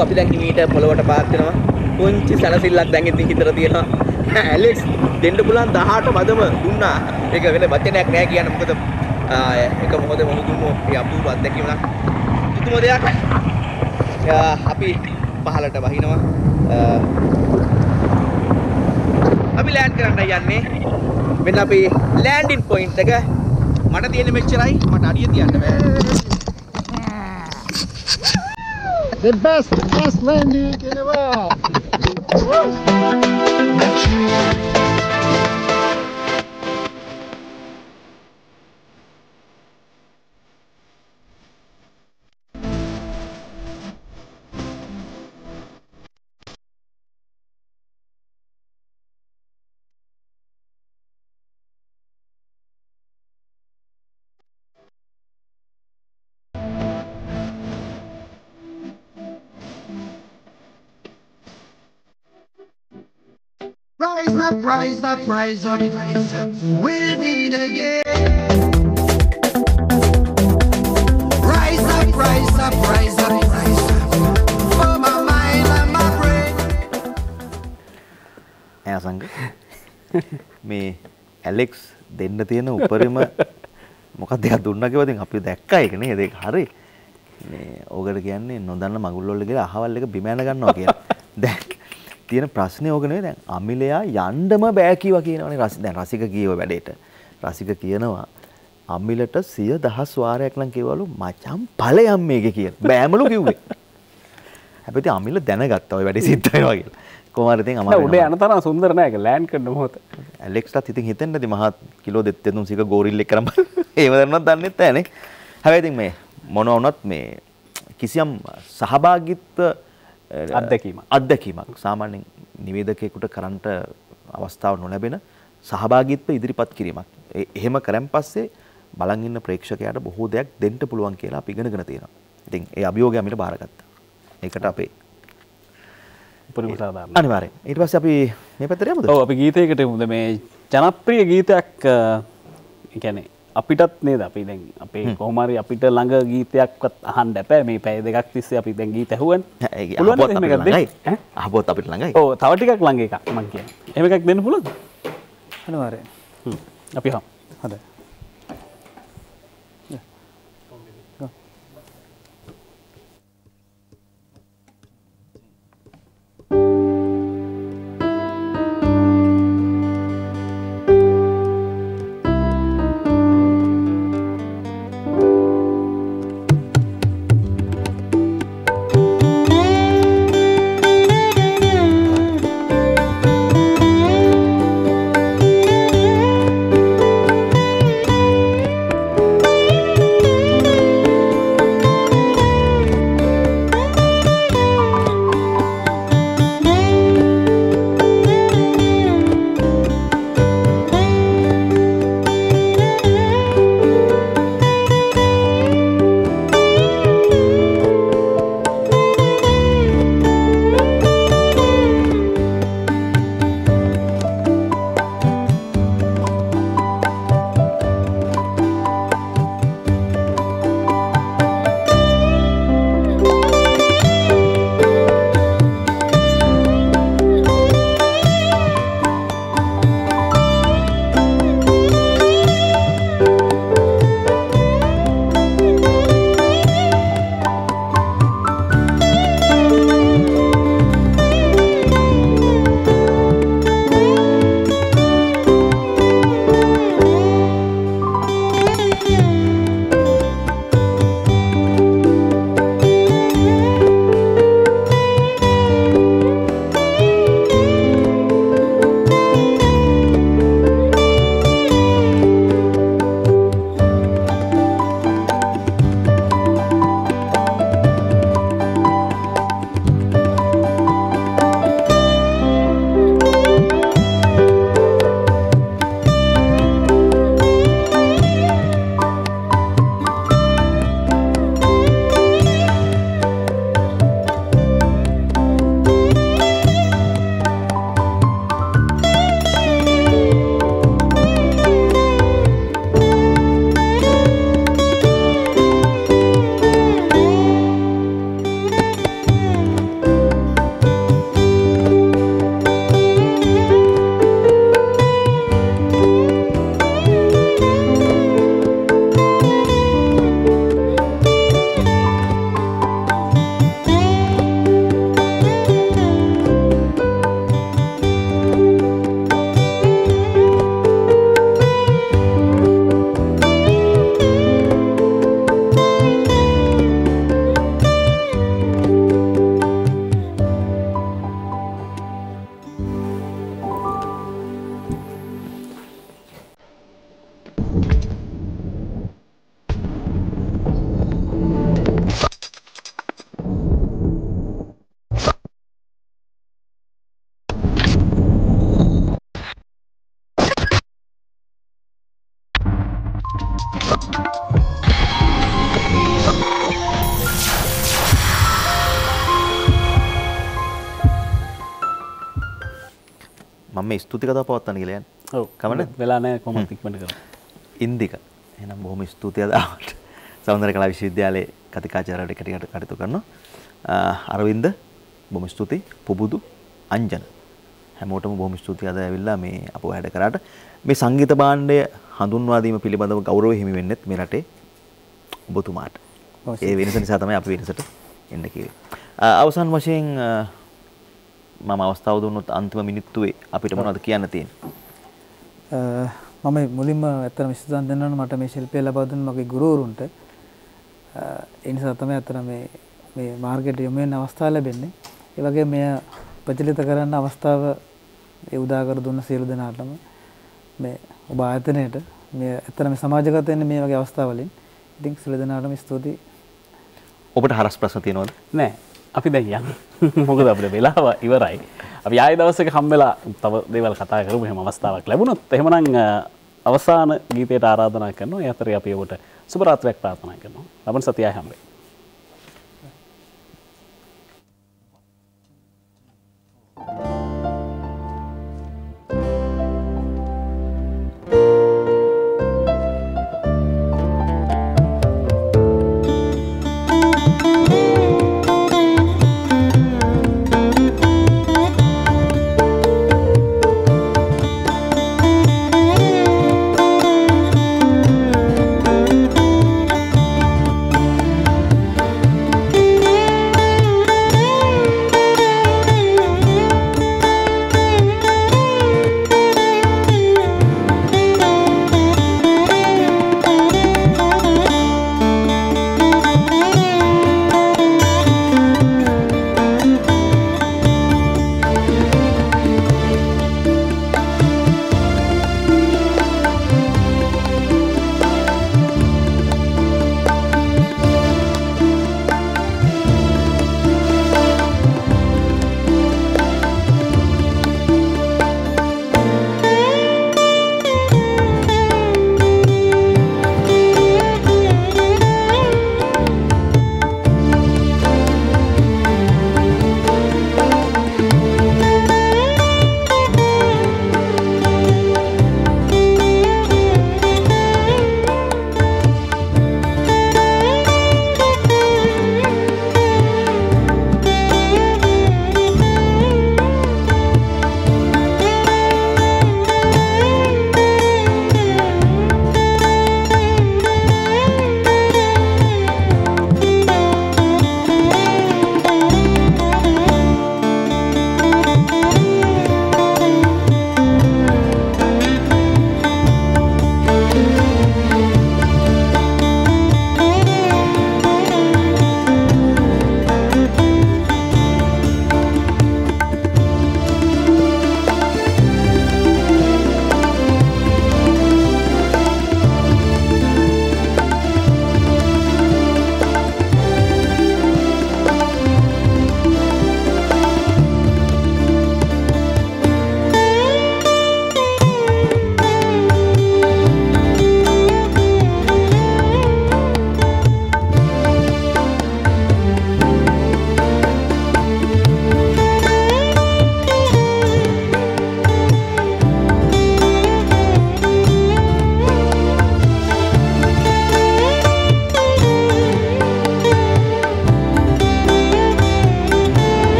අපි දැන් මීට පොළොවට පාත් වෙනවා. පුංචි සනසිල්ලක් දැන් ඉතින් හිතට තියෙනවා. ඇලෙක්ස් දෙන්න පුළුවන් 18 වදම දුන්නා. ඒක වෙන වචනයක් නෑ කියන්න. මොකද ඒක මොකද මොහු දුන්නෝ ඒ අපූර්ව අත්දැකීමක්. පුදුම දෙයක්. අපි පහලට වහිනවා. අපි ලෑන්ඩ් කරන්න යන්නේ. මෙන්න අපි ලෑන්ඩින් පොයින්ට් එක. මට තියෙන මෙච්චරයි. මට අඩිය තියන්න බෑ. The best landing in the world. Rise the price of it will meet again. Rise up, rise up, rise up for my mind and my brain. Ayah sang, me Alex denna tiena uparima mokadda dunna kiwa den api dakka eka ne deka hari me ogara kiyanne nodanna magullolla gela ahawal eka bima yana gannawa kiya dan තියෙන ප්‍රශ්නේ ඕක නෙවෙයි. දැන් අමිලයා යන්නම බෑ කිවා කියනවනේ. දැන් රසික කියව වැඩේට. රසික කියනවා අමිලට 100,000 වාරයක් නම් කියවලු මචං ඵලයන් මේකේ කියලා. බෑමලු කිව්වේ. හැබැයි අමිල දැනගත්තා ඔය වැඩේ සිද්ධ වෙනවා කියලා. කොහොමද ඉතින් අමාරු. උඩ යන තරම් සුන්දර නෑ ඒක ලෑන්ඩ් කරන මොහොත. ඇලෙක්ස්ටත් ඉතින් හිතෙන්නද මහා කිලෝ 200ක ගෝරිල් එක්ක නම් ඒව දන්නවත් දන්නෙත් නෑනේ. හැබැයි ඉතින් මේ මොන වුණත් මේ කිසියම් සහභාගීත්ව අත්දැකීමක් සාමාන්‍යයෙන් නිවේදකයෙකුට කරන්නට අවස්ථාව නොලැබෙන සහභාගීත්ව ඉදිරිපත් කිරීමක්. එහෙම කරන් පස්සේ බලන් ඉන්න ප්‍රේක්ෂකයාට බොහෝ දෙයක් දෙන්න පුළුවන් කියලා අපි ඉගෙනගෙන තියෙනවා. ඉතින් ඒ අභියෝගය අපිට බාරගත්තා. ඒකට අපේ උපරිම සාධාරණ. අනිවාර්යෙන්. ඊට පස්සේ අපි මේ පැත්තට යමුද? ඔව් අපි ගීතයකට යමුද? මේ ජනප්‍රිය ගීතයක් ඒ කියන්නේ අපිටත් නේද අපි දැන් අපේ කොහොම හරි අපිට ළඟ ගීතයක්වත් අහන්න බෑ මේ පැය දෙකක් තිස්සේ අපි දැන් ගීත ඇහුවනේ. පුළුවන් නේද මේක දෙන්න? ඈ අහපුවත් අපිට ළඟයි. ඔව් තව ටිකක් ළඟ එකක් මම කියන්නේ. එහෙම එකක් දෙන්න පුළුවන්ද? අනිවාර්යෙන්. අපි හම්. හොඳයි. මම ස්තුති කතා පවත්වන්න කියලා යන්නේ. ඔව්. කමන්න වෙලා නැහැ කොහොමද ඉක්මනට කරන්නේ. ඉන්දික. එහෙනම් බොහොම ස්තුතියි අදාවට. සෞන්දර්ය කලා විශ්වවිද්‍යාලයේ කතිකාචාර්යවරු එක්ක කටයුතු කරනවා. අරවින්ද බොහොම ස්තුතියි. පුබුදු අංජන හැමෝටම බොහොම ස්තුතියි අද ඇවිල්ලා මේ අපව හැඩ කරාට. මේ සංගීත භාණ්ඩය හඳුන්වා දීම පිළිබඳව ගෞරවය හිමි වෙන්නේත් මේ රටේ ඔබතුමාට. ඒ වෙනස නිසා තමයි අපි වෙනසට එන්න කිව්වේ. අවසන් වශයෙන් මම අවස්ථාව දුන්නොත් අන්තිම මිනිත්තුවේ අපිට මොනවද කියන්න තියෙන්නේ? මම මුලින්ම ඇත්තටම විශ්වාස දෙන්න ඕන මට මේ ශිල්පය ලබා දුන්න මගේ ගුරුවරුන්ට. ඒ නිසා තමයි ඇත්තටම මේ මාර්ගයට යොමු වෙන අවස්ථාව ලැබෙන්නේ. ඒ වගේම මෙය ප්‍රචලිත කරන්න අවස්ථාව ඒ උදා කර දුන්න සියලු දෙනාටම මේ ඔබ ආයතනයේට මේ ඇත්තටම සමාජගත වෙන මේ වගේ අවස්ථාවලින් ඉතින් සියලු දෙනාටම ස්තුතියි. ඔබට හරස් ප්‍රශ්න තියෙනවද? නෑ. අපි දැන් යන්නේ. මොකද අපිට වෙලාව ඉවරයි. අපි ආයෙ දවසක හම්බෙලා තව දේවල් කතා කරමු. එහෙම අවස්ථාවක් ලැබුණොත් එහෙමනම් අවසාන ගීතයට ආරාධනා කරනවා. ඒ අතරේ අපි ඔබට සුබ රාත්‍රියක් ප්‍රාර්ථනා කරනවා. ලබන සතියේ හම්බෙමු.